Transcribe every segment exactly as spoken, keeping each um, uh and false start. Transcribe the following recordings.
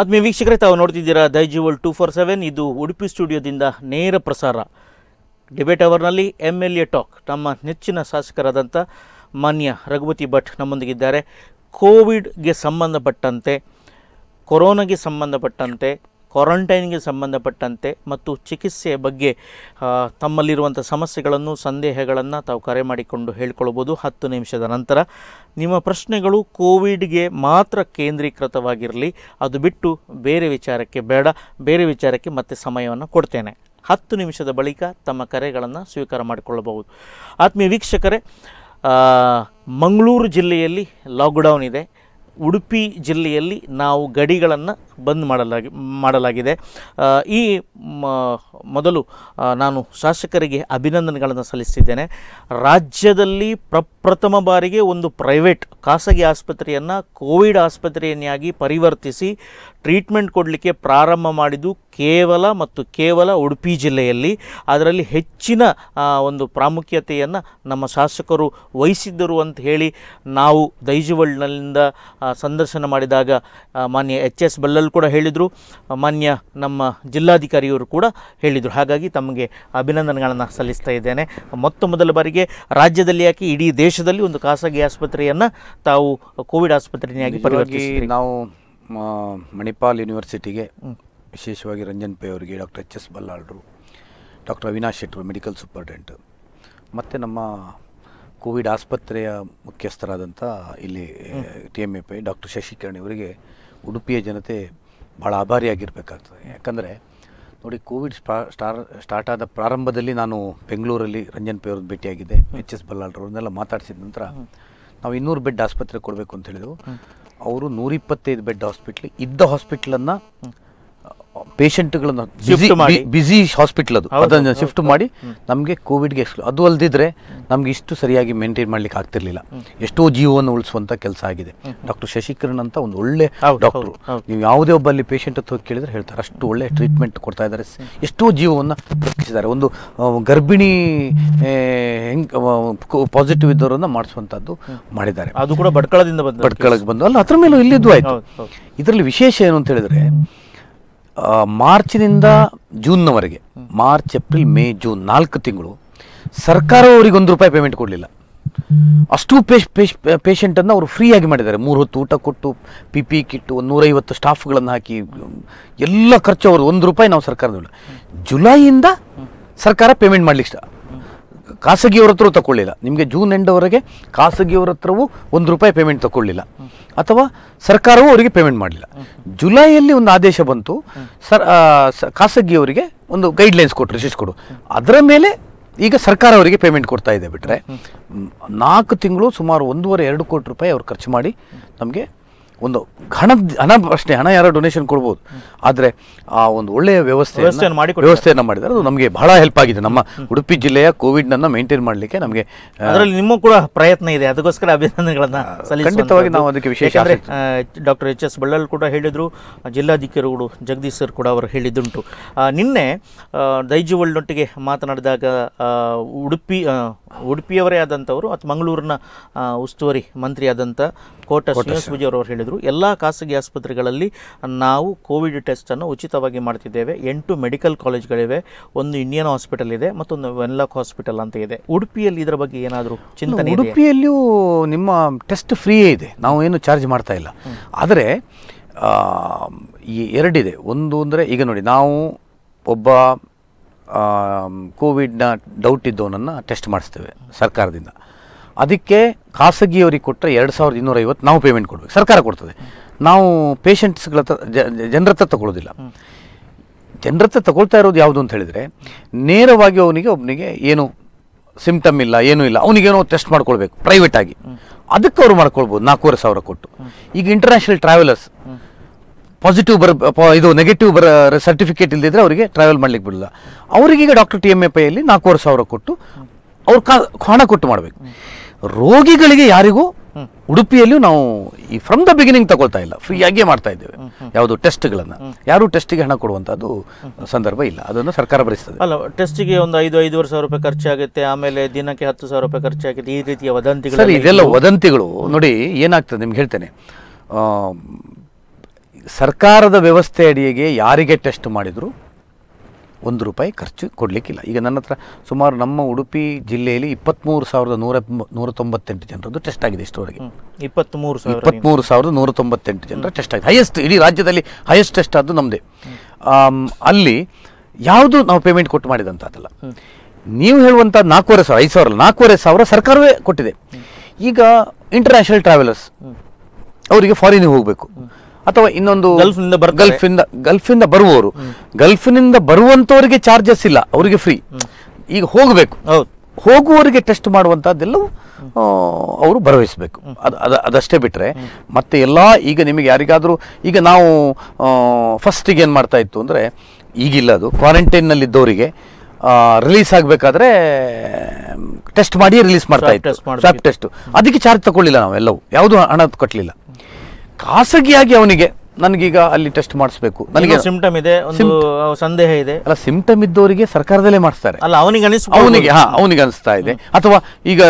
ಆದ್ಮೀಯ ವೀಕ್ಷಕರೇ, ತಾವು ನೋಡ್ತಿದ್ದೀರಾ ದೈಜಿವಲ್ ಟೂ ಫೋರ್ ಸೆವೆನ್, ಇದು ಉಡುಪಿ ಸ್ಟುಡಿಯೋದಿಂದ ನೇರ ಪ್ರಸಾರ. ಡಿಬೇಟ್ ಅವರ್ನಲ್ಲಿ ಎಮ್ ಎಲ್ ಎ ಟಾಕ್. ನಮ್ಮ ನೆಚ್ಚಿನ ಶಾಸಕರಾದಂಥ ಮಾನ್ಯ ರಘುಪತಿ ಭಟ್ ನಮ್ಮೊಂದಿಗಿದ್ದಾರೆ. ಕೋವಿಡ್ಗೆ ಸಂಬಂಧಪಟ್ಟಂತೆ, ಕೊರೋನಾಗೆ ಸಂಬಂಧಪಟ್ಟಂತೆ, ಕ್ವಾರಂಟೈನ್ಗೆ ಸಂಬಂಧಪಟ್ಟಂತೆ ಮತ್ತು ಚಿಕಿತ್ಸೆ ಬಗ್ಗೆ ತಮ್ಮಲ್ಲಿರುವಂಥ ಸಮಸ್ಯೆಗಳನ್ನು, ಸಂದೇಹಗಳನ್ನು ತಾವು ಕರೆ ಮಾಡಿಕೊಂಡು ಹೇಳ್ಕೊಳ್ಬೋದು. ಹತ್ತು ನಿಮಿಷದ ನಂತರ ನಿಮ್ಮ ಪ್ರಶ್ನೆಗಳು ಕೋವಿಡ್ಗೆ ಮಾತ್ರ ಕೇಂದ್ರೀಕೃತವಾಗಿರಲಿ, ಅದು ಬಿಟ್ಟು ಬೇರೆ ವಿಚಾರಕ್ಕೆ ಬೇಡ, ಬೇರೆ ವಿಚಾರಕ್ಕೆ ಮತ್ತೆ ಸಮಯವನ್ನು ಕೊಡ್ತೇನೆ. ಹತ್ತು ನಿಮಿಷದ ಬಳಿಕ ತಮ್ಮ ಕರೆಗಳನ್ನು ಸ್ವೀಕಾರ ಮಾಡಿಕೊಳ್ಳಬಹುದು. ಆತ್ಮೀಯ ವೀಕ್ಷಕರೇ, ಮಂಗಳೂರು ಜಿಲ್ಲೆಯಲ್ಲಿ ಲಾಕ್ಡೌನ್ ಇದೆ. ಉಡುಪಿ ಜಿಲ್ಲೆಯಲ್ಲಿ ನಾವು ಗಡಿಗಳನ್ನು ಬಂದ್ ಮಾಡಲಾಗಿ ಮಾಡಲಾಗಿದೆ ಈ ಮೊದಲು ನಾನು ಶಾಸಕರಿಗೆ ಅಭಿನಂದನೆಗಳನ್ನು ಸಲ್ಲಿಸಿದ್ದೇನೆ. ರಾಜ್ಯದಲ್ಲಿ ಪ್ರಪ್ರಥಮ ಬಾರಿಗೆ ಒಂದು ಪ್ರೈವೇಟ್ ಖಾಸಗಿ ಆಸ್ಪತ್ರೆಯನ್ನು ಕೋವಿಡ್ ಆಸ್ಪತ್ರೆಯನ್ನಾಗಿ ಪರಿವರ್ತಿಸಿ ಟ್ರೀಟ್ಮೆಂಟ್ ಕೊಡಲಿಕ್ಕೆ ಪ್ರಾರಂಭ ಮಾಡಿದ್ದು ಕೇವಲ ಮತ್ತು ಕೇವಲ ಉಡುಪಿ ಜಿಲ್ಲೆಯಲ್ಲಿ. ಅದರಲ್ಲಿ ಹೆಚ್ಚಿನ ಒಂದು ಪ್ರಾಮುಖ್ಯತೆಯನ್ನು ನಮ್ಮ ಶಾಸಕರು ವಹಿಸಿದ್ದರು ಅಂತ ಹೇಳಿ ನಾವು ದೈಜಿವಲ್ನಿಂದ ಸಂದರ್ಶನ ಮಾಡಿದಾಗ ಮಾನ್ಯ ಎಚ್ ಎಸ್ ಬಲ್ಲಲ್ ಕೂಡ ಹೇಳಿದರು, ಮಾನ್ಯ ನಮ್ಮ ಜಿಲ್ಲಾಧಿಕಾರಿಯವರು ಕೂಡ ಹೇಳಿದರು. ಹಾಗಾಗಿ ತಮಗೆ ಅಭಿನಂದನೆಗಳನ್ನು ಸಲ್ಲಿಸ್ತಾ ಇದ್ದೇನೆ. ಮೊತ್ತ ಮೊದಲ ಬಾರಿಗೆ ರಾಜ್ಯದಲ್ಲಿ, ಯಾಕೆ ಇಡೀ ದೇಶದಲ್ಲಿ, ಒಂದು ಖಾಸಗಿ ಆಸ್ಪತ್ರೆಯನ್ನು ತಾವು ಕೋವಿಡ್ ಆಸ್ಪತ್ರೆಯಾಗಿ ಪರಿವರ್ತಿಸಿ. ನಾವು ಮಣಿಪಾಲ್ ಯೂನಿವರ್ಸಿಟಿಗೆ, ವಿಶೇಷವಾಗಿ ರಂಜನ್ ಪೈ ಅವರಿಗೆ, ಡಾಕ್ಟರ್ ಎಚ್ ಎಸ್ ಬಲ್ಲಾಳರು, ಡಾಕ್ಟರ್ ಅವಿನಾಶ್ ಶೆಟ್ಟರು ಮೆಡಿಕಲ್ ಸೂಪರ್ಟೆಂಟ್, ಮತ್ತು ನಮ್ಮ ಕೋವಿಡ್ ಆಸ್ಪತ್ರೆಯ ಮುಖ್ಯಸ್ಥರಾದಂಥ ಇಲ್ಲಿ T M A Pai doctor ಶಶಿಕರಣಿ ಅವರಿಗೆ ಉಡುಪಿಯ ಜನತೆ ಭಾಳ ಆಭಾರಿಯಾಗಿರಬೇಕಾಗ್ತದೆ. ಯಾಕಂದರೆ ನೋಡಿ, ಕೋವಿಡ್ ಸ್ಟಾರ್ ಸ್ಟಾರ್ಟ್ ಆದ ಪ್ರಾರಂಭದಲ್ಲಿ ನಾನು ಬೆಂಗಳೂರಲ್ಲಿ ರಂಜನ್ ಪೈ ಅವ್ರನ್ನ ಭೇಟಿಯಾಗಿದ್ದೆ. ಎಚ್ ಎಸ್ ಬಲ್ಲಾಳರವ್ರನ್ನೆಲ್ಲ ಮಾತಾಡಿಸಿದ ನಂತರ ನಾವು ಇನ್ನೂರು ಬೆಡ್ ಆಸ್ಪತ್ರೆ ಕೊಡಬೇಕು ಅಂತ ಹೇಳಿದೆವು. ಅವರು ನೂರಿಪ್ಪತ್ತೈದು ಬೆಡ್ ಹಾಸ್ಪಿಟ್ಲ್ ಇದ್ದ ಹಾಸ್ಪಿಟ್ಲನ್ನು ಪೇಷಂಟ್ಗಳನ್ನು ಬಿಸಿ ಹಾಸ್ಪಿಟಲ್ ಅದು ಅದನ್ನು ಶಿಫ್ಟ್ ಮಾಡಿ ನಮಗೆ ಕೋವಿಡ್ಗೆ ಎಕ್ಸ್ಕ್ಲೂ ಅದು ಅಲ್ದಿದ್ರೆ ನಮಗೆ ಇಷ್ಟು ಸರಿಯಾಗಿ ಮೇಂಟೈನ್ ಮಾಡ್ಲಿಕ್ಕೆ ಆಗ್ತಿರ್ಲಿಲ್ಲ. ಎಷ್ಟೋ ಜೀವವನ್ನು ಉಳಿಸುವಂಥ ಕೆಲಸ ಆಗಿದೆ. ಡಾಕ್ಟರ್ ಶಶಿಕರಣ್ ಅಂತ ಒಂದು ಒಳ್ಳೆ ಡಾಕ್ಟ್ರು, ನೀವು ಯಾವುದೇ ಒಬ್ಬ ಅಲ್ಲಿ ಪೇಷಂಟ್ ಹತ್ರ ಹೋಗಿ ಕೇಳಿದ್ರೆ ಹೇಳ್ತಾರೆ, ಅಷ್ಟು ಒಳ್ಳೆ ಟ್ರೀಟ್ಮೆಂಟ್ ಕೊಡ್ತಾ ಇದ್ದಾರೆ, ಎಷ್ಟೋ ಜೀವವನ್ನು ರಕ್ಷಿಸಿದ್ದಾರೆ. ಒಂದು ಗರ್ಭಿಣಿ ಹೆಂಗೆ ಪಾಸಿಟಿವ್ ಇದ್ದವರನ್ನು ಮಾಡಿಸುವಂಥದ್ದು ಮಾಡಿದ್ದಾರೆ. ಅದು ಕೂಡ ಬಡ್ಕಳದಿಂದ ಬಂದು ಬಡ್ಕಳಕ್ಕೆ ಬಂದು ಅಲ್ಲ ಅದ್ರ ಮೇಲೂ ಇಲ್ಲಿದ್ದು ಆಯಿತು. ಇದರಲ್ಲಿ ವಿಶೇಷ ಏನು ಅಂತ ಹೇಳಿದ್ರೆ, ಮಾರ್ಚಿನಿಂದ ಜೂನ್ನವರೆಗೆ, ಮಾರ್ಚ್, ಏಪ್ರಿಲ್, ಮೇ, ಜೂನ್ ನಾಲ್ಕು ತಿಂಗಳು ಸರ್ಕಾರ ಅವರಿಗೆ ಒಂದು ರೂಪಾಯಿ ಪೇಮೆಂಟ್ ಕೊಡಲಿಲ್ಲ. ಅಷ್ಟು ಪೇಶ್ ಪೇಶ್ ಪೇಷಂಟನ್ನು ಅವರು ಫ್ರೀಯಾಗಿ ಮಾಡಿದ್ದಾರೆ. ಮೂರು ಹೊತ್ತು ಊಟ ಕೊಟ್ಟು, ಪಿ ಪಿ ಇ ಕಿಟ್ಟು, ಒಂದು ನೂರೈವತ್ತು ಸ್ಟಾಫ್ಗಳನ್ನು ಹಾಕಿ ಎಲ್ಲ ಖರ್ಚು ಅವರು, ಒಂದು ರೂಪಾಯಿ ನಾವು ಸರ್ಕಾರದಿಂದ. ಜುಲೈಯಿಂದ ಸರ್ಕಾರ ಪೇಮೆಂಟ್ ಮಾಡಲಿಕ್ಕೆ ಖಾಸಗಿಯವ್ರ ಹತ್ರವೂ ತಗೊಳ್ಳಿಲ್ಲ. ನಿಮಗೆ ಜೂನ್ ಎಂಡವರೆಗೆ ಖಾಸಗಿಯವ್ರ ಹತ್ರವೂ ಒಂದು ರೂಪಾಯಿ ಪೇಮೆಂಟ್ ತಗೊಳ್ಳಿಲ್ಲ, ಅಥವಾ ಸರ್ಕಾರವೂ ಅವರಿಗೆ ಪೇಮೆಂಟ್ ಮಾಡಲಿಲ್ಲ. ಜುಲೈಯಲ್ಲಿ ಒಂದು ಆದೇಶ ಬಂತು, ಸರ್ ಖಾಸಗಿಯವರಿಗೆ ಒಂದು ಗೈಡ್ಲೈನ್ಸ್ ಕೊಟ್ಟರು, ಶಿಸ್ತು ಕೊಡು. ಅದರ ಮೇಲೆ ಈಗ ಸರ್ಕಾರ ಅವರಿಗೆ ಪೇಮೆಂಟ್ ಕೊಡ್ತಾ ಇದೆ. ಬಿಟ್ಟರೆ ನಾಲ್ಕು ತಿಂಗಳು ಸುಮಾರು ಒಂದೂವರೆ ಎರಡು ಕೋಟಿ ರೂಪಾಯಿ ಅವ್ರು ಖರ್ಚು ಮಾಡಿ ನಮಗೆ ಒಂದು ಹಣದ ಹಣ ಅಷ್ಟೇ ಹಣ ಯಾರೋ ಡೊನೇಷನ್ ಕೊಡ್ಬೋದು, ಆದರೆ ಆ ಒಂದು ಒಳ್ಳೆಯ ವ್ಯವಸ್ಥೆ ವ್ಯವಸ್ಥೆಯನ್ನು ಮಾಡಿದರೆ ಅದು ನಮಗೆ ಬಹಳ ಹೆಲ್ಪ್ ಆಗಿದೆ. ನಮ್ಮ ಉಡುಪಿ ಜಿಲ್ಲೆಯ ಕೋವಿಡ್ನನ್ನು ಮೇಂಟೈನ್ ಮಾಡಲಿಕ್ಕೆ ನಮಗೆ ಅದರಲ್ಲಿ ನಿಮ್ಮ ಕೂಡ ಪ್ರಯತ್ನ ಇದೆ, ಅದಕ್ಕೋಸ್ಕರ ಅಭಿನಂದನೆಗಳನ್ನು ಖಂಡಿತವಾಗಿ ನಾವು ಅದಕ್ಕೆ ವಿಶೇಷ. ಡಾಕ್ಟರ್ ಎಚ್ ಎಸ್ ಬಳ್ಳಾಲ್ ಕೂಡ ಹೇಳಿದರು, ಜಿಲ್ಲಾಧಿಕಾರಿಗಳು ಜಗದೀಶ್ ಸರ್ ಕೂಡ ಅವರು ಹೇಳಿದ್ದುಂಟು. ನಿನ್ನೆ ದೈಜಿವಲ್ನೊಟ್ಟಿಗೆ ಮಾತನಾಡಿದಾಗ ಉಡುಪಿ ಉಡುಪಿಯವರೇ ಆದಂಥವರು ಮತ್ತು ಮಂಗಳೂರಿನ ಉಸ್ತುವಾರಿ ಮಂತ್ರಿಯಾದಂಥ ಕೋಟ ಶ್ರೀನಿವಾಸ ಪೂಜಾರಿ ಅವರು ಹೇಳಿದರು, ಎಲ್ಲ ಖಾಸಗಿ ಆಸ್ಪತ್ರೆಗಳಲ್ಲಿ ನಾವು ಕೋವಿಡ್ ಟೆಸ್ಟನ್ನು ಉಚಿತವಾಗಿ ಮಾಡ್ತಿದ್ದೇವೆ. ಎಂಟು ಮೆಡಿಕಲ್ ಕಾಲೇಜ್ಗಳಿವೆ, ಒಂದು ಇಂಡಿಯನ್ ಹಾಸ್ಪಿಟಲ್ ಇದೆ, ಮತ್ತೊಂದು ವೆನ್ಲಾಕ್ ಹಾಸ್ಪಿಟಲ್ ಅಂತ ಇದೆ. ಉಡುಪಿಯಲ್ಲಿ ಇದರ ಬಗ್ಗೆ ಏನಾದರೂ ಚಿಂತನೆ? ಉಡುಪಿಯಲ್ಲಿಯೂ ನಿಮ್ಮ ಟೆಸ್ಟ್ ಫ್ರೀಯೇ ಇದೆ, ನಾವು ಏನು ಚಾರ್ಜ್ ಮಾಡ್ತಾ ಇಲ್ಲ. ಆದರೆ ಈ ಎರಡಿದೆ. ಒಂದು ಅಂದರೆ ಈಗ ನೋಡಿ, ನಾವು ಒಬ್ಬ ಕೋವಿಡ್ನ ಡೌಟ್ ಇದ್ದವನನ್ನು ಟೆಸ್ಟ್ ಮಾಡಿಸ್ತೇವೆ ಸರ್ಕಾರದಿಂದ. ಅದಕ್ಕೆ ಖಾಸಗಿಯವರಿಗೆ ಕೊಟ್ಟರೆ ಎರಡು ಸಾವಿರದ ಇನ್ನೂರೈವತ್ತು ನಾವು ಪೇಮೆಂಟ್ ಕೊಡಬೇಕು, ಸರ್ಕಾರ ಕೊಡ್ತದೆ. ನಾವು ಪೇಷಂಟ್ಸ್ಗಳ ಹತ್ರ ಜನರ ಹತ್ರ ತಗೊಳ್ಳೋದಿಲ್ಲ. ಜನರ ಹತ್ರ ತಗೊಳ್ತಾ ಇರೋದು ಯಾವುದು ಅಂತ ಹೇಳಿದರೆ, ನೇರವಾಗಿ ಅವನಿಗೆ ಒಬ್ಬನಿಗೆ ಏನು ಸಿಂಪ್ಟಮ್ ಇಲ್ಲ, ಏನೂ ಇಲ್ಲ, ಅವನಿಗೇನೋ ಟೆಸ್ಟ್ ಮಾಡ್ಕೊಳ್ಬೇಕು ಪ್ರೈವೇಟಾಗಿ, ಅದಕ್ಕೆ ಅವರು ಮಾಡ್ಕೊಳ್ಬೋದು ನಾಲ್ಕೂವರೆ ಸಾವಿರ ಕೊಟ್ಟು. ಈಗ ಇಂಟರ್ನ್ಯಾಷನಲ್ ಟ್ರಾವೆಲರ್ಸ್ ಪಾಸಿಟಿವ್ ಬರ ಇದು ನೆಗೆಟಿವ್ ಬರ ಸರ್ಟಿಫಿಕೇಟ್ ಇಲ್ಲದಿದ್ದರೆ ಅವರಿಗೆ ಟ್ರಾವೆಲ್ ಮಾಡ್ಲಿಕ್ಕೆ ಬಿಡಲ್ಲ. ಅವರಿಗೀಗ ಡಾಕ್ಟರ್ ಟಿ ಎಮ್ ಎ ಪೈಯಲ್ಲಿ ನಾಲ್ಕೂವರೆ ಸಾವಿರ ಕೊಟ್ಟು ಅವ್ರು ಕಾ ಹಣ ಕೊಟ್ಟು ಮಾಡಬೇಕು. ರೋಗಿಗಳಿಗೆ ಯಾರಿಗೂ ಉಡುಪಿಯಲ್ಲೂ ನಾವು ಈ ಫ್ರಮ್ ದ ಬಿಗಿನಿಂಗ್ ತಗೊಳ್ತಾ ಇಲ್ಲ, ಫ್ರೀಯಾಗಿಯೇ ಮಾಡ್ತಾ ಇದ್ದೇವೆ. ಯಾವುದು ಟೆಸ್ಟ್ಗಳನ್ನು ಯಾರೂ ಟೆಸ್ಟಿಗೆ ಹಣ ಕೊಡುವಂಥದ್ದು ಸಂದರ್ಭ ಇಲ್ಲ, ಅದನ್ನು ಸರ್ಕಾರ ಭರಿಸ್ತದೆ. ಅಲ್ಲ, ಟೆಸ್ಟಿಗೆ ಒಂದು ಐದು ಐದೂವರೆ ಸಾವಿರ ರೂಪಾಯಿ ಖರ್ಚಾಗುತ್ತೆ, ಆಮೇಲೆ ದಿನಕ್ಕೆ ಹತ್ತು ಸಾವಿರ ರೂಪಾಯಿ ಖರ್ಚಾಗುತ್ತೆ, ಈ ರೀತಿಯ ವದಂತಿಗಳು. ಇದೆಲ್ಲ ವದಂತಿಗಳು. ನೋಡಿ ಏನಾಗ್ತದೆ ನಿಮ್ಗೆ ಹೇಳ್ತೇನೆ, ಸರ್ಕಾರದ ವ್ಯವಸ್ಥೆ ಅಡಿಗೆ ಯಾರಿಗೆ ಟೆಸ್ಟ್ ಮಾಡಿದ್ರು ಒಂದು ರೂಪಾಯಿ ಖರ್ಚು ಕೊಡಲಿಕ್ಕಿಲ್ಲ. ಈಗ ನನ್ನ ಹತ್ರ ಸುಮಾರು ನಮ್ಮ ಉಡುಪಿ ಜಿಲ್ಲೆಯಲ್ಲಿ ಇಪ್ಪತ್ತ್ಮೂರು ಸಾವಿರದ ನೂರ ನೂರ ತೊಂಬತ್ತೆಂಟು ಜನರದ್ದು ಟೆಸ್ಟ್ ಆಗಿದೆ ಇಷ್ಟವರೆಗೆ. ಇಪ್ಪತ್ತ್ಮೂರು ಸಾವಿರ ಇಪ್ಪತ್ತ್ಮೂರು ಸಾವಿರದ ನೂರ ತೊಂಬತ್ತೆಂಟು ಜನರ ಟೆಸ್ಟ್ ಆಗಿದೆ. ಹೈಯೆಸ್ಟ್ ಇಡೀ ರಾಜ್ಯದಲ್ಲಿ ಹೈಯೆಸ್ಟ್ ಟೆಸ್ಟ್ ಆದ್ದು ನಮ್ಮದೇ. ಅಲ್ಲಿ ಯಾವುದು ನಾವು ಪೇಮೆಂಟ್ ಕೊಟ್ಟು ಮಾಡಿದಂಥದ್ದಲ್ಲ. ನೀವು ಹೇಳುವಂಥ ನಾಲ್ಕೂವರೆ ಸಾವಿರ ಐದು ಸಾವಿರ ನಾಲ್ಕೂವರೆ ಸಾವಿರ ಸರ್ಕಾರವೇ ಕೊಟ್ಟಿದೆ. ಈಗ ಇಂಟರ್ನ್ಯಾಷನಲ್ ಟ್ರಾವೆಲರ್ಸ್ ಅವರಿಗೆ ಫಾರಿನಿಗೆ ಹೋಗಬೇಕು ಅಥವಾ ಇನ್ನೊಂದು ಗಲ್ಫ್ನಿಂದ ಗಲ್ಫಿಂದ ಗಲ್ಫಿಂದ ಬರುವವರು ಗಲ್ಫಿನಿಂದ ಬರುವಂಥವರಿಗೆ ಚಾರ್ಜಸ್ ಇಲ್ಲ, ಅವರಿಗೆ ಫ್ರೀ. ಈಗ ಹೋಗಬೇಕು, ಹೋಗುವವರಿಗೆ ಟೆಸ್ಟ್ ಮಾಡುವಂಥದ್ದೆಲ್ಲವೂ ಅವರು ಭಾಗವಹಿಸಬೇಕು. ಅದು ಅದು ಅದಷ್ಟೇ ಬಿಟ್ಟರೆ ಮತ್ತೆ ಎಲ್ಲ ಈಗ ನಿಮಗೆ ಯಾರಿಗಾದರೂ ಈಗ ನಾವು ಫಸ್ಟಿಗೆ ಏನು ಮಾಡ್ತಾ ಇತ್ತು ಅಂದರೆ, ಈಗಿಲ್ಲ, ಅದು ಕ್ವಾರಂಟೈನ್ನಲ್ಲಿದ್ದವರಿಗೆ ರಿಲೀಸ್ ಆಗಬೇಕಾದ್ರೆ ಟೆಸ್ಟ್ ಮಾಡಿ ರಿಲೀಸ್ ಮಾಡ್ತಾ ಇತ್ತು, ಸ್ವಾಪ್ ಟೆಸ್ಟು. ಅದಕ್ಕೆ ಚಾರ್ಜ್ ತಗೊಳ್ಳಿಲ್ಲ, ನಾವೆಲ್ಲವೂ ಯಾವುದೂ ಹಣ ಕಟ್ಟಲಿಲ್ಲ. ಖಾಸಗಿಯಾಗಿ ಅವನಿಗೆ ನನಗೀಗ ಅಲ್ಲಿ ಟೆಸ್ಟ್ ಮಾಡಿಸಬೇಕು, ನನಗೆ ಸಿಂಪ್ಟಮ್ ಇದೆ, ಸಂದೇಹ ಇದೆ ಅಲ್ಲ, ಸಿಂಪ್ಟಮ್ ಇದ್ದವರಿಗೆ ಸರ್ಕಾರದಲ್ಲೇ ಮಾಡಿಸ್ತಾರೆ ಅಲ್ಲ, ಅವನಿಗೆ ಅವನಿಗೆ ಹಾಂ ಅವನಿಗೆ ಅನಿಸ್ತಾ ಇದೆ. ಅಥವಾ ಈಗ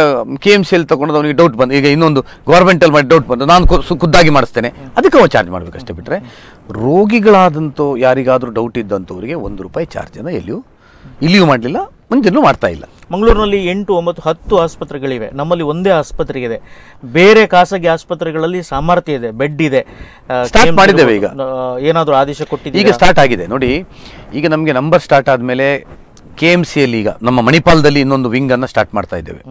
ಕೆ ಎಮ್ ಸಿ ಎಲ್ಲಿ ತಗೊಂಡು ಅವನಿಗೆ ಡೌಟ್ ಬಂದು, ಈಗ ಇನ್ನೊಂದು ಗೌರ್ಮೆಂಟಲ್ಲಿ ಮಾಡಿ ಡೌಟ್ ಬಂದು ನಾನು ಖುದ್ದಾಗಿ ಮಾಡಿಸ್ತೇನೆ, ಅದಕ್ಕೆ ಅವನು ಚಾರ್ಜ್ ಮಾಡಬೇಕು. ಅಷ್ಟೇ ಬಿಟ್ಟರೆ ರೋಗಿಗಳಾದಂಥ ಯಾರಿಗಾದರೂ ಡೌಟ್ ಇದ್ದಂಥವರಿಗೆ ಒಂದು ರೂಪಾಯಿ ಚಾರ್ಜನ್ನು ಎಲ್ಲಿಯೂ ಇಲ್ಲಿಯೂ ಮಾಡಲಿಲ್ಲ, ಮುಂದೆಲ್ಲೂ ಮಾಡ್ತಾ ಇಲ್ಲ. ಮಂಗಳೂರಿನಲ್ಲಿ ಎಂಟು ಒಂಬತ್ತು ಹತ್ತು ಆಸ್ಪತ್ರೆಗಳಿವೆ, ನಮ್ಮಲ್ಲಿ ಒಂದೇ ಆಸ್ಪತ್ರೆಗಿದೆ. ಬೇರೆ ಖಾಸಗಿ ಆಸ್ಪತ್ರೆಗಳಲ್ಲಿ ಸಾಮರ್ಥ್ಯ ಇದೆ, ಬೆಡ್ ಇದೆ. ಸ್ಟಾರ್ಟ್ ಮಾಡಿದ್ದೇವೆ, ಈಗ ಏನಾದರೂ ಆದೇಶ ಕೊಟ್ಟಿದ್ದೀವಿ, ಈಗ ಸ್ಟಾರ್ಟ್ ಆಗಿದೆ ನೋಡಿ. ಈಗ ನಮಗೆ ನಂಬರ್ ಸ್ಟಾರ್ಟ್ ಆದಮೇಲೆ ಕೆ ಎಮ್ ಸಿಯಲ್ಲಿ ಈಗ ನಮ್ಮ ಮಣಿಪಾಲದಲ್ಲಿ ಇನ್ನೊಂದು ವಿಂಗನ್ನು ಸ್ಟಾರ್ಟ್ ಮಾಡ್ತಾ ಇದ್ದೇವೆ.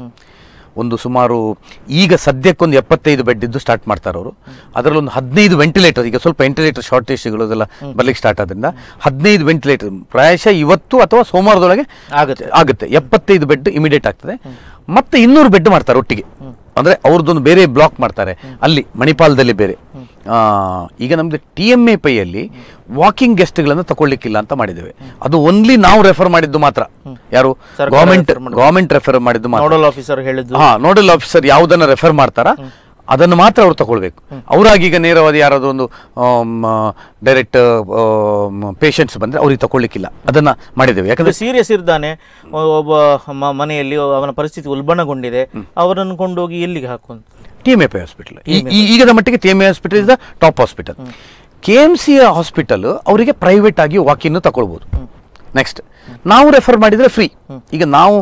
ಒಂದು ಸುಮಾರು ಈಗ ಸದ್ಯಕ್ಕೊಂದು ಎಪ್ಪತ್ತೈದು ಬೆಡ್ ಇದ್ದು ಸ್ಟಾರ್ಟ್ ಮಾಡ್ತಾರೆ ಅವರು. ಅದರಲ್ಲೊಂದು ಹದಿನೈದು ವೆಂಟಿಲೇಟರ್, ಈಗ ಸ್ವಲ್ಪ ವೆಂಟಿಲೇಟರ್ ಶಾರ್ಟೇಜ್ಗಳು ಅದೆಲ್ಲ ಬರಲಿಕ್ಕೆ ಸ್ಟಾರ್ಟ್ ಆದ್ದರಿಂದ ಹದಿನೈದು ವೆಂಟಿಲೇಟರ್ ಪ್ರಾಯಶಃ ಇವತ್ತು ಅಥವಾ ಸೋಮವಾರದೊಳಗೆ ಆಗುತ್ತೆ ಆಗುತ್ತೆ ಎಪ್ಪತ್ತೈದು ಬೆಡ್ ಇಮಿಡಿಯೇಟ್ ಆಗ್ತದೆ. ಮತ್ತೆ ಇನ್ನೂರು ಬೆಡ್ ಮಾಡ್ತಾರೆ ಒಟ್ಟಿಗೆ, ಅಂದರೆ ಅವ್ರದ್ದೊಂದು ಬೇರೆ ಬ್ಲಾಕ್ ಮಾಡ್ತಾರೆ ಅಲ್ಲಿ ಮಣಿಪಾಲದಲ್ಲಿ ಬೇರೆ. ಈಗ ನಮ್ಮದು ಟಿ ಎಮ್ ಎ ಪೈಯಲ್ಲಿ ವಾಕಿಂಗ್ ಗೆಸ್ಟ್ಗಳನ್ನು ತಗೊಳ್ಲಿಕ್ಕಿಲ್ಲ ಅಂತ ಮಾಡಿದ್ದೇವೆ. ಅದು ಓನ್ಲಿ ನಾವು ರೆಫರ್ ಮಾಡಿದ್ದು ಮಾತ್ರ, ಯಾರು ಗೌರ್ಮೆಂಟ್ ಗೌರ್ಮೆಂಟ್ ರೆಫರ್ ಮಾಡಿದ್ದು ಮಾತ್ರ. ನೋಡಲ್ ಆಫೀಸರ್ ಹೇಳಿದ್ದು, ಹಾಂ ನೋಡಲ್ ಆಫೀಸರ್ ಯಾವುದನ್ನು ರೆಫರ್ ಮಾಡ್ತಾರಾ ಅದನ್ನು ಮಾತ್ರ ಅವ್ರು ತಗೊಳ್ಬೇಕು. ಅವರಾಗಿ ಈಗ ನೇರವಾದ ಯಾರಾದರೂ ಒಂದು ಡೈರೆಕ್ಟ್ ಪೇಷಂಟ್ಸ್ ಬಂದರೆ ಅವ್ರಿಗೆ ತಗೊಳ್ಲಿಕ್ಕಿಲ್ಲ, ಅದನ್ನು ಮಾಡಿದ್ದೇವೆ. ಯಾಕಂದರೆ ಸೀರಿಯಸ್ ಇರ್ತಾನೆ ಒಬ್ಬ, ಮನೆಯಲ್ಲಿ ಅವನ ಪರಿಸ್ಥಿತಿ ಉಲ್ಬಣಗೊಂಡಿದೆ, ಅವರನ್ನು ಕೊಂಡೋಗಿ ಎಲ್ಲಿಗೆ ಹಾಕುವಂತ T M A Pai hospital. ಈಗದ ಮಟ್ಟಿಗೆ T M A hospital is the top hospital. K M C hospital ಅವರಿಗೆ ಪ್ರೈವೇಟ್ ಆಗಿ ವಾಕಿನ್ನು ತಗೊಳ್ಬೋದು. ನೆಕ್ಸ್ಟ್ ನಾವು ರೆಫರ್ ಮಾಡಿದರೆ ಫ್ರೀ. ಈಗ ನಾವು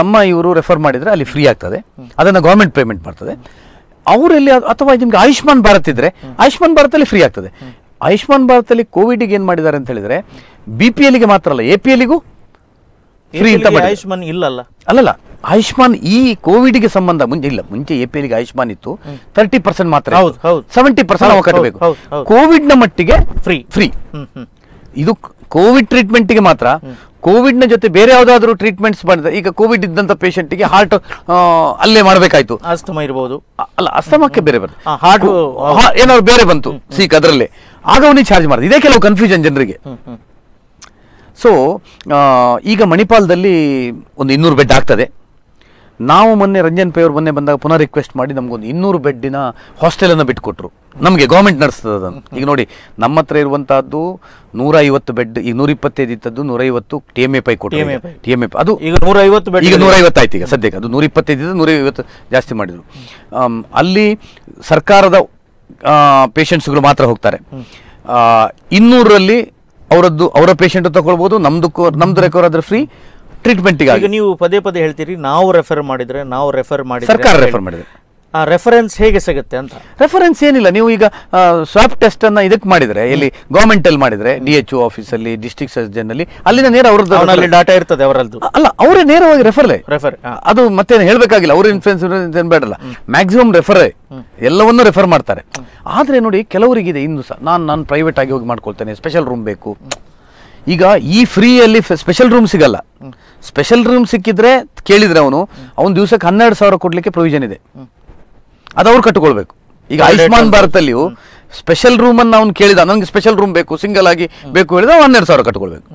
ನಮ್ಮ ಇವರು ರೆಫರ್ ಮಾಡಿದರೆ ಅಲ್ಲಿ ಫ್ರೀ ಆಗ್ತದೆ, ಅದನ್ನು ಗೌರ್ಮೆಂಟ್ ಪೇಮೆಂಟ್ ಮಾಡ್ತದೆ ಅವರಲ್ಲಿ. ಅಥವಾ ನಿಮ್ಗೆ ಆಯುಷ್ಮಾನ್ ಭಾರತ್ ಇದ್ರೆ ಆಯುಷ್ಮಾನ್ ಭಾರತಲ್ಲಿ ಫ್ರೀ ಆಗ್ತದೆ. ಆಯುಷ್ಮಾನ್ ಭಾರತಲ್ಲಿ ಕೋವಿಡ್ಗೆ ಏನು ಮಾಡಿದ್ದಾರೆ ಅಂತ ಹೇಳಿದ್ರೆ, ಬಿ ಪಿ ಎಲ್ಗೆ ಮಾತ್ರ ಅಲ್ಲ, ಎ ಪಿ ಎಲ್ಗೂ ಫ್ರೀ ಅಂತ ಮಾಡಿ. ಆಯುಷ್ಮಾನ್ ಇಲ್ಲಲ್ಲ ಅಲ್ಲಲ್ಲ ಆಯುಷ್ಮಾನ್ ಈ ಕೋವಿಡ್ಗೆ ಸಂಬಂಧ ಮುಂಚೆ ಇಲ್ಲ. ಮುಂಚೆ ಎ ಪಿ ಎಲ್ಗೆ ಆಯುಷ್ಮಾನ್ ಇತ್ತು, ತರ್ಟಿ ಪರ್ಸೆಂಟ್ ಮಾತ್ರ, ಸೆವೆಂಟಿ ಪರ್ಸೆಂಟ್ ನಾವು ಕಟ್ಟಬೇಕು. ಕೋವಿಡ್ನ ಮಟ್ಟಿಗೆ ಫ್ರೀ ಫ್ರೀ ಇದು ಕೋವಿಡ್ ಟ್ರೀಟ್ಮೆಂಟ್ಗೆ ಮಾತ್ರ. ಕೋವಿಡ್ನ ಜೊತೆ ಬೇರೆ ಯಾವುದಾದ್ರೂ ಟ್ರೀಟ್ಮೆಂಟ್ಸ್ ಮಾಡಿದ್ರೆ, ಈಗ ಕೋವಿಡ್ ಇದ್ದಂಥ ಪೇಷಂಟಿಗೆ ಹಾರ್ಟ್ ಅಲ್ಲೇ ಮಾಡಬೇಕಾಯ್ತು, ಅಸ್ತಮ ಇರಬಹುದು ಅಲ್ಲ, ಅಸ್ತಮಕ್ಕೆ ಬೇರೆ ಬರುತ್ತೆ, ಹಾರ್ಟ್ ಏನಾದ್ರು ಬೇರೆ ಬಂತು ಸೀಕ್ ಅದರಲ್ಲೇ, ಆಗ ಅವನಿಗೆ ಚಾರ್ಜ್ ಮಾಡಿದೆ. ಇದೇ ಕೆಲವು ಕನ್ಫ್ಯೂಷನ್ ಜನರಿಗೆ. ಸೊ ಈಗ ಮಣಿಪಾಲದಲ್ಲಿ ಒಂದು ಇನ್ನೂರು ಬೆಡ್ ಆಗ್ತದೆ. ನಾವು ಮೊನ್ನೆ ರಂಜನ್ ಪೈ ಅವರು ಮೊನ್ನೆ ಬಂದಾಗ ಪುನಃ ರಿಕ್ವೆಸ್ಟ್ ಮಾಡಿ ನಮಗೊಂದು ಇನ್ನೂರು ಬೆಡ್ಡಿನ ಹಾಸ್ಟೆಲನ್ನು ಬಿಟ್ಟುಕೊಟ್ರು, ನಮಗೆ ಗೌರ್ಮೆಂಟ್ ನಡೆಸ್ತದೆ ಅದನ್ನು. ಈಗ ನೋಡಿ ನಮ್ಮ ಹತ್ರ ಇರುವಂಥದ್ದು ನೂರ ಐವತ್ತು ಬೆಡ್, ಈಗ ನೂರ ಇಪ್ಪತ್ತೈದು ಇತ್ತದ್ದು ನೂರೈವತ್ತು ಟಿ ಎಮ್ ಎ ಪೈ ಕೊಟ್ಟು ಟಿ ಎಮ್ ಎ ಪೈ ಅದು ಈಗ ನೂರೈವತ್ತು ಬೆಡ್, ಈಗ ನೂರೈವತ್ತು ಆಯ್ತು ಈಗ ಸದ್ಯಕ್ಕೆ. ಅದು ನೂರ ಇಪ್ಪತ್ತೈದು ಇದ್ದು ನೂರೈವತ್ತು ಜಾಸ್ತಿ ಮಾಡಿದರು. ಅಲ್ಲಿ ಸರ್ಕಾರದ ಪೇಷಂಟ್ಸ್ಗಳು ಮಾತ್ರ ಹೋಗ್ತಾರೆ. ಇನ್ನೂರರಲ್ಲಿ ಅವರದ್ದು ಅವರ ಪೇಷಂಟು ತಗೊಳ್ಬೋದು, ನಮ್ದಕ್ಕೂ ನಮ್ದು ರೆಕವರ್ ಆದರೆ ಫ್ರೀ ಟ್ರೀಟ್ಮೆಂಟ್ಗಾಗಿ. ನೀವು ಪದೇ ಪದೇ ಹೇಳ್ತೀರಿ ನಾವು ರೆಫರ್ ಮಾಡಿದರೆ, ನಾವು ರೆಫರ್ ಮಾಡಿ ಸರ್ಕಾರ ರೆಫರ್ ಮಾಡಿದರೆ ಆ ರೆಫರೆನ್ಸ್ ಹೇಗೆ ಸಿಗುತ್ತೆ ಅಂತ. ರೆಫರೆನ್ಸ್ ಏನಿಲ್ಲ. ನೀವು ಈಗ ಸ್ವಾಪ್ ಟೆಸ್ಟನ್ನು ಇದಕ್ಕೆ ಮಾಡಿದರೆ, ಇಲ್ಲಿ ಗೌರ್ಮೆಂಟಲ್ಲಿ ಮಾಡಿದರೆ ಡಿ ಎಚ್ ಒ ಆಫೀಸಲ್ಲಿ, ಡಿಸ್ಟ್ರಿಕ್ಟ್ ಸರ್ಜನ್ನಲ್ಲಿ, ಅಲ್ಲಿನ ನೇರ ಅವ್ರದ್ದು ಡಾಟಾ ಇರ್ತದೆ ಅವರದ್ದು ಅಲ್ಲ, ಅವರೇ ನೇರವಾಗಿ ರೆಫರೇ ರೆಫರ್ ಅದು ಮತ್ತೆ ಹೇಳಬೇಕಾಗಿಲ್ಲ, ಅವ್ರ ಇನ್ಫ್ಲುಯೆನ್ಸ್ ಏನು ಬೇಡಲ್ಲ, ಮ್ಯಾಕ್ಸಿಮಮ್ ರೆಫರೇ ಎಲ್ಲವನ್ನೂ ರೆಫರ್ ಮಾಡ್ತಾರೆ. ಆದರೆ ನೋಡಿ ಕೆಲವರಿಗಿದೆ ಇಂದು ಸಹ, ನಾನು ನಾನು ಪ್ರೈವೇಟ್ ಆಗಿ ಹೋಗಿ ಮಾಡ್ಕೊಳ್ತೇನೆ, ಸ್ಪೆಷಲ್ ರೂಮ್ ಬೇಕು. ಈಗ ಈ ಫ್ರೀಯಲ್ಲಿ ಸ್ಪೆಷಲ್ ರೂಮ್ ಸಿಗಲ್ಲ. ಸ್ಪೆಷಲ್ ರೂಮ್ ಸಿಕ್ಕಿದ್ರೆ ಕೇಳಿದರೆ ಅವನು ಅವ್ನ ದಿವಸಕ್ಕೆ ಹನ್ನೆರಡು ಸಾವಿರ ಕೊಡಲಿಕ್ಕೆ ಪ್ರೊವಿಷನ್ ಇದೆ, ಅದು ಅವ್ರು ಕಟ್ಟಿಕೊಳ್ಬೇಕು. ಈಗ ಆಯುಷ್ಮಾನ್ ಭಾರತಲ್ಲಿಯೂ ಸ್ಪೆಷಲ್ ರೂಮನ್ನು ಅವ್ನು ಕೇಳಿದ, ನನಗೆ ಸ್ಪೆಷಲ್ ರೂಮ್ ಬೇಕು ಸಿಂಗಲ್ ಆಗಿ ಬೇಕು ಹೇಳಿದ್ರೆ ಅವ್ನು ಹನ್ನೆರಡು ಸಾವಿರ ಕಟ್ಕೊಳ್ಬೇಕು.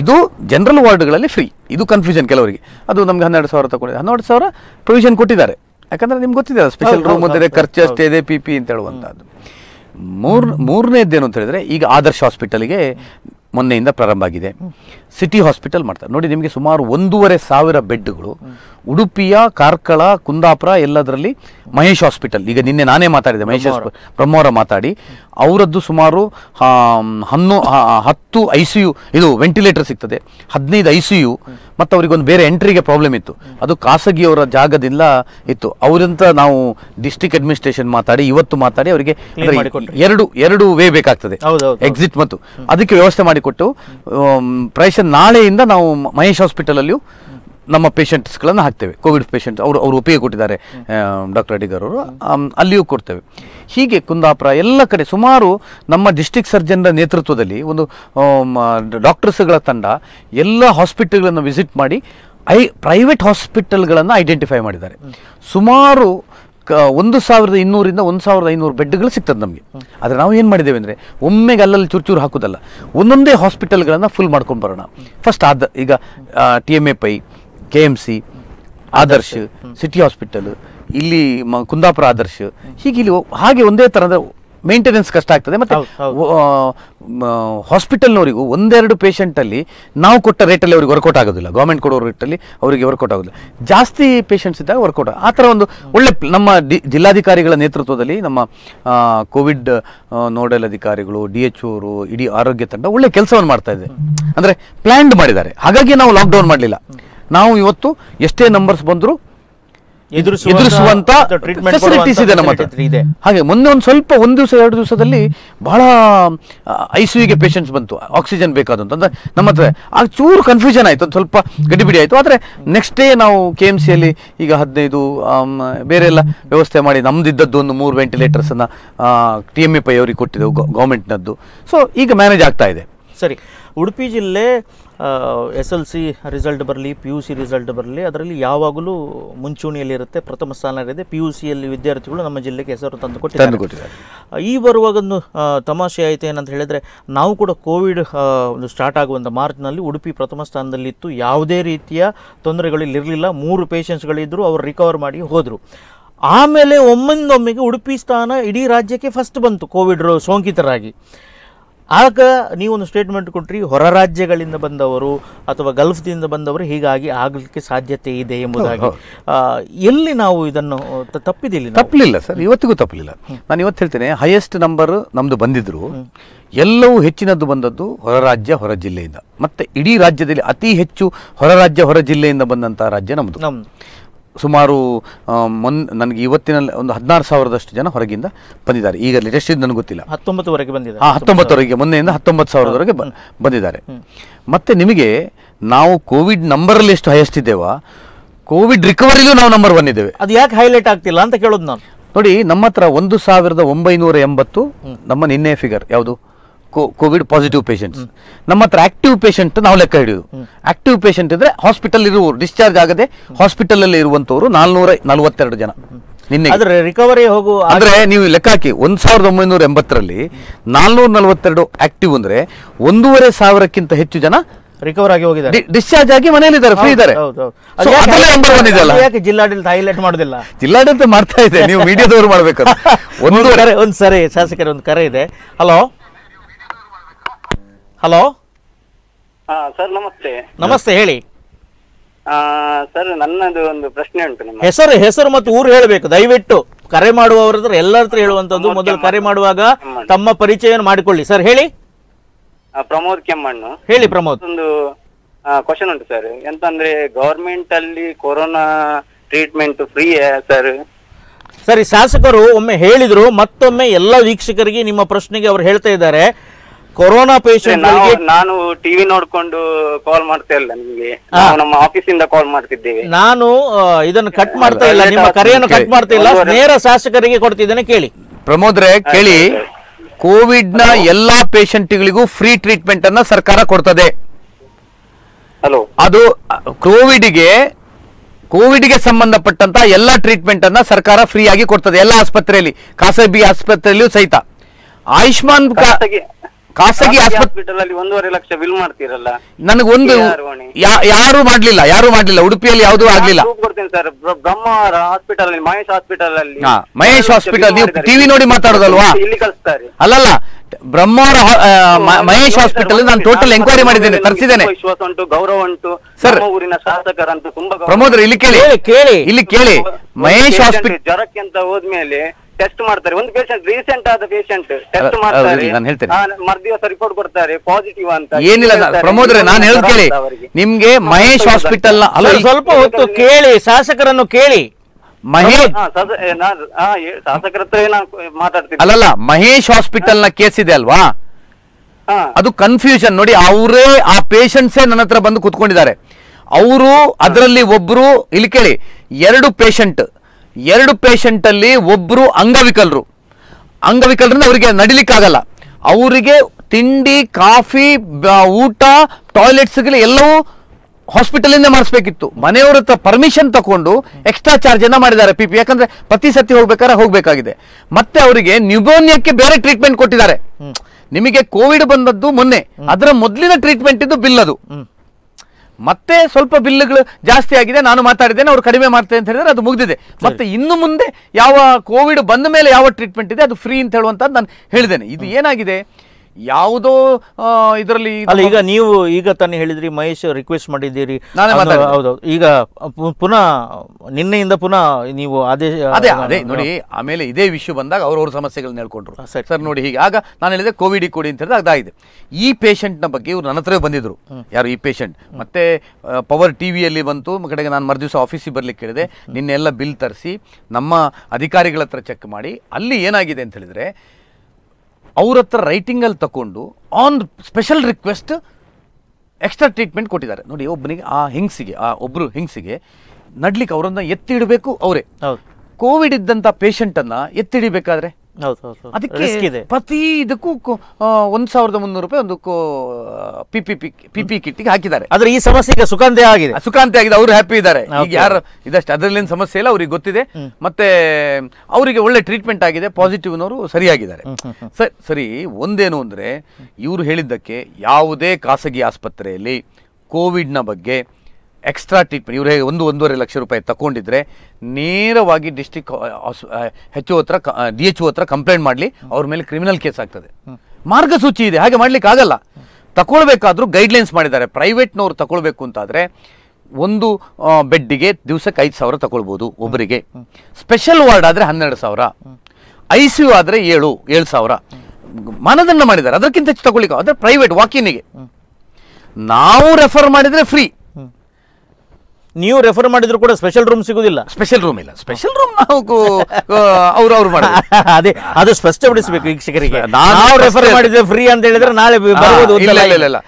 ಇದು ಜನರಲ್ ವಾರ್ಡ್ಗಳಲ್ಲಿ ಫ್ರೀ. ಇದು ಕನ್ಫ್ಯೂಷನ್ ಕೆಲವರಿಗೆ, ಅದು ನಮ್ಗೆ ಹನ್ನೆರಡು ಸಾವಿರ ತಗೊಂಡಿದೆ, ಹನ್ನೆರಡು ಸಾವಿರ ಪ್ರೊವಿಷನ್ ಕೊಟ್ಟಿದ್ದಾರೆ. ಯಾಕಂದರೆ ನಿಮ್ಗೆ ಗೊತ್ತಿದೆ ಸ್ಪೆಷಲ್ ರೂಮ್ ಅಂದರೆ ಖರ್ಚು ಅಷ್ಟೇ ಇದೆ, ಪಿ ಪಿ ಅಂತ ಹೇಳುವಂಥದ್ದು. ಮೂರ್ ಮೂರನೇದ್ದೇನು ಅಂತ ಹೇಳಿದ್ರೆ, ಈಗ ಆದರ್ಶ ಹಾಸ್ಪಿಟಲ್ಗೆ ಮೊನ್ನೆಯಿಂದ ಪ್ರಾರಂಭ ಆಗಿದೆ, ಸಿಟಿ ಹಾಸ್ಪಿಟಲ್ ಮಾಡ್ತಾರೆ. ನೋಡಿ ನಿಮಗೆ ಸುಮಾರು ಒಂದೂವರೆ ಸಾವಿರ ಬೆಡ್ಗಳು ಉಡುಪಿಯ ಕಾರ್ಕಳ ಕುಂದಾಪುರ ಎಲ್ಲದರಲ್ಲಿ ಮಹೇಶ್ ಹಾಸ್ಪಿಟಲ್ ಈಗ ನಿನ್ನೆ ನಾನೇ ಮಾತಾಡಿದೆ ಮಹೇಶ್ ಬ್ರಹ್ಮವರ ಮಾತಾಡಿ ಅವರದ್ದು ಸುಮಾರು ಹತ್ತು ಐಸಿಯು ಇದು ವೆಂಟಿಲೇಟರ್ ಸಿಗ್ತದೆ ಹದಿನೈದು ಐಸಿಯು ಮತ್ತು ಅವರಿಗೆ ಒಂದು ಬೇರೆ ಎಂಟ್ರಿಗೆ ಪ್ರಾಬ್ಲಮ್ ಇತ್ತು ಅದು ಖಾಸಗಿಯವರ ಜಾಗದಿಂದ ಇತ್ತು ಅವರಂತ ನಾವು ಡಿಸ್ಟ್ರಿಕ್ಟ್ ಅಡ್ಮಿನಿಸ್ಟ್ರೇಷನ್ ಮಾತಾಡಿ ಇವತ್ತು ಮಾತಾಡಿ ಅವರಿಗೆ ಎರಡು ಎರಡು ವೇ ಬೇಕಾಗ್ತದೆ ಎಕ್ಸಿಟ್ ಮತ್ತು ಅದಕ್ಕೆ ವ್ಯವಸ್ಥೆ ಮಾಡಿಕೊಟ್ಟು ಪ್ರೈಸ್ ನಾಳೆಯಿಂದ ನಾವು ಮಹೇಶ್ ಹಾಸ್ಪಿಟಲ್ ಅಲ್ಲಿಯೂ ನಮ್ಮ ಪೇಷಂಟ್ಸ್ಗಳನ್ನು ಹಾಕ್ತೇವೆ ಕೋವಿಡ್ ಪೇಷಂಟ್ ಅವರು ಅವರು ಉಪಯೋಗ ಕೊಟ್ಟಿದ್ದಾರೆ ಡಾಕ್ಟರ್ ಅಡಿಗರ್ ಅವರು ಅಲ್ಲಿಯೂ ಕೊಡ್ತೇವೆ ಹೀಗೆ ಕುಂದಾಪುರ ಎಲ್ಲ ಕಡೆ ಸುಮಾರು ನಮ್ಮ ಡಿಸ್ಟ್ರಿಕ್ಟ್ ಸರ್ಜನ್ರ ನೇತೃತ್ವದಲ್ಲಿ ಒಂದು ಡಾಕ್ಟರ್ಸ್ಗಳ ತಂಡ ಎಲ್ಲ ಹಾಸ್ಪಿಟಲ್ಗಳನ್ನು ವಿಸಿಟ್ ಮಾಡಿ ಐ ಪ್ರೈವೇಟ್ ಹಾಸ್ಪಿಟಲ್ಗಳನ್ನು ಐಡೆಂಟಿಫೈ ಮಾಡಿದ್ದಾರೆ ಸುಮಾರು ಒಂದು ಸಾವಿರದ ಇನ್ನೂರಿಂದ ಒಂದು ಸಾವಿರದ ಐನೂರು ಬೆಡ್ಗಳು ಸಿಗ್ತದೆ ನಮಗೆ ಆದರೆ ನಾವು ಏನು ಮಾಡಿದ್ದೇವೆ ಅಂದರೆ ಒಮ್ಮೆಗೆ ಅಲ್ಲಲ್ಲಿ ಚೂರು ಚೂರು ಹಾಕೋದಲ್ಲ ಒಂದೊಂದೇ ಹಾಸ್ಪಿಟಲ್ಗಳನ್ನು ಫುಲ್ ಮಾಡ್ಕೊಂಡು ಬರೋಣ ಫಸ್ಟ್ ಆದ ಈಗ T M A Pai K M C Adarsh city hospital ಇಲ್ಲಿ ಕುಂದಾಪುರ ಆದರ್ಶ್ ಹೀಗೆ ಇಲ್ಲಿ ಹಾಗೆ ಒಂದೇ ಥರ ಅಂದರೆ ಮೇಂಟೆನೆನ್ಸ್ ಕಷ್ಟ ಆಗ್ತದೆ ಮತ್ತು ಹಾಸ್ಪಿಟಲ್ನವರಿಗೂ ಒಂದೆರಡು ಪೇಷಂಟಲ್ಲಿ ನಾವು ಕೊಟ್ಟ ರೇಟಲ್ಲಿ ಅವ್ರಿಗೆ ವರ್ಕೌಟ್ ಆಗೋದಿಲ್ಲ ಗೌರ್ಮೆಂಟ್ ಕೊಡೋ ರೇಟಲ್ಲಿ ಅವರಿಗೆ ವರ್ಕೌಟ್ ಆಗೋದಿಲ್ಲ ಜಾಸ್ತಿ ಪೇಷಂಟ್ಸ್ ಇದ್ದಾಗ ವರ್ಕೌಟ್ ಆ ಥರ ಒಂದು ಒಳ್ಳೆ ನಮ್ಮ ಡಿ ಜಿಲ್ಲಾಧಿಕಾರಿಗಳ ನೇತೃತ್ವದಲ್ಲಿ ನಮ್ಮ ಕೋವಿಡ್ ನೋಡಲ್ ಅಧಿಕಾರಿಗಳು ಡಿ ಎಚ್ ಒ ಅವರು ಇಡೀ ಆರೋಗ್ಯ ತಂಡ ಒಳ್ಳೆ ಕೆಲಸವನ್ನು ಮಾಡ್ತಾ ಇದೆ ಅಂದರೆ ಪ್ಲ್ಯಾನ್ಡ್ ಮಾಡಿದ್ದಾರೆ ಹಾಗಾಗಿ ನಾವು ಲಾಕ್ಡೌನ್ ಮಾಡಲಿಲ್ಲ ನಾವು ಇವತ್ತು ಎಷ್ಟೇ ನಂಬರ್ಸ್ ಬಂದರೂ ಎದುರಿಸುವಂತ ಫೆಸಿಲಿಟೀಸ್ ಇದೆ ನಮ್ಮ ಹತ್ರ ಇದೆ ಹಾಗೆ ಮೊನ್ನೆ ಒಂದು ಸ್ವಲ್ಪ ಒಂದು ದಿವಸ ಎರಡು ದಿವಸದಲ್ಲಿ ಬಹಳ ಐಸಿಯುಗೆ ಪೇಷಂಟ್ಸ್ ಬಂತು ಆಕ್ಸಿಜನ್ ಬೇಕಾದಂತ ಅಂದ್ರೆ ನಮ್ಮ ಹತ್ರ ಆಗ ಚೂರು ಕನ್ಫ್ಯೂಷನ್ ಆಯಿತು ಸ್ವಲ್ಪ ಗಡಿಬಿಡಿ ಆಯಿತು ಆದರೆ ನೆಕ್ಸ್ಟ್ ಡೇ ನಾವು ಕೆ ಎಮ್ ಸಿಯಲ್ಲಿ ಈಗ ಹದಿನೈದು ಬೇರೆ ಎಲ್ಲ ವ್ಯವಸ್ಥೆ ಮಾಡಿ ನಮ್ದಿದ್ದದ್ದು ಒಂದು ಮೂರು ವೆಂಟಿಲೇಟರ್ಸನ್ನು ಟಿ ಎಮ್ ಎ ಪೈ ಅವರಿಗೆ ಕೊಟ್ಟಿದ್ದೆವು ಗೌರ್ಮೆಂಟ್ನದ್ದು ಸೊ ಈಗ ಮ್ಯಾನೇಜ್ ಆಗ್ತಾ ಇದೆ ಸರಿ ಉಡುಪಿ ಜಿಲ್ಲೆ ಎಸ್ ಎಲ್ ಸಿ ರಿಸಲ್ಟ್ ಬರಲಿ ಪಿ ಯು ಸಿ ರಿಸಲ್ಟ್ ಬರಲಿ ಅದರಲ್ಲಿ ಯಾವಾಗಲೂ ಮುಂಚೂಣಿಯಲ್ಲಿರುತ್ತೆ ಪ್ರಥಮ ಸ್ಥಾನವಿದೆ ಪಿ ಯು ಸಿಯಲ್ಲಿ ವಿದ್ಯಾರ್ಥಿಗಳು ನಮ್ಮ ಜಿಲ್ಲೆಗೆ ಹೆಸರು ತಂದು ಕೊಟ್ಟಿದ್ದಾರೆ ಈ ಬರುವಾಗೊಂದು ತಮಾಷೆ ಆಯಿತು ಏನಂತ ಹೇಳಿದರೆ ನಾವು ಕೂಡ ಕೋವಿಡ್ ಒಂದು ಸ್ಟಾರ್ಟ್ ಆಗುವಂಥ ಮಾರ್ಚ್ನಲ್ಲಿ ಉಡುಪಿ ಪ್ರಥಮ ಸ್ಥಾನದಲ್ಲಿತ್ತು ಯಾವುದೇ ರೀತಿಯ ತೊಂದರೆಗಳಿರಲಿಲ್ಲ ಮೂರು ಪೇಷಂಟ್ಸ್ಗಳಿದ್ದರು ಅವರು ರಿಕವರ್ ಮಾಡಿ ಹೋದರು ಆಮೇಲೆ ಒಮ್ಮೊಂದೊಮ್ಮೆಗೆ ಉಡುಪಿ ಸ್ಥಾನ ಇಡೀ ರಾಜ್ಯಕ್ಕೆ ಫಸ್ಟ್ ಬಂತು ಕೋವಿಡ್ ಸೋಂಕಿತರಾಗಿ ಆಗ ನೀವೊಂದು ಸ್ಟೇಟ್ಮೆಂಟ್ ಕೊಟ್ರಿ ಹೊರ ರಾಜ್ಯಗಳಿಂದ ಬಂದವರು ಅಥವಾ ಗಲ್ಫ್ದಿಂದ ಬಂದವರು ಹೀಗಾಗಿ ಆಗಲಿಕ್ಕೆ ಸಾಧ್ಯತೆ ಇದೆ ಎಂಬುದಾಗಿ ಎಲ್ಲಿ ನಾವು ಇದನ್ನು ತಪ್ಪಿದಿಲ್ಲ ತಪ್ಪಲಿಲ್ಲ ಸರ್ ಇವತ್ತಿಗೂ ತಪ್ಪಲಿಲ್ಲ ನಾನು ಇವತ್ತು ಹೇಳ್ತೇನೆ ಹೈಯೆಸ್ಟ್ ನಂಬರ್ ನಮ್ಮದು ಬಂದಿದ್ರು ಎಲ್ಲವೂ ಹೆಚ್ಚಿನದ್ದು ಬಂದದ್ದು ಹೊರ ರಾಜ್ಯ ಹೊರ ಜಿಲ್ಲೆಯಿಂದ ಮತ್ತು ಇಡೀ ರಾಜ್ಯದಲ್ಲಿ ಅತಿ ಹೆಚ್ಚು ಹೊರ ರಾಜ್ಯ ಹೊರ ಜಿಲ್ಲೆಯಿಂದ ಬಂದಂಥ ರಾಜ್ಯ ನಮ್ಮದು ಸುಮಾರು ಮೊನ್ ನನಗೆ ಇವತ್ತಿನಲ್ಲಿ ಒಂದು ಹದಿನಾರು ಸಾವಿರದಷ್ಟು ಜನ ಹೊರಗಿಂದ ಬಂದಿದ್ದಾರೆ ಈಗ ಲೇಟೆಸ್ಟ್ ಇದು ನನಗೆ ಗೊತ್ತಿಲ್ಲ ಹತ್ತೊಂಬತ್ತುವರೆಗೆ ಬಂದಿದ್ದಾರೆ ಹಾಂ ಹತ್ತೊಂಬತ್ತುವರೆಗೆ ಮೊನ್ನೆಯಿಂದ ಹತ್ತೊಂಬತ್ತು ಸಾವಿರದವರೆಗೆ ಬಂದಿದ್ದಾರೆ ಮತ್ತು ನಿಮಗೆ ನಾವು ಕೋವಿಡ್ ನಂಬರಲ್ಲಿ ಎಷ್ಟು ಹೈಯೆಸ್ಟ್ ಇದ್ದೇವೆ ಕೋವಿಡ್ ರಿಕವರಿಲೂ ನಾವು ನಂಬರ್ ಒನ್ ಇದ್ದೇವೆ ಅದು ಯಾಕೆ ಹೈಲೈಟ್ ಆಗ್ತಿಲ್ಲ ಅಂತ ಕೇಳೋದು ನಾನು ನೋಡಿ ನಮ್ಮ ಹತ್ರ ಒಂದು ಸಾವಿರದ ಒಂಬೈನೂರ ಎಂಬತ್ತು ನಮ್ಮ ನಿನ್ನೆ ಫಿಗರ್ ಯಾವುದು ಕೋವಿಡ್ ಪಾಸಿಟಿವ್ ಪೇಷಂಟ್ಸ್ ನಮ್ಮ ಹತ್ರ ಆಕ್ಟಿವ್ ಪೇಷಂಟ್ ನಾವು ಲೆಕ್ಕ ಹಿಡಿಯೋದು ಆಕ್ಟಿವ್ ಪೇಷಂಟ್ ಇದ್ರೆ ಹಾಸ್ಪಿಟಲ್ ಇರುವವರು ಡಿಸ್ಚಾರ್ಜ್ ಆಗದೆ ಹಾಸ್ಪಿಟಲ್ ಅಲ್ಲಿ ಇರುವಂತವರು ನಾಲ್ನೂರ ನಲವತ್ತೆರಡು ಜನ ನಿನ್ನೆ ರಿಕವರಿ ಹೋಗುವ ಅಂದ್ರೆ ನೀವು ಲೆಕ್ಕ ಹಾಕಿ ಒಂದ್ ಸಾವಿರದ ಒಂಬೈನೂರ ಎಂಬತ್ತರಲ್ಲಿ ನಾಲ್ನೂರ ನಲವತ್ತೆರಡು ಆಕ್ಟಿವ್ ಅಂದ್ರೆ ಒಂದೂವರೆ ಸಾವಿರಕ್ಕಿಂತ ಹೆಚ್ಚು ಜನ ರಿಕವರ್ ಆಗಿ ಹೋಗಿದ್ದಾರೆ ಡಿಸ್ಚಾರ್ಜ್ ಆಗಿ ಮನೆಯಲ್ಲಿ ಇದ್ದಾರೆ ಫ್ರೀ ಇದ್ದಾರೆ ಜಿಲ್ಲಾಡಳಿತ ಹೈಲೈಟ್ ಮಾಡೋದಿಲ್ಲ ಜಿಲ್ಲಾಡಳಿತ ಮಾಡ್ತಾ ಇದೆ ನೀವು ಮೀಡಿಯಾದವರು ಮಾಡ್ಬೇಕು ಒಂದು ಸರಿ ಶಾಸಕರ ಒಂದು ಕರೆ ಇದೆ ಹಲೋ ಹಲೋ ಸರ್ ನಮಸ್ತೆ ನಮಸ್ತೆ ಹೇಳಿ ಸರ್ ನನ್ನದು ಒಂದು ಪ್ರಶ್ನೆ ಉಂಟು ನಿಮ್ಮ ಹೆಸರು ಹೆಸರು ಮತ್ತು ಊರು ಹೇಳಬೇಕು ದಯವಿಟ್ಟು ಕರೆ ಮಾಡುವವರ ಹತ್ರ ಎಲ್ಲರ ಹತ್ರ ಹೇಳುವಂತದ್ದು ಮೊದಲು ಕರೆ ಮಾಡುವಾಗ ತಮ್ಮ ಪರಿಚಯವನ್ನು ಮಾಡಿಕೊಳ್ಳಿ ಸರ್ ಹೇಳಿ ಪ್ರಮೋದ್ ಕೆಮ್ಮಣ್ಣು ಹೇಳಿ ಪ್ರಮೋದ್ ಒಂದು ಕ್ವಶನ್ ಉಂಟು ಸರ್ ಎಂತಂದ್ರೆ ಗವರ್ಮೆಂಟ್ ಅಲ್ಲಿ ಕೊರೋನಾ ಟ್ರೀಟ್ಮೆಂಟ್ ಫ್ರೀ ಸರ್ ಸರಿ ಶಾಸಕರು ಒಮ್ಮೆ ಹೇಳಿದ್ರು ಮತ್ತೊಮ್ಮೆ ಎಲ್ಲ ವೀಕ್ಷಕರಿಗೆ ನಿಮ್ಮ ಪ್ರಶ್ನೆಗೆ ಅವ್ರು ಹೇಳ್ತಾ ಇದ್ದಾರೆ ಕೊರೋನಾ ಪೇಷಂಟ್ ನಾನು ಟಿವಿ ನೋಡ್ಕೊಂಡು ಕಾಲ್ ಮಾಡ್ತಾ ಇಲ್ಲ ನಿಮಗೆ ನಮ್ಮ ಆಫೀಸ್ ಇಂದ ಕಾಲ್ ಮಾಡ್ತಿದ್ದೇವೆ ನಾನು ಇದನ್ನು ಕಟ್ ಮಾಡ್ತಾ ಇಲ್ಲ ನಿಮ್ಮ ಕರೆಯನ್ನು ಕಟ್ ಮಾಡ್ತಾ ಇಲ್ಲ ನೇರ ಶಾಸಕರಿಗೆ ಕೊಡ್ತಿದ್ದೇನೆ ಕೇಳಿ ಪ್ರಮೋದ್ರೆ ಕೇಳಿ ಕೋವಿಡ್ ನ ಎಲ್ಲಾ ಪೇಷಂಟ್ಗಳಿಗೂ ಫ್ರೀ ಟ್ರೀಟ್ಮೆಂಟ್ ಅನ್ನ ಸರ್ಕಾರ ಕೊಡ್ತದೆ ಹಲೋ ಅದು ಕೋವಿಡ್ಗೆ ಕೋವಿಡ್ಗೆ ಸಂಬಂಧಪಟ್ಟಂತ ಎಲ್ಲಾ ಟ್ರೀಟ್ಮೆಂಟ್ ಅನ್ನ ಸರ್ಕಾರ ಫ್ರೀ ಆಗಿ ಕೊಡ್ತದೆ ಎಲ್ಲಾ ಆಸ್ಪತ್ರೆಯಲ್ಲಿ ಖಾಸಗಿ ಆಸ್ಪತ್ರೆಯಲ್ಲಿಯೂ ಸಹಿತ ಆಯುಷ್ಮಾನ್ ಖಾಸಗಿ ಹಾಸ್ಪಿಟಲ್ ಅಲ್ಲಿ ಒಂದೂವರೆ ಲಕ್ಷ ಬಿಲ್ ಮಾಡ್ತೀರಲ್ಲ ನನಗೆ ಒಂದು ಯಾರು ಮಾಡ್ಲಿಲ್ಲ ಯಾರು ಮಾಡ್ಲಿಲ್ಲ ಉಡುಪಿಯಲ್ಲಿ ಯಾವ್ದು ಆಗ್ಲಿಲ್ಲ sir Brahmavar hospital Mahesh hospital ಅಲ್ಲಿ ಮಹೇಶ್ ಹಾಸ್ಪಿಟಲ್ ನೀವು ಟಿವಿ ನೋಡಿ ಮಾತಾಡೋದಲ್ವಾ ಇಲ್ಲಿ ಕಳಿಸ್ತಾರೆ ಅಲ್ಲಲ್ಲ ಬ್ರಹ್ಮೋರ ಮಹೇಶ್ ಹಾಸ್ಪಿಟಲ್ ನಾನು ಟೋಟಲ್ ಎಂಕ್ವೈರಿ ಮಾಡಿದ್ದೇನೆ, ತರಿಸಿದ್ದೇನೆ. ವಿಶ್ವಾಸ ಉಂಟು, ಗೌರವ ಉಂಟು ಸರ್, ಊರಿನ ಶಾಸಕರಂತೂ ತುಂಬಾ ಪ್ರಮೋದರ. ಇಲ್ಲಿ ಕೇಳಿ ಕೇಳಿ ಇಲ್ಲಿ ಕೇಳಿ ಮಹೇಶ್ ಹಾಸ್ಪಿಟಲ್ ಜ್ವರಕ್ಕೆ ಅಂತ ಹೋದ್ಮೇಲೆ ಟೆಸ್ಟ್ ಮಾಡ್ತಾರೆ, ಒಂದು ಪೇಷಂಟ್ ರೀಸೆಂಟ್ ಆದ ಪೇಷಂಟ್ ಟೆಸ್ಟ್ ಮಾಡ್ತಾರೆ, ಮರ್ದಿವಸ ರಿಪೋರ್ಟ್ ಕೊಡ್ತಾರೆ ಪಾಸಿಟಿವ್ ಅಂತ. ಏನಿಲ್ಲ ಪ್ರಮೋದ್ರೆ, ನಾನು ಹೇಳಿ ಕೇಳಿ ನಿಮ್ಗೆ ಮಹೇಶ್ ಹಾಸ್ಪಿಟಲ್ ಅಲ್ಲ, ಸ್ವಲ್ಪ ಹೊತ್ತು ಕೇಳಿ ಶಾಸಕರನ್ನು ಕೇಳಿ. ಮಹೇಶ್ ಶಾಸಕರ ಹತ್ರ ಮಾತಾಡ್ತೀನಿ ಅಲ್ಲಲ್ಲ, ಮಹೇಶ್ ಹಾಸ್ಪಿಟಲ್ ನ ಕೇಸ್ ಇದೆ ಅಲ್ವಾ, ಅದು ಕನ್ಫ್ಯೂಷನ್ ನೋಡಿ. ಅವರೇ ಆ ಪೇಷಂಟ್ಸೇ ನನ್ನ ಹತ್ರ ಬಂದು ಕುತ್ಕೊಂಡಿದ್ದಾರೆ ಅವರು. ಅದರಲ್ಲಿ ಒಬ್ರು ಇಲ್ಲಿ ಕೇಳಿ, ಎರಡು ಪೇಷಂಟ್ ಎರಡು ಪೇಷಂಟ್ ಅಲ್ಲಿ ಒಬ್ರು ಅಂಗವಿಕಲರು, ಅಂಗವಿಕಲರಿಂದ ಅವರಿಗೆ ನಡಿಲಿಕ್ಕಾಗಲ್ಲ, ಅವರಿಗೆ ತಿಂಡಿ ಕಾಫಿ ಊಟ ಟಾಯ್ಲೆಟ್ಸ್ಗಳು ಎಲ್ಲವೂ ಹಾಸ್ಪಿಟಲ್ ಇಂದ ಮಾಡಿಸ್ಬೇಕಿತ್ತು. ಮನೆಯವ್ರ ಹತ್ರ ಪರ್ಮಿಷನ್ ತಗೊಂಡು ಎಕ್ಸ್ಟ್ರಾ ಚಾರ್ಜ್ ಅನ್ನ ಮಾಡಿದ್ದಾರೆ ಪಿ ಪಿ, ಯಾಕಂದ್ರೆ ಪ್ರತಿ ಸತಿ ಹೋಗ್ಬೇಕಾದ್ರೆ ಹೋಗ್ಬೇಕಾಗಿದೆ. ಮತ್ತೆ ಅವರಿಗೆ ನ್ಯೂಮೋನಿಯಾಕ್ಕೆ ಬೇರೆ ಟ್ರೀಟ್ಮೆಂಟ್ ಕೊಟ್ಟಿದ್ದಾರೆ. ನಿಮಗೆ ಕೋವಿಡ್ ಬಂದದ್ದು ಮೊನ್ನೆ, ಅದರ ಮೊದಲಿನ ಟ್ರೀಟ್ಮೆಂಟ್ ಇದ್ದು ಬಿಲ್ ಅದು, ಮತ್ತೆ ಸ್ವಲ್ಪ ಬಿಲ್ಗಳು ಜಾಸ್ತಿ ಆಗಿದೆ, ನಾನು ಮಾತಾಡಿದ್ದೇನೆ, ಅವ್ರು ಕಡಿಮೆ ಮಾಡ್ತೇನೆ ಅಂತ ಹೇಳಿದ್ರೆ ಅದು ಮುಗಿದಿದೆ. ಮತ್ತೆ ಇನ್ನು ಮುಂದೆ ಯಾವ ಕೋವಿಡ್ ಬಂದ ಮೇಲೆ ಯಾವ ಟ್ರೀಟ್ಮೆಂಟ್ ಇದೆ ಅದು ಫ್ರೀ ಅಂತ ಹೇಳುವಂತದ್ದು ನಾನು ಹೇಳಿದ್ದೇನೆ. ಇದು ಏನಾಗಿದೆ ಯಾವುದೋ ಇದರಲ್ಲಿ ಅಲ್ಲ. ಈಗ ನೀವು ಈಗ ತಾನೇ ಹೇಳಿದ್ರಿ ಮಹೇಶ್ ರಿಕ್ವೆಸ್ಟ್ ಮಾಡಿದ್ದೀರಿ, ಹೌದೌದು, ಈಗ ಪುನಃ ನಿನ್ನೆಯಿಂದ ಪುನಃ ನೀವು ಆದೇಶ ಅದೇ ಅದೇ ನೋಡಿ. ಆಮೇಲೆ ಇದೇ ವಿಷಯ ಬಂದಾಗ ಅವ್ರವ್ರ ಸಮಸ್ಯೆಗಳನ್ನ ಹೇಳ್ಕೊಂಡ್ರು, ಸರ್ ನೋಡಿ ಹೀಗೆ, ಆಗ ನಾನು ಹೇಳಿದೆ ಕೋವಿಡ್ ಕೊಡಿ ಅಂತ ಹೇಳಿದ್ರೆ ಅದಾಗಿದೆ. ಈ ಪೇಷಂಟ್ನ ಬಗ್ಗೆ ಇವ್ರು ನನ್ನ ಹತ್ರ ಬಂದಿದ್ರು, ಯಾರು ಈ ಪೇಷಂಟ್, ಮತ್ತೆ ಪವರ್ ಟಿ ವಿಯಲ್ಲಿ ಬಂತು, ಕಡೆಗೆ ನಾನು ಮರುದಿವಸ ಆಫೀಸಿಗೆ ಬರ್ಲಿಕ್ಕೆ ಹೇಳಿದೆ, ನಿನ್ನೆಲ್ಲ ಬಿಲ್ ತರಿಸಿ ನಮ್ಮ ಅಧಿಕಾರಿಗಳ ಹತ್ರ ಚೆಕ್ ಮಾಡಿ, ಅಲ್ಲಿ ಏನಾಗಿದೆ ಅಂತ ಹೇಳಿದ್ರೆ ಅವ್ರ ಹತ್ರ ರೈಟಿಂಗಲ್ಲಿ ತಗೊಂಡು on special request extra treatment ಕೊಟ್ಟಿದ್ದಾರೆ. ನೋಡಿ ಒಬ್ಬನಿಗೆ ಆ ಹಿಂಗ್ಸಿಗೆ ಆ ಒಬ್ಬರು ಹಿಂಗ್ಸಿಗೆ ನಡ್ಲಿಕ್ಕೆ ಅವರನ್ನ ಎತ್ತಿ ಹಿಡಬೇಕು ಅವರೇ, ಕೋವಿಡ್ ಇದ್ದಂಥ ಪೇಷಂಟನ್ನು ಎತ್ತಿ ಹಿಡಿಬೇಕಾದ್ರೆ ಅದಕ್ಕೆ ಪ್ರತಿ ಇದಕ್ಕೂ ಒಂದ್ ಸಾವಿರದ ಮುನ್ನೂರು ರೂಪಾಯಿ ಒಂದು ಪಿಪಿ ಪಿಪಿ ಕಿಟ್ಗೆ ಹಾಕಿದ್ದಾರೆ. ಆದ್ರೆ ಈ ಸಮಸ್ಯೆಗೆ ಸುಖಾಂತ್ಯ ಆಗಿದೆ, ಸುಖಾಂತ್ಯ ಆಗಿದೆ, ಅವರು ಹ್ಯಾಪಿ ಇದ್ದಾರೆ. ಈಗ ಯಾರು ಇದಷ್ಟು ಅದರಲ್ಲೇನು ಸಮಸ್ಯೆ ಇಲ್ಲ, ಅವ್ರಿಗೆ ಗೊತ್ತಿದೆ, ಮತ್ತೆ ಅವರಿಗೆ ಒಳ್ಳೆ ಟ್ರೀಟ್ಮೆಂಟ್ ಆಗಿದೆ, ಪಾಸಿಟಿವ್ನವರು ಸರಿಯಾಗಿದ್ದಾರೆ. ಸರಿ ಸರಿ ಒಂದೇನು ಅಂದ್ರೆ, ಇವರು ಹೇಳಿದ್ದಕ್ಕೆ ಯಾವುದೇ ಖಾಸಗಿ ಆಸ್ಪತ್ರೆಯಲ್ಲಿ ಕೋವಿಡ್ನ ಬಗ್ಗೆ ಎಕ್ಸ್ಟ್ರಾ ಟ್ರೀಟ್ಮೆಂಟ್ ಇವ್ರು ಹೇಗೆ ಒಂದು ಒಂದೂವರೆ ಲಕ್ಷ ರೂಪಾಯಿ ತಗೊಂಡಿದ್ರೆ ನೇರವಾಗಿ ಡಿಸ್ಟ್ರಿಕ್ಟ್ ಹೆಚ್ ಓ ಹತ್ರ ಡಿ ಎಚ್ ಓ ಹತ್ರ ಕಂಪ್ಲೇಂಟ್ ಮಾಡಲಿ, ಅವ್ರ ಮೇಲೆ ಕ್ರಿಮಿನಲ್ ಕೇಸ್ ಆಗ್ತದೆ. ಮಾರ್ಗಸೂಚಿ ಇದೆ, ಹಾಗೆ ಮಾಡ್ಲಿಕ್ಕೆ ಆಗಲ್ಲ. ತಗೊಳ್ಬೇಕಾದ್ರೂ ಗೈಡ್ಲೈನ್ಸ್ ಮಾಡಿದ್ದಾರೆ, ಪ್ರೈವೇಟ್ನವ್ರು ತಗೊಳ್ಬೇಕು ಅಂತಾದರೆ ಒಂದು ಬೆಡ್ಡಿಗೆ ದಿವಸಕ್ಕೆ ಐದು ಸಾವಿರ ತಗೊಳ್ಬೋದು ಒಬ್ಬರಿಗೆ, ಸ್ಪೆಷಲ್ ವಾರ್ಡ್ ಆದರೆ ಹನ್ನೆರಡು ಸಾವಿರ, ಐ ಸಿ ಯು ಆದರೆ ಏಳು ಏಳು ಸಾವಿರ ಮಾನದಂಡ ಮಾಡಿದ್ದಾರೆ. ಅದಕ್ಕಿಂತ ಹೆಚ್ಚು ತಗೊಳ್ಳಿಕ್ಕೆ ಆದರೆ ಪ್ರೈವೇಟ್ ವಾಕಿನಿಗೆ. ನಾವು ರೆಫರ್ ಮಾಡಿದರೆ ಫ್ರೀ, ನೀವು ರೆಫರ್ ಮಾಡಿದ್ರು ಕೂಡ ಸ್ಪೆಷಲ್ ರೂಮ್ ಸಿಗುದಿಲ್ಲ, ಸ್ಪೆಷಲ್ ರೂಮ್ ಇಲ್ಲ, ಸ್ಪೆಷಲ್ ರೂಮ್ ನಾವು ಅವ್ರು ಅವ್ರು ಮಾಡಿದ್ರು. ಅದೇ ಅದು ಸ್ಪಷ್ಟಪಡಿಸಬೇಕು ವೀಕ್ಷಕರಿಗೆ. ನಾವು ರೆಫರ್ ಮಾಡಿದ್ರೆ ಫ್ರೀ ಅಂತ ಹೇಳಿದ್ರೆ ನಾಳೆ ಬರಬಹುದು. ಇಲ್ಲ ಇಲ್ಲ ಇಲ್ಲ,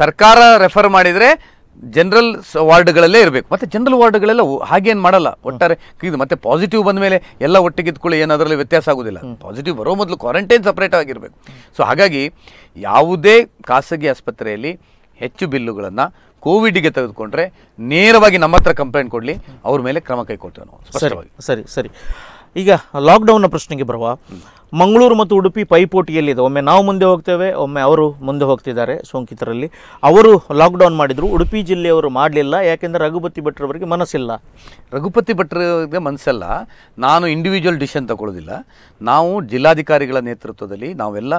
ಸರ್ಕಾರ ರೆಫರ್ ಮಾಡಿದ್ರೆ ಜನರಲ್ ವಾರ್ಡ್ಗಳಲ್ಲೇ ಇರಬೇಕು, ಮತ್ತೆ ಜನರಲ್ ವಾರ್ಡ್ಗಳೆಲ್ಲ ಹಾಗೇನು ಮಾಡಲ್ಲ ಒಟ್ಟಾರೆ. ಇದು ಮತ್ತೆ ಪಾಸಿಟಿವ್ ಬಂದ ಮೇಲೆ ಎಲ್ಲ ಒಟ್ಟಿಗೆ ಇದ್ಕೊಳ್ಳಿ, ಏನಾದ್ರಲ್ಲಿ ವ್ಯತ್ಯಾಸ ಆಗೋದಿಲ್ಲ. ಪಾಸಿಟಿವ್ ಬರೋ ಮೊದಲು ಕ್ವಾರಂಟೈನ್ ಸಪ್ರೇಟ್ ಆಗಿರಬೇಕು. ಸೊ ಹಾಗಾಗಿ ಯಾವುದೇ ಖಾಸಗಿ ಆಸ್ಪತ್ರೆಯಲ್ಲಿ ಹೆಚ್ಚು ಬಿಲ್ಲುಗಳನ್ನು ಕೋವಿಡ್ಗೆ ತೆಗೆದುಕೊಂಡ್ರೆ ನೇರವಾಗಿ ನಮ್ಮ ಹತ್ರ ಕಂಪ್ಲೇಂಟ್ ಕೊಡಲಿ, ಅವ್ರ ಮೇಲೆ ಕ್ರಮ ಕೈಗೊಳ್ತೇವೆ ನಾವು ಸ್ಪಷ್ಟವಾಗಿ. ಸರಿ ಸರಿ, ಈಗ ಲಾಕ್ಡೌನ್ನ ಪ್ರಶ್ನೆಗೆ ಬರುವ. ಮಂಗಳೂರು ಮತ್ತು ಉಡುಪಿ ಪೈಪೋಟಿಯಲ್ಲಿದೆ. ಒಮ್ಮೆ ನಾವು ಮುಂದೆ ಹೋಗ್ತೇವೆ, ಒಮ್ಮೆ ಅವರು ಮುಂದೆ ಹೋಗ್ತಿದ್ದಾರೆ ಸೋಂಕಿತರಲ್ಲಿ. ಅವರು ಲಾಕ್ಡೌನ್ ಮಾಡಿದರು, ಉಡುಪಿ ಜಿಲ್ಲೆಯವರು ಮಾಡಲಿಲ್ಲ. ಯಾಕೆಂದರೆ ರಘುಪತಿ ಭಟ್ರವರಿಗೆ ಮನಸ್ಸಿಲ್ಲ. ರಘುಪತಿ ಭಟ್ರವರಿಗೆ ಮನಸ್ಸಲ್ಲ. ನಾನು ಇಂಡಿವಿಜುವಲ್ ಡಿಸಿಷನ್ ತಗೊಳ್ಳೋದಿಲ್ಲ. ನಾವು ಜಿಲ್ಲಾಧಿಕಾರಿಗಳ ನೇತೃತ್ವದಲ್ಲಿ ನಾವೆಲ್ಲ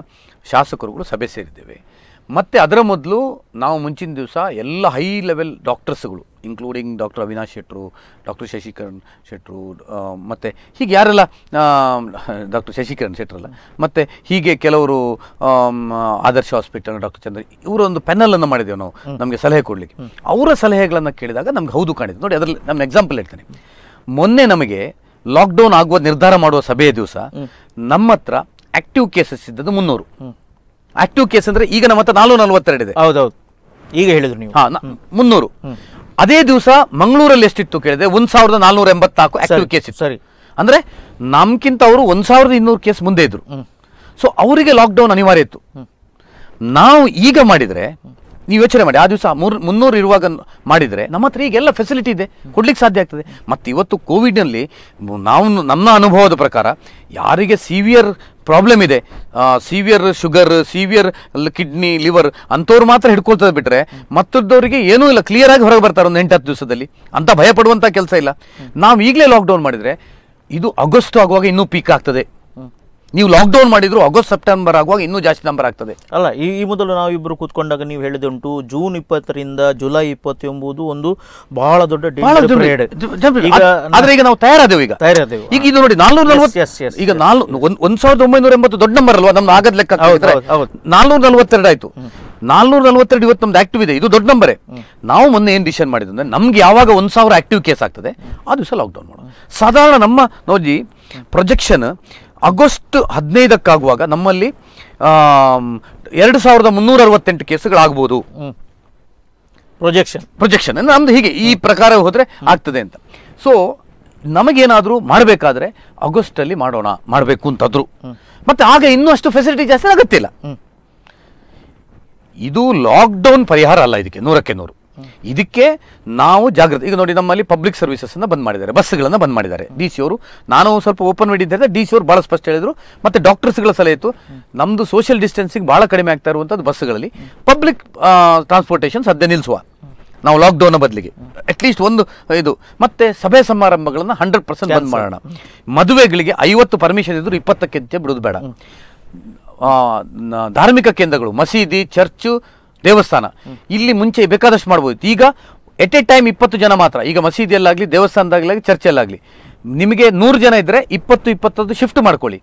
ಶಾಸಕರುಗಳು ಸಭೆ ಸೇರಿದ್ದೇವೆ. ಮತ್ತು ಅದರ ಮೊದಲು ನಾವು ಮುಂಚಿನ ದಿವಸ ಎಲ್ಲ ಹೈ ಲೆವೆಲ್ ಡಾಕ್ಟರ್ಸ್ಗಳು, ಇನ್ಕ್ಲೂಡಿಂಗ್ ಡಾಕ್ಟರ್ ಅವಿನಾಶ್ ಶೆಟ್ಟರು, ಡಾಕ್ಟರ್ ಶಶಿಕರಣ್ ಶೆಟ್ಟರು, ಮತ್ತು ಹೀಗೆ ಯಾರೆಲ್ಲ ಡಾಕ್ಟರ್ ಶಶಿಕರಣ್ ಶೆಟ್ಟರಲ್ಲ, ಮತ್ತು ಹೀಗೆ ಕೆಲವರು ಆದರ್ಶ ಹಾಸ್ಪಿಟಲ್ ಡಾಕ್ಟರ್ ಚಂದ್ರ, ಇವರೊಂದು ಪ್ಯಾನಲನ್ನು ಮಾಡಿದ್ದೇವೆ ನಾವು ನಮಗೆ ಸಲಹೆ ಕೊಡಲಿಕ್ಕೆ. ಅವರ ಸಲಹೆಗಳನ್ನು ಕೇಳಿದಾಗ ನಮ್ಗೆ ಹೌದು ಕಾಣಿದೆ. ನೋಡಿ ಅದರಲ್ಲಿ ನಾನು ಎಕ್ಸಾಂಪಲ್ ಹೇಳ್ತೇನೆ. ಮೊನ್ನೆ ನಮಗೆ ಲಾಕ್ಡೌನ್ ಆಗುವ ನಿರ್ಧಾರ ಮಾಡುವ ಸಭೆಯ ದಿವಸ ನಮ್ಮ ಹತ್ರ ಆ್ಯಕ್ಟಿವ್ ಕೇಸಸ್ ಇದ್ದದ್ದು ಮುನ್ನೂರು. ಆಕ್ಟಿವ್ ಕೇಸ್ ಅಂದ್ರೆ ಈಗ ನಮ್ಮ ಹತ್ರ ನಾಲ್ನೂರ ನಲವತ್ತೆರಡು ಇದೆ. ಹೌದೌದು, ಈಗ ಹೇಳಿದ್ರು ನೀವು ಮುನ್ನೂರು. ಅದೇ ದಿವಸ ಮಂಗಳೂರಲ್ಲಿ ಎಷ್ಟಿತ್ತು ಕೇಳಿದೆ, ಒಂದ್ ಸಾವಿರದ ನಾಲ್ನೂರ ಎಂಬತ್ನಾಲ್ಕು ಆಕ್ಟಿವ್ ಕೇಸ್ ಇತ್ತು. ಸರಿ, ಅಂದ್ರೆ ನಮ್ಗಿಂತ ಅವರು ಒಂದ್ ಸಾವಿರದ ಇನ್ನೂರು ಕೇಸ್ ಮುಂದೆ ಇದ್ರು. ಸೊ ಅವರಿಗೆ ಲಾಕ್ಡೌನ್ ಅನಿವಾರ್ಯ ಇತ್ತು. ನಾವು ಈಗ ಮಾಡಿದ್ರೆ ನೀವು ಯೋಚನೆ ಮಾಡಿ, ಆ ದಿವಸ ಮೂರ್ ಮುನ್ನೂರು ಇರುವಾಗ ಮಾಡಿದರೆ ನಮ್ಮ ಹತ್ರ ಈಗೆಲ್ಲ ಫೆಸಿಲಿಟಿ ಇದೆ, ಕೊಡ್ಲಿಕ್ಕೆ ಸಾಧ್ಯ ಆಗ್ತದೆ. ಮತ್ತು ಇವತ್ತು ಕೋವಿಡ್ನಲ್ಲಿ ನಾವು ನಮ್ಮ ಅನುಭವದ ಪ್ರಕಾರ ಯಾರಿಗೆ ಸಿವಿಯರ್ ಪ್ರಾಬ್ಲಮ್ ಇದೆ, severe sugar, severe kidney, liver ಅಂಥವ್ರು ಮಾತ್ರ ಹಿಡ್ಕೊಳ್ತದೆ ಬಿಟ್ಟರೆ ಮತ್ತದವರಿಗೆ ಏನೂ ಇಲ್ಲ, ಕ್ಲಿಯರ್ ಆಗಿ ಹೊರಗೆ ಬರ್ತಾರೆ ಒಂದು ಎಂಟು ಹತ್ತು ದಿವಸದಲ್ಲಿ. ಅಂತ ಭಯ ಪಡುವಂಥ ಕೆಲಸ ಇಲ್ಲ. ನಾವು ಈಗಲೇ ಲಾಕ್ಡೌನ್ ಮಾಡಿದರೆ ಇದು ಆಗಸ್ಟ್ ಆಗುವಾಗ ಇನ್ನೂ ಪೀಕ್ ಆಗ್ತದೆ. ನೀವು ಲಾಕ್ಡೌನ್ ಮಾಡಿದ್ರು ಆಗಸ್ಟ್ ಸೆಪ್ಟೆಂಬರ್ ಆಗುವಾಗ ಇನ್ನೂ ಜಾಸ್ತಿ ನಂಬರ್ ಆಗ್ತದೆ ಅಲ್ಲ. ಈ ಮೊದಲು ನಾವು ಇಬ್ಬರು ಕೂತ್ಕೊಂಡಾಗ ನೀವು ಹೇಳಿದಂಟು ಜೂನ್ ಇಪ್ಪತ್ತು ರಿಂದ ಜುಲೈ ಇಪ್ಪತ್ತು ಎಂಬುದು ಒಂದು ಬಹಳ ದೊಡ್ಡ ಡೇಂಜರ್ ಪೀರಿಯಡ್. ಆದರೆ ಈಗ ನಾವು ತಯಾರಾದೆವು. ಈಗ ತಯಾರಾದೆವು. ಈಗ ಇದು ನೋಡಿ ನಾಲ್ನೂರ ನಲವತ್ತು, ಈಗ ಒಂದು ಸಾವಿರದ ಒಂಬೈನೂರ ಎಂಬತ್ತು ದೊಡ್ಡ ನಂಬರ್ ಅಲ್ವಾ ನಮ್ದು ಆಗದ ಲೆಕ್ಕ. ನಾಲ್ನೂರ ನಲವತ್ತೆರಡು ಆಯ್ತು, ನಾಲ್ನೂರ ನಲವತ್ತೆರಡು ಇವತ್ತು ನಮ್ದು ಆಕ್ಟಿವ್ ಇದೆ, ಇದು ದೊಡ್ಡ ನಂಬರೇ. ನಾವು ಮೊನ್ನೆ ಏನು ಡಿಸಿಷನ್ ಮಾಡಿದ್ರೆ ನಮ್ಗೆ ಯಾವಾಗ ಒಂದು ಸಾವಿರ ಆಕ್ಟಿವ್ ಕೇಸ್ ಆಗ್ತದೆ ಆ ದಿವಸ ಲಾಕ್ಡೌನ್ ಮಾಡೋಣ. ಸಾಧಾರಣ ನಮ್ಮ ನೋಡಿ ಪ್ರೊಜೆಕ್ಷನ್ ಆಗಸ್ಟ್ ಹದಿನೈದಕ್ಕಾಗುವಾಗ ನಮ್ಮಲ್ಲಿ ಎರಡು ಸಾವಿರದ ಮುನ್ನೂರ ಅರವತ್ತೆಂಟು ಕೇಸುಗಳಾಗ್ಬೋದು ಪ್ರೊಜೆಕ್ಷನ್ ಪ್ರೊಜೆಕ್ಷನ್ ನಮ್ದು ಹೀಗೆ ಈ ಪ್ರಕಾರ ಹೋದರೆ ಆಗ್ತದೆ ಅಂತ. ಸೊ ನಮಗೇನಾದರೂ ಮಾಡಬೇಕಾದ್ರೆ ಆಗಸ್ಟಲ್ಲಿ ಮಾಡೋಣ ಮಾಡಬೇಕು ಅಂತಾದ್ರು, ಮತ್ತು ಆಗ ಇನ್ನೂ ಅಷ್ಟು ಫೆಸಿಲಿಟಿ ಜಾಸ್ತಿ ಆಗತ್ತಿಲ್ಲ. ಇದು ಲಾಕ್ಡೌನ್ ಪರಿಹಾರ ಅಲ್ಲ, ಇದಕ್ಕೆ ನೂರಕ್ಕೆ ನೂರು. ಇದಕ್ಕೆ ನಾವು ಜಾಗೃತಿ. ಈಗ ನೋಡಿ ನಮ್ಮಲ್ಲಿ ಪಬ್ಲಿಕ್ ಸರ್ವಿಸಸ್ ಅನ್ನ ಬಂದ್ ಮಾಡಿದ್ದಾರೆ, ಬಸ್ಗಳನ್ನು ಬಂದ್ ಮಾಡಿದ್ದಾರೆ ಡಿ ಸಿ ಅವರು. ನಾನು ಸ್ವಲ್ಪ ಓಪನ್ ಮಾಡಿದ್ದೆ, ಡಿ ಸಿ ಅವರು ಭಾಳ ಸ್ಪಷ್ಟ ಹೇಳಿದ್ರು, ಮತ್ತೆ ಡಾಕ್ಟರ್ಸ್ಗಳ ಸಲಹೆ ಇತ್ತು. ನಮ್ದು ಸೋಷಿಯಲ್ ಡಿಸ್ಟೆನ್ಸಿಂಗ್ ಭಾಳ ಕಡಿಮೆ ಆಗ್ತಾ ಇರುವಂಥದ್ದು ಬಸ್ಗಳಲ್ಲಿ. ಪಬ್ಲಿಕ್ ಟ್ರಾನ್ಸ್ಪೋರ್ಟೇಷನ್ ಸದ್ಯ ನಿಲ್ಲಿಸುವ ನಾವು ಲಾಕ್ಡೌನ್ ಬದಲಿಗೆ ಅಟ್ಲೀಸ್ಟ್ ಒಂದು ಇದು, ಮತ್ತೆ ಸಭೆ ಸಮಾರಂಭಗಳನ್ನು ಹಂಡ್ರೆಡ್ ಪರ್ಸೆಂಟ್ ಬಂದ್ ಮಾಡೋಣ. ಮದುವೆಗಳಿಗೆ ಐವತ್ತು ಪರ್ಮಿಷನ್ ಇದ್ರು ಇಪ್ಪತ್ತಕ್ಕಿಂತ ಬಿಡೋದು ಬೇಡ. ಧಾರ್ಮಿಕ ಕೇಂದ್ರಗಳು, ಮಸೀದಿ, ಚರ್ಚು, ದೇವಸ್ಥಾನ, ಇಲ್ಲಿ ಮುಂಚೆ ಬೇಕಾದಷ್ಟು ಮಾಡ್ಬೋದು. ಈಗ ಎಟ್ ಎ ಟೈಮ್ ಇಪ್ಪತ್ತು ಜನ ಮಾತ್ರ. ಈಗ ಮಸೀದಿಯಲ್ಲಾಗಲಿ, ದೇವಸ್ಥಾನದಾಗಲಾಗಲಿ, ಚರ್ಚೆಲ್ಲಾಗಲಿ ನಿಮಗೆ ನೂರು ಜನ ಇದ್ದರೆ ಇಪ್ಪತ್ತು ಇಪ್ಪತ್ತೊಂದು ಶಿಫ್ಟ್ ಮಾಡ್ಕೊಳ್ಳಿ.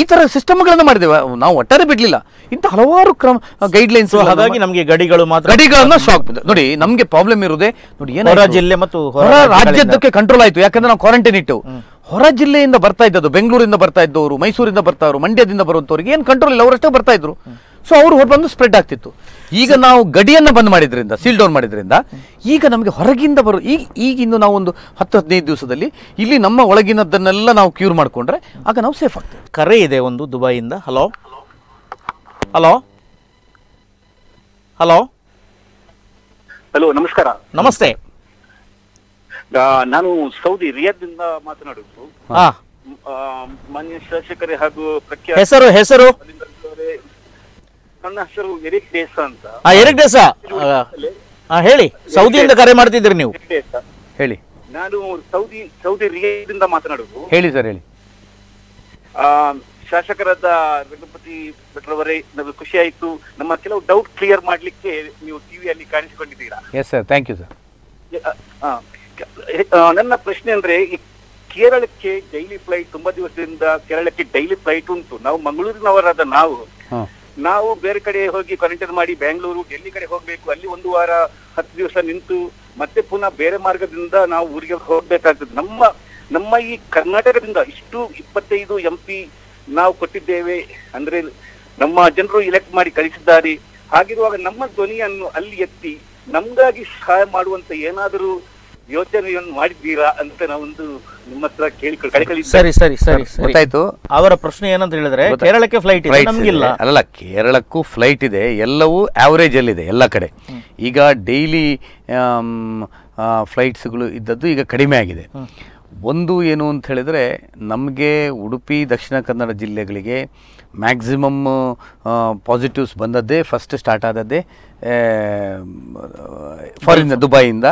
ಈ ಥರ ಸಿಸ್ಟಮ್ಗಳನ್ನು ಮಾಡಿದ್ದೇವೆ ನಾವು, ಒಟ್ಟಾರೆ ಬಿಡಲಿಲ್ಲ. ಇಂಥ ಹಲವಾರು ಕ್ರಮ ಗೈಡ್ಲೈನ್ಸ್. ಹಾಗಾಗಿ ನಮಗೆ ಗಡಿಗಳು ಮಾತ್ರ ಗಡಿಗಳನ್ನು ಶಾಕ್ ನೋಡಿ ನಮಗೆ ಪ್ರಾಬ್ಲಮ್ ಇರೋದೇ ನೋಡಿ ಏನು ಜಿಲ್ಲೆ ಮತ್ತು ಹೊರ ರಾಜ್ಯದಕ್ಕೆ ಕಂಟ್ರೋಲ್ ಆಯಿತು. ಯಾಕಂದ್ರೆ ನಾವು ಕ್ವಾರಂಟೈನ್ ಇಟ್ಟು ಹೊರ ಜಿಲ್ಲೆಯಿಂದ ಬರ್ತಾ ಇದ್ದದ್ದು, ಬೆಂಗಳೂರಿಂದ ಬರ್ತಾ ಇದ್ದವರು, ಮೈಸೂರಿಂದ ಬರ್ತಾ ಇದ್ರು, ಮಂಡ್ಯದಿಂದ ಬರುವಂಥವ್ರಿಗೆ ಏನು ಕಂಟ್ರೋಲ್ ಇಲ್ಲ, ಅವರಷ್ಟೇ ಬರ್ತಾ ಇದ್ರು. ಸೊ ಅವರು ಹೊರಬಂದು ಸ್ಪ್ರೆಡ್ ಆಗ್ತಿತ್ತು. ಈಗ ನಾವು ಗಡಿಯನ್ನು ಬಂದ್ ಮಾಡಿದ್ರಿಂದ, ಸೀಲ್ ಡೌನ್ ಮಾಡಿದ್ರಿಂದ ಈಗ ನಮಗೆ ಹೊರಗಿಂದ ಬರೋ ಈಗ ಈಗ ಇನ್ನು ನಾವು ಒಂದು ಹತ್ತು ಹದಿನೈದು ದಿವಸದಲ್ಲಿ ಇಲ್ಲಿ ನಮ್ಮ ಒಳಗಿನದನ್ನೆಲ್ಲ ನಾವು ಕ್ಯೂರ್ ಮಾಡಿಕೊಂಡ್ರೆ ಆಗ ನಾವು ಸೇಫ್ ಆಗ್ತೇವೆ. ಕರೆ ಇದೆ ಒಂದು ದುಬೈಯಿಂದ. ಹಲೋ ಹಲೋ ಹಲೋ ಹಲೋ ನಮಸ್ಕಾರ. ನಮಸ್ತೆ, ನಾನು ಸೌದಿ ರಿಯಾದ್ನಿಂದ ಮಾತನಾಡುವುದು. ಮಾನ್ಯ ಶಾಸಕರೇ ಹಾಗೂ ಪ್ರಖ್ಯಾತ ಹೆಸರು ಹೆಸರು ನನ್ನ ಹೆಸರು ಎರಿಕ್ ಡೇಸ ಅಂತ. ಎರಿಕ್ ಡೇಸ ಹೇಳಿ, ಸೌದಿಯಿಂದ ಕರೆ ಮಾಡ್ತಿದ್ರಿ ನೀವು. ಹೇಳಿ, ನಾನು ಸೌದಿ ಸೌದಿ ರಿಯಾದ್ನಿಂದ ಮಾತನಾಡುವುದು. ಹೇಳಿ ಸರ್, ಹೇಳಿ. ಆ ಶಾಸಕರಾದ ರಘುಪತಿ ಭಟ್ರವರೇ, ನಮಗೆ ಖುಷಿ ಆಯ್ತು. ನಮ್ಮ ಕೆಲವು ಡೌಟ್ ಕ್ಲಿಯರ್ ಮಾಡ್ಲಿಕ್ಕೆ ನೀವು ಟಿವಿಯಲ್ಲಿ ಕಾಣಿಸಿಕೊಂಡಿದ್ದೀರಾ. Yes sir, thank you sir. ನನ್ನ ಪ್ರಶ್ನೆ ಅಂದ್ರೆ ಕೇರಳಕ್ಕೆ ಡೈಲಿ ಫ್ಲೈಟ್, ತುಂಬಾ ದಿವಸದಿಂದ ಕೇರಳಕ್ಕೆ ಡೈಲಿ ಫ್ಲೈಟ್ ಉಂಟು. ನಾವು ಮಂಗಳೂರಿನವರಾದ ನಾವು ನಾವು ಬೇರೆ ಕಡೆ ಹೋಗಿ ಕ್ವಾರಂಟೈನ್ ಮಾಡಿ ಬೆಂಗಳೂರು, ಡೆಲ್ಲಿ ಕಡೆ ಹೋಗ್ಬೇಕು. ಅಲ್ಲಿ ಒಂದು ವಾರ ಹತ್ತು ದಿವಸ ನಿಂತು ಮತ್ತೆ ಪುನಃ ಬೇರೆ ಮಾರ್ಗದಿಂದ ನಾವು ಊರಿಗೆ ಹೋಗ್ಬೇಕಾಗ್ತದೆ. ನಮ್ಮ ನಮ್ಮ ಈ ಕರ್ನಾಟಕದಿಂದ ಇಷ್ಟು ಇಪ್ಪತ್ತೈದು ಎಂ ಪಿ ನಾವು ಕೊಟ್ಟಿದ್ದೇವೆ ಅಂದ್ರೆ ನಮ್ಮ ಜನರು ಎಲೆಕ್ಟ್ ಮಾಡಿ ಕಳಿಸಿದ್ದಾರೆ. ಹಾಗಿರುವಾಗ ನಮ್ಮ ಧ್ವನಿಯನ್ನು ಅಲ್ಲಿ ಎತ್ತಿ ನಮ್ಗಾಗಿ ಸಹಾಯ ಮಾಡುವಂತ ಏನಾದರೂ ಯೋಚನೆಯನ್ನು ಮಾಡಿದ್ದೀರಾ ಅಂತ ನಾವೊಂದು ನಿಮ್ಮ ಹತ್ರ ಕೇಳಿ. ಸರಿ ಸರಿ ಸರಿ ಗೊತ್ತಾಯ್ತು. ಅವರ ಪ್ರಶ್ನೆ ಏನಂತ ಹೇಳಿದ್ರೆ ಕೇರಳಕ್ಕೆ ಫ್ಲೈಟ್ ಇಲ್ಲ ಅಲ್ಲ, ಕೇರಳಕ್ಕೂ ಫ್ಲೈಟ್ ಇದೆ, ಎಲ್ಲವೂ ಆವರೇಜ್ ಅಲ್ಲಿ ಇದೆ ಎಲ್ಲ ಕಡೆ. ಈಗ ಡೈಲಿ ಫ್ಲೈಟ್ಸ್ಗಳು ಇದ್ದದ್ದು ಈಗ ಕಡಿಮೆ ಆಗಿದೆ. ಒಂದು ಏನು ಅಂತ ಹೇಳಿದ್ರೆ ನಮಗೆ ಉಡುಪಿ ದಕ್ಷಿಣ ಕನ್ನಡ ಜಿಲ್ಲೆಗಳಿಗೆ ಮ್ಯಾಕ್ಸಿಮಮ್ ಪಾಸಿಟಿವ್ಸ್ ಬಂದದ್ದೇ ಫಸ್ಟ್ ಸ್ಟಾರ್ಟ್ ಆದದ್ದೇ ಫಾರಿನ್ ದುಬೈಯಿಂದ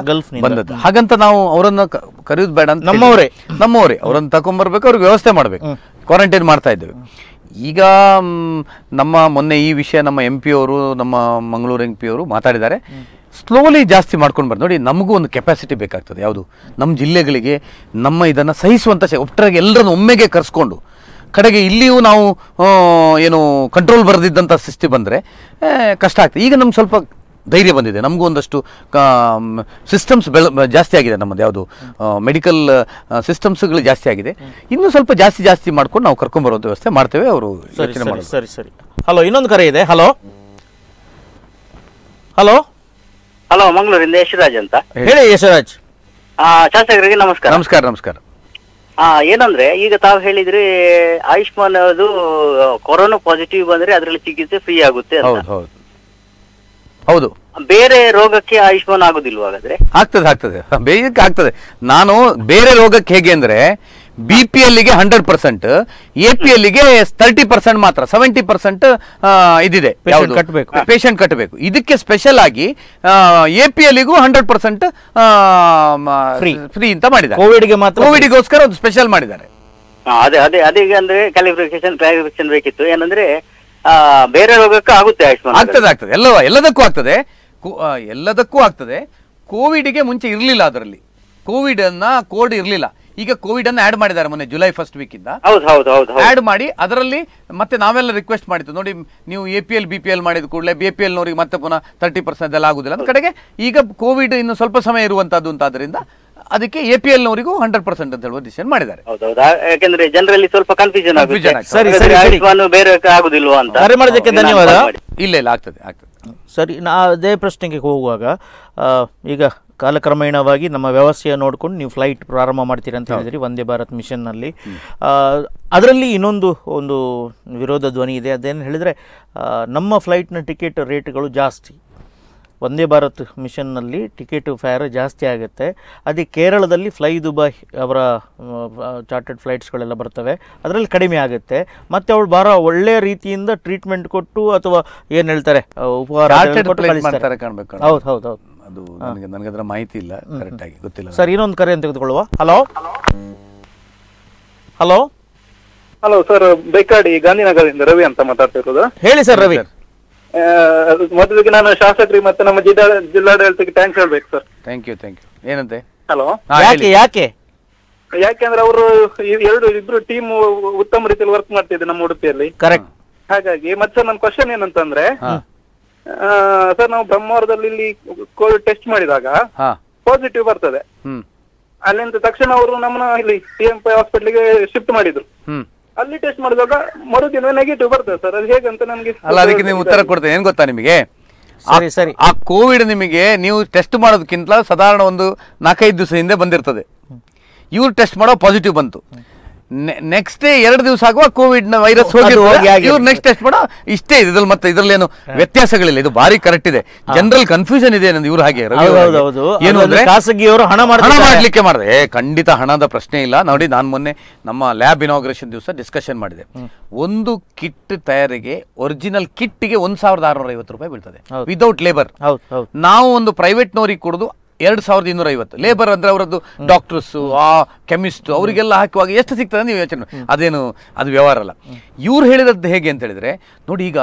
ಬಂದದ್ದು. ಹಾಗಂತ ನಾವು ಅವರನ್ನು ಕರೆಯೋದು ಬೇಡ ಅಂತ, ನಮ್ಮವರೇ ನಮ್ಮವರೇ ಅವರನ್ನು ತಗೊಂಡ್ಬರ್ಬೇಕು, ಅವ್ರಿಗೆ ವ್ಯವಸ್ಥೆ ಮಾಡಬೇಕು, ಕ್ವಾರಂಟೈನ್ ಮಾಡ್ತಾ ಇದ್ದೇವೆ. ಈಗ ನಮ್ಮ ಮೊನ್ನೆ ಈ ವಿಷಯ ನಮ್ಮ ಎಂ ಪಿ ಅವರು, ನಮ್ಮ ಮಂಗಳೂರು ಎಂ ಪಿ ಅವರು ಮಾತಾಡಿದ್ದಾರೆ. ಸ್ಲೋಲಿ ಜಾಸ್ತಿ ಮಾಡ್ಕೊಂಡು ಬರ್ದು ನೋಡಿ ನಮಗೂ ಒಂದು ಕೆಪಾಸಿಟಿ ಬೇಕಾಗ್ತದೆ. ಯಾವುದು ನಮ್ಮ ಜಿಲ್ಲೆಗಳಿಗೆ ನಮ್ಮ ಇದನ್ನು ಸಹಿಸುವಂಥ ಒಟ್ಟಾರೆ ಎಲ್ಲರನ್ನು ಒಮ್ಮೆಗೆ ಕರೆಸ್ಕೊಂಡು ಕಡೆಗೆ ಇಲ್ಲಿಯೂ ನಾವು ಏನು ಕಂಟ್ರೋಲ್ ಬರೆದಿದ್ದಂಥ ಸ್ಥಿತಿ ಬಂದರೆ ಕಷ್ಟ ಆಗ್ತದೆ. ಈಗ ನಮ್ಗೆ ಸ್ವಲ್ಪ ಧೈರ್ಯ ಬಂದಿದೆ, ನಮಗೂ ಒಂದಷ್ಟು ಸಿಸ್ಟಮ್ಸ್ ಬೆಳ ಜಾಸ್ತಿ ಆಗಿದೆ, ನಮ್ಮದು ಯಾವುದು ಮೆಡಿಕಲ್ ಸಿಸ್ಟಮ್ಸ್ಗಳು ಜಾಸ್ತಿ ಆಗಿದೆ. ಇನ್ನೂ ಸ್ವಲ್ಪ ಜಾಸ್ತಿ ಜಾಸ್ತಿ ಮಾಡ್ಕೊಂಡು ನಾವು ಕರ್ಕೊಂಡ್ಬರುವಂಥ ವ್ಯವಸ್ಥೆ ಮಾಡ್ತೇವೆ ಅವರು. ಸರಿ ಸರಿ. ಹಲೋ, ಇನ್ನೊಂದು ಕರೆ ಇದೆ. ಹಲೋ ಹಲೋ ಹಲೋ ಮಂಗಳೂರಿಂದ ಯಶರಾಜ್ ಅಂತ. ಹೇಳಿ ಯಶರಾಜ್. ಶಾಸಕರಿಗೆ ನಮಸ್ಕಾರ. ನಮಸ್ಕಾರ ನಮಸ್ಕಾರ. ಆ ಏನಂದ್ರೆ ಈಗ ತಾವು ಹೇಳಿದ್ರಿ ಆಯುಷ್ಮಾನ್ ಅದು ಕೊರೋನಾ ಪಾಸಿಟಿವ್ ಬಂದ್ರೆ ಅದರಲ್ಲಿ ಚಿಕಿತ್ಸೆ ಫ್ರೀ ಆಗುತ್ತೆ ಅಂತ. ಹೌದು, ಬೇರೆ ರೋಗಕ್ಕೆ ಆಯುಷ್ಮಾನ್ ಆಗುದಿಲ್ವಾ? ಹಾಗಾದ್ರೆ ಆಗ್ತದೆ ಆಗ್ತದೆ ಬೇಗಕ್ಕೆ ಆಗ್ತದೆ. ನಾನು ಬೇರೆ ರೋಗಕ್ಕೆ ಹೇಗೆ ಅಂದ್ರೆ ಬಿ ಪಿ ಎಲ್ಗೆ ಹಂಡ್ರೆಡ್ ಪರ್ಸೆಂಟ್, ಎ ಪಿ ಎಲ್ಗೆ ತರ್ಟಿ ಪರ್ಸೆಂಟ್ ಮಾತ್ರ, ಸೆವೆಂಟಿ ಪರ್ಸೆಂಟ್ ಇದಿದೆ ಪೇಷಂಟ್ ಕಟ್ಟಬೇಕು. ಇದಕ್ಕೆ ಸ್ಪೆಷಲ್ ಆಗಿ ಎ ಪಿ ಎಲ್ಗೂ ಹಂಡ್ರೆಡ್ ಪರ್ಸೆಂಟ್ ಫ್ರೀ ಅಂತ ಮಾಡಿದ್ದಾರೆ. ಕೋವಿಡ್ಗೆ ಮಾತ್ರ, ಕೋವಿಡ್ಗೋಸ್ಕರ ಒಂದು ಸ್ಪೆಷಲ್ ಮಾಡಿದ್ದಾರೆ. ಅದೇ ಅದೇ ಅದೀಗ ಅಂದ್ರೆ ಕ್ಯಾಲಿಫಿಕೇಶನ್ ಕ್ಲಾರಿಫಿಕೇಶನ್ ಬೇಕಿತ್ತು. ಏನಂದ್ರೆ ಬೇರೆ ರೋಗಕ್ಕೆ ಆಗುತ್ತೆ ಆಯುಷ್ಮಾನ್, ಆಗ್ತದೆ ಆಗ್ತದೆ ಎಲ್ಲ ಎಲ್ಲದಕ್ಕೂ ಆಗ್ತದೆ ಎಲ್ಲದಕ್ಕೂ ಆಗ್ತದೆ. ಕೋವಿಡ್ಗೆ ಮುಂಚೆ ಇರಲಿಲ್ಲ, ಅದರಲ್ಲಿ ಕೋವಿಡ್ ಅನ್ನ ಕೋಡ್ ಇರಲಿಲ್ಲ. ಈಗ ಕೋವಿಡ್ ಅನ್ನ ಆಡ್ ಮಾಡಿದ್ದಾರೆ ಮೊನ್ನೆ ಜುಲೈ ಫಸ್ಟ್ ವೀಕ್ ಇಂದ ಆಡ್ ಮಾಡಿ ಅದರಲ್ಲಿ ಮತ್ತೆ ನಾವೆಲ್ಲ ರಿಕ್ವೆಸ್ಟ್ ಮಾಡಿದ್ದು ನೋಡಿ, ನೀವು A P L B P L ಮಾಡಿದ ಕೂಡಲೇ ಬಿ ಪಿ ಎಲ್ ನವರಿಗೆ ಮತ್ತೆ ಪುನಃ ತರ್ಟಿ ಪರ್ಸೆಂಟ್ ಎಲ್ಲ ಆಗುದಿಲ್ಲ ಅಂದ ಕಡೆಗೆ ಈಗ ಕೋವಿಡ್ ಇನ್ನು ಸ್ವಲ್ಪ ಸಮಯ ಇರುವಂತಹದ್ದು ಅಂತ ಆದ್ರಿಂದ ಅದಕ್ಕೆ ಎ ಪಿ ಎಲ್ ನವರಿಗೂ ಹಂಡ್ರೆಡ್ ಪರ್ಸೆಂಟ್ ಅಂತ ಹೇಳುವ ಡಿಸಿಷನ್ ಮಾಡಿದ್ದಾರೆ. ಯಾಕೆಂದ್ರೆ ಜನರಲ್ಲಿ ಸ್ವಲ್ಪ ಕನ್ಫ್ಯೂಷನ್ ಆಗುತ್ತೆ. ಧನ್ಯವಾದ. ಇಲ್ಲ ಇಲ್ಲ ಆಗ್ತದೆ ಆಗ್ತದೆ. ಸರಿ, ನಾ ಅದೇ ಪ್ರಶ್ನೆಗೆ ಹೋಗುವಾಗ ಈಗ ಕಾಲಕ್ರಮೇಣವಾಗಿ ನಮ್ಮ ವ್ಯವಸ್ಥೆಯ ನೋಡಿಕೊಂಡು ನೀವು ಫ್ಲೈಟ್ ಪ್ರಾರಂಭ ಮಾಡ್ತೀರಿ ಅಂತ ಹೇಳಿದ್ರಿ ವಂದೇ ಭಾರತ್ ಮಿಷನ್ನಲ್ಲಿ. ಅದರಲ್ಲಿ ಇನ್ನೊಂದು ಒಂದು ವಿರೋಧ ಧ್ವನಿ ಇದೆ, ಅದೇನು ಹೇಳಿದರೆ ನಮ್ಮ ಫ್ಲೈಟ್ನ ಟಿಕೆಟ್ ರೇಟ್ಗಳು ಜಾಸ್ತಿ, ವಂದೇ ಭಾರತ್ ಮಿಷನ್ನಲ್ಲಿ ಟಿಕೆಟ್ ಫೇರ್ ಜಾಸ್ತಿ ಆಗುತ್ತೆ. ಅದೇ ಕೇರಳದಲ್ಲಿ ಫ್ಲೈ ದುಬಾಯ್ ಅವರ ಚಾರ್ಟರ್ಡ್ ಫ್ಲೈಟ್ಸ್ಗಳೆಲ್ಲ ಬರ್ತವೆ, ಅದರಲ್ಲಿ ಕಡಿಮೆ ಆಗುತ್ತೆ. ಮತ್ತು ಅವ್ರು ಭಾಳ ಒಳ್ಳೆಯ ರೀತಿಯಿಂದ ಟ್ರೀಟ್ಮೆಂಟ್ ಕೊಟ್ಟು ಅಥವಾ ಏನು ಹೇಳ್ತಾರೆ ಉಪಹಾರ ಕಾಣಬೇಕು. ಹೌದು ಹೌದು ಹೌದು, ಅದು ನನಗೆ ನನಗೆ ಅದರ ಮಾಹಿತಿ ಇಲ್ಲ, ಕರೆಕ್ಟ್ ಆಗಿ ಗೊತ್ತಿಲ್ಲ. ಸರ್ ಇನ್ನೊಂದು ಕರೆ ಅಂತ ತೆಗೆದುಕೊಳ್ಳುವ. ಹಲೋ ಹಲೋ ಹಲೋ ಸರ್, ಬೇಕಾಡಿ ಗಾಂಧಿನಗರದಿಂದ ರವಿ ಅಂತ ಮಾತಾಡ್ತಿರೋದು. ಹೇಳಿ ಸರ್ ರವಿ. ಮೊದಲಿಗೆ ನಾನು ಶಾಸಕರಿಗೆ ಮತ್ತೆ ನಮ್ಮ ಜಿಲ್ಲಾ ಜಿಲ್ಲಾಡಳಿತಕ್ಕೆ ಥ್ಯಾಂಕ್ಸ್ ಹೇಳ್ಬೇಕು sir. Thank you thank you. ಏನಂತೆ? ಹಲೋ, ಯಾಕೆ ಯಾಕೆ ಯಾಕೆಂದ್ರೆ ಅವರು ಎರಡು ಇಬ್ರು ಟೀಮ್ ಉತ್ತಮ ರೀತಿಯಲ್ಲಿ ವರ್ಕ್ ಮಾಡ್ತಿದ್ದೆ ನಮ್ಮ ಉಡುಪಿಯಲ್ಲಿ. ಕರೆಕ್ಟ್. ಹಾಗಾಗಿ ಮತ್ತೆ ನನ್ನ ಕ್ವಶನ್ ಏನಂತಂದ್ರೆ ಸರ್, ನಾವು ಬ್ರಹ್ಮವರದಲ್ಲಿ ಇಲ್ಲಿ ಕೋವಿಡ್ ಟೆಸ್ಟ್ ಮಾಡಿದಾಗ ಪಾಸಿಟಿವ್ ಬರ್ತದೆ, ಅಲ್ಲಿಂದ ತಕ್ಷಣ ಅವರು ನಮ್ಮನ್ನ ಇಲ್ಲಿ ಟಿ ಎಂ ಪಿ ಹಾಸ್ಪಿಟಲ್ಗೆ ಶಿಫ್ಟ್ ಮಾಡಿದ್ರು. ಅಲ್ಲಿ ಟೆಸ್ಟ್ ಮಾಡಿದಾಗ ಮರುದಿನ ನೆಗೆಟಿವ್ ಬರ್ತದೆ ಸರ್, ಅದು ಹೇಗಂತ ನಮ್ಗೆ ಅಲ್ಲ, ಅದಕ್ಕೆ ನೀವು ಉತ್ತರ ಕೊಡ್ತೇನೆ. ಏನ್ ಗೊತ್ತಾ ನಿಮಗೆ, ಆ ಕೋವಿಡ್ ನಿಮಗೆ ನೀವು ಟೆಸ್ಟ್ ಮಾಡೋದಕ್ಕಿಂತ ಸಾಧಾರಣ ಒಂದು ನಾಲ್ಕೈದು ದಿವಸ ಹಿಂದೆ ಬಂದಿರ್ತದೆ. ಇವ್ರು ಟೆಸ್ಟ್ ಮಾಡೋ ಪಾಸಿಟಿವ್ ಬಂತು, ನೆಕ್ಸ್ಟ್ ಡೇ ಎರಡು ದಿವಸ ಆಗುವ ಕೋವಿಡ್ ನ ವೈರಸ್ ಹೋಗಿ ನೆಕ್ಸ್ಟ್ ಟೆಸ್ಟ್ ಮಾಡೋ ಇಷ್ಟೇ ಇದೆ. ಇದ್ರಲ್ಲಿ ಮತ್ತೆ ಇದರಲ್ಲಿ ಏನು ವ್ಯತ್ಯಾಸಗಳಿಲ್ಲ, ಇದು ಭಾರಿ ಕರೆಕ್ಟ್ ಇದೆ. ಜನರಲ್ ಕನ್ಫ್ಯೂಷನ್ ಇದೆ ಇವ್ರು ಹಾಗೆ. ಏನು ಅಂದ್ರೆ ಖಾಸಗಿಯವರು ಹಣ ಹಣ ಮಾಡ್ಲಿಕ್ಕೆ ಮಾಡಿದೆ. ಏ ಖಂಡಿತ ಹಣದ ಪ್ರಶ್ನೆ ಇಲ್ಲ. ನೋಡಿ ನಾನು ಮೊನ್ನೆ ನಮ್ಮ ಲ್ಯಾಬ್ ಇನಾಗ್ರೇಷನ್ ದಿವಸ ಡಿಸ್ಕಷನ್ ಮಾಡಿದೆ, ಒಂದು ಕಿಟ್ ತಯಾರಿಗೆ ಒರಿಜಿನಲ್ ಕಿಟ್ ಗೆ ಒಂದ್ ಸಾವಿರದ ಆರ್ನೂರ ಐವತ್ತು ರೂಪಾಯಿ ಬೀಳ್ತದೆ ವಿದೌಟ್ ಲೇಬರ್. ನಾವು ಒಂದು ಪ್ರೈವೇಟ್ ನವರಿಗೆ ಕೊಡುದು ಎರಡು ಸಾವಿರದ ಇನ್ನೂರ ಐವತ್ತು ಲೇಬರ್ ಅಂದ್ರೆ ಅವರದ್ದು ಡಾಕ್ಟರ್ಸ್ ಆ ಕೆಮಿಸ್ಟ್ ಅವರಿಗೆಲ್ಲ ಹಾಕುವಾಗ ಎಷ್ಟು ಸಿಗ್ತದೆ ನೀವು ಯೋಚನೆ. ಅದೇನು ಅದು ವ್ಯವಹಾರ ಅಲ್ಲ. ಇವ್ರು ಹೇಳಿದದ್ದು ಹೇಗೆ ಅಂತ ಹೇಳಿದ್ರೆ ನೋಡಿ, ಈಗ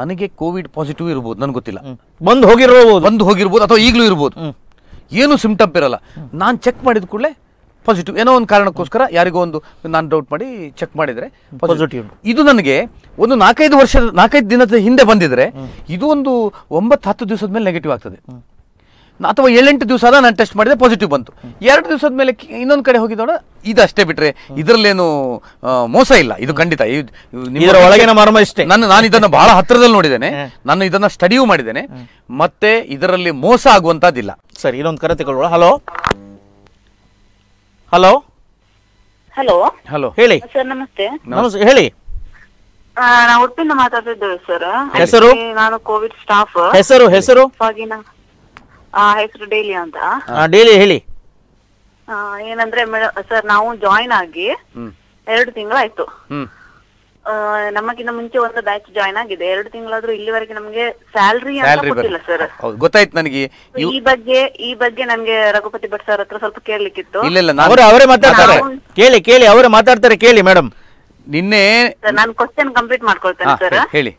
ನನಗೆ ಕೋವಿಡ್ ಪಾಸಿಟಿವ್ ಇರ್ಬೋದು, ನನ್ಗೆ ಗೊತ್ತಿಲ್ಲ, ಬಂದು ಹೋಗಿರ್ಬೋದು ಬಂದು ಹೋಗಿರ್ಬೋದು ಅಥವಾ ಈಗಲೂ ಇರ್ಬೋದು, ಏನು ಸಿಂಪ್ಟಮ್ ಇರಲ್ಲ. ನಾನು ಚೆಕ್ ಮಾಡಿದ ಕೂಡಲೇ ಪಾಸಿಟಿವ್, ಏನೋ ಒಂದು ಕಾರಣಕ್ಕೋಸ್ಕರ ಯಾರಿಗೋ ಒಂದು ನಾನು ಡೌಟ್ ಮಾಡಿ ಚೆಕ್ ಮಾಡಿದ್ರೆ ಪಾಸಿಟಿವ್. ಇದು ನನಗೆ ಒಂದು ನಾಲ್ಕೈದು ವರ್ಷದ ನಾಲ್ಕೈದು ದಿನದ ಹಿಂದೆ ಬಂದಿದ್ರೆ ಇದು ಒಂದು ಒಂಬತ್ತು ಹತ್ತು ದಿವಸದ ಮೇಲೆ ನೆಗೆಟಿವ್ ಆಗ್ತದೆ, ಅಥವಾ ಏಳೆಂಟು ದಿವಸ ಆದ ನಾನು ಟೆಸ್ಟ್ ಮಾಡಿದೆ ಪಾಸಿಟಿವ್ ಬಂತು, ಎರಡು ದಿವಸದ ಮೇಲೆ ಇನ್ನೊಂದು ಕಡೆ ಹೋಗಿದ್ದೋಣ. ಇದು ಅಷ್ಟೇ ಬಿಟ್ರೆ ಇದರಲ್ಲೇನು ಮೋಸ ಇಲ್ಲ, ಇದು ಖಂಡಿತ. ನಾನು ನಾನು ಇದನ್ನು ಬಹಳ ಹತ್ತಿರದಲ್ಲಿ ನೋಡಿದ್ದೇನೆ, ನಾನು ಇದನ್ನು ಸ್ಟಡಿಯೂ ಮಾಡಿದ್ದೇನೆ, ಮತ್ತೆ ಇದರಲ್ಲಿ ಮೋಸ ಆಗುವಂತಹದ್ದಿಲ್ಲ. ಸರಿ, ಇನ್ನೊಂದು ಕರೆ ತಗೊಳ್ಳೋಣ. ಹಲೋ ಹಲೋ ಹಲೋ ಹಲೋ ಹೇಳಿ ಸರ್. ನಮಸ್ತೆ. ನಮಸ್ತೆ ಹೇಳಿ. ನಾವು ಒಟ್ಟಿಂದ ಮಾತಾಡ್ತಿದ್ದೇವೆ ಸರ್. ಹೆಸರು? ನಾನು ಕೋವಿಡ್ ಸ್ಟಾಫ್. ಹೆಸರು ಹೆಸರು ಹೆಸರು ಡೇಲಿ ಅಂತ. ಡೇಲಿ ಹೇಳಿ. ಏನಂದ್ರೆ ಸರ್, ನಾವು ಜಾಯಿನ್ ಆಗಿ ಎರಡು ತಿಂಗಳಾಯ್ತು. ನಮಗಿನ್ನ ಮುಂಚೆ ಒಂದು ಬ್ಯಾಚ್ ಜಾಯಿನ್ ಆಗಿದೆ, ಎರಡು ತಿಂಗಳಾದ್ರೂ ಇಲ್ಲಿವರೆಗೆ ನಮ್ಗೆ ಸ್ಯಾಲರಿ ಅಂತ ಗೊತ್ತಿಲ್ಲ ಸರ್. ಗೊತ್ತಾಯ್ತು ನನಗೆ. ಈ ಬಗ್ಗೆ ಈ ಬಗ್ಗೆ ನನ್ಗೆ ರಘುಪತಿ ಭಟ್ ಸರ್ ಹತ್ರ ಸ್ವಲ್ಪ ಕೇಳಲಿಕ್ಕಿತ್ತು. ಇಲ್ಲ ಇಲ್ಲ, ಅವರೇ ಮಾತಾಡ್ತಾರೆ, ಕೇಳಿ ಕೇಳಿ ಅವರೇ ಮಾತಾಡ್ತಾರೆ, ಕೇಳಿ ಮೇಡಮ್. ನಿನ್ನೆ ನಾನು ಕ್ವಶನ್ ಕಂಪ್ಲೀಟ್ ಮಾಡ್ಕೊಳ್ತೇನೆ ಸರ್. ಹೇಳಿ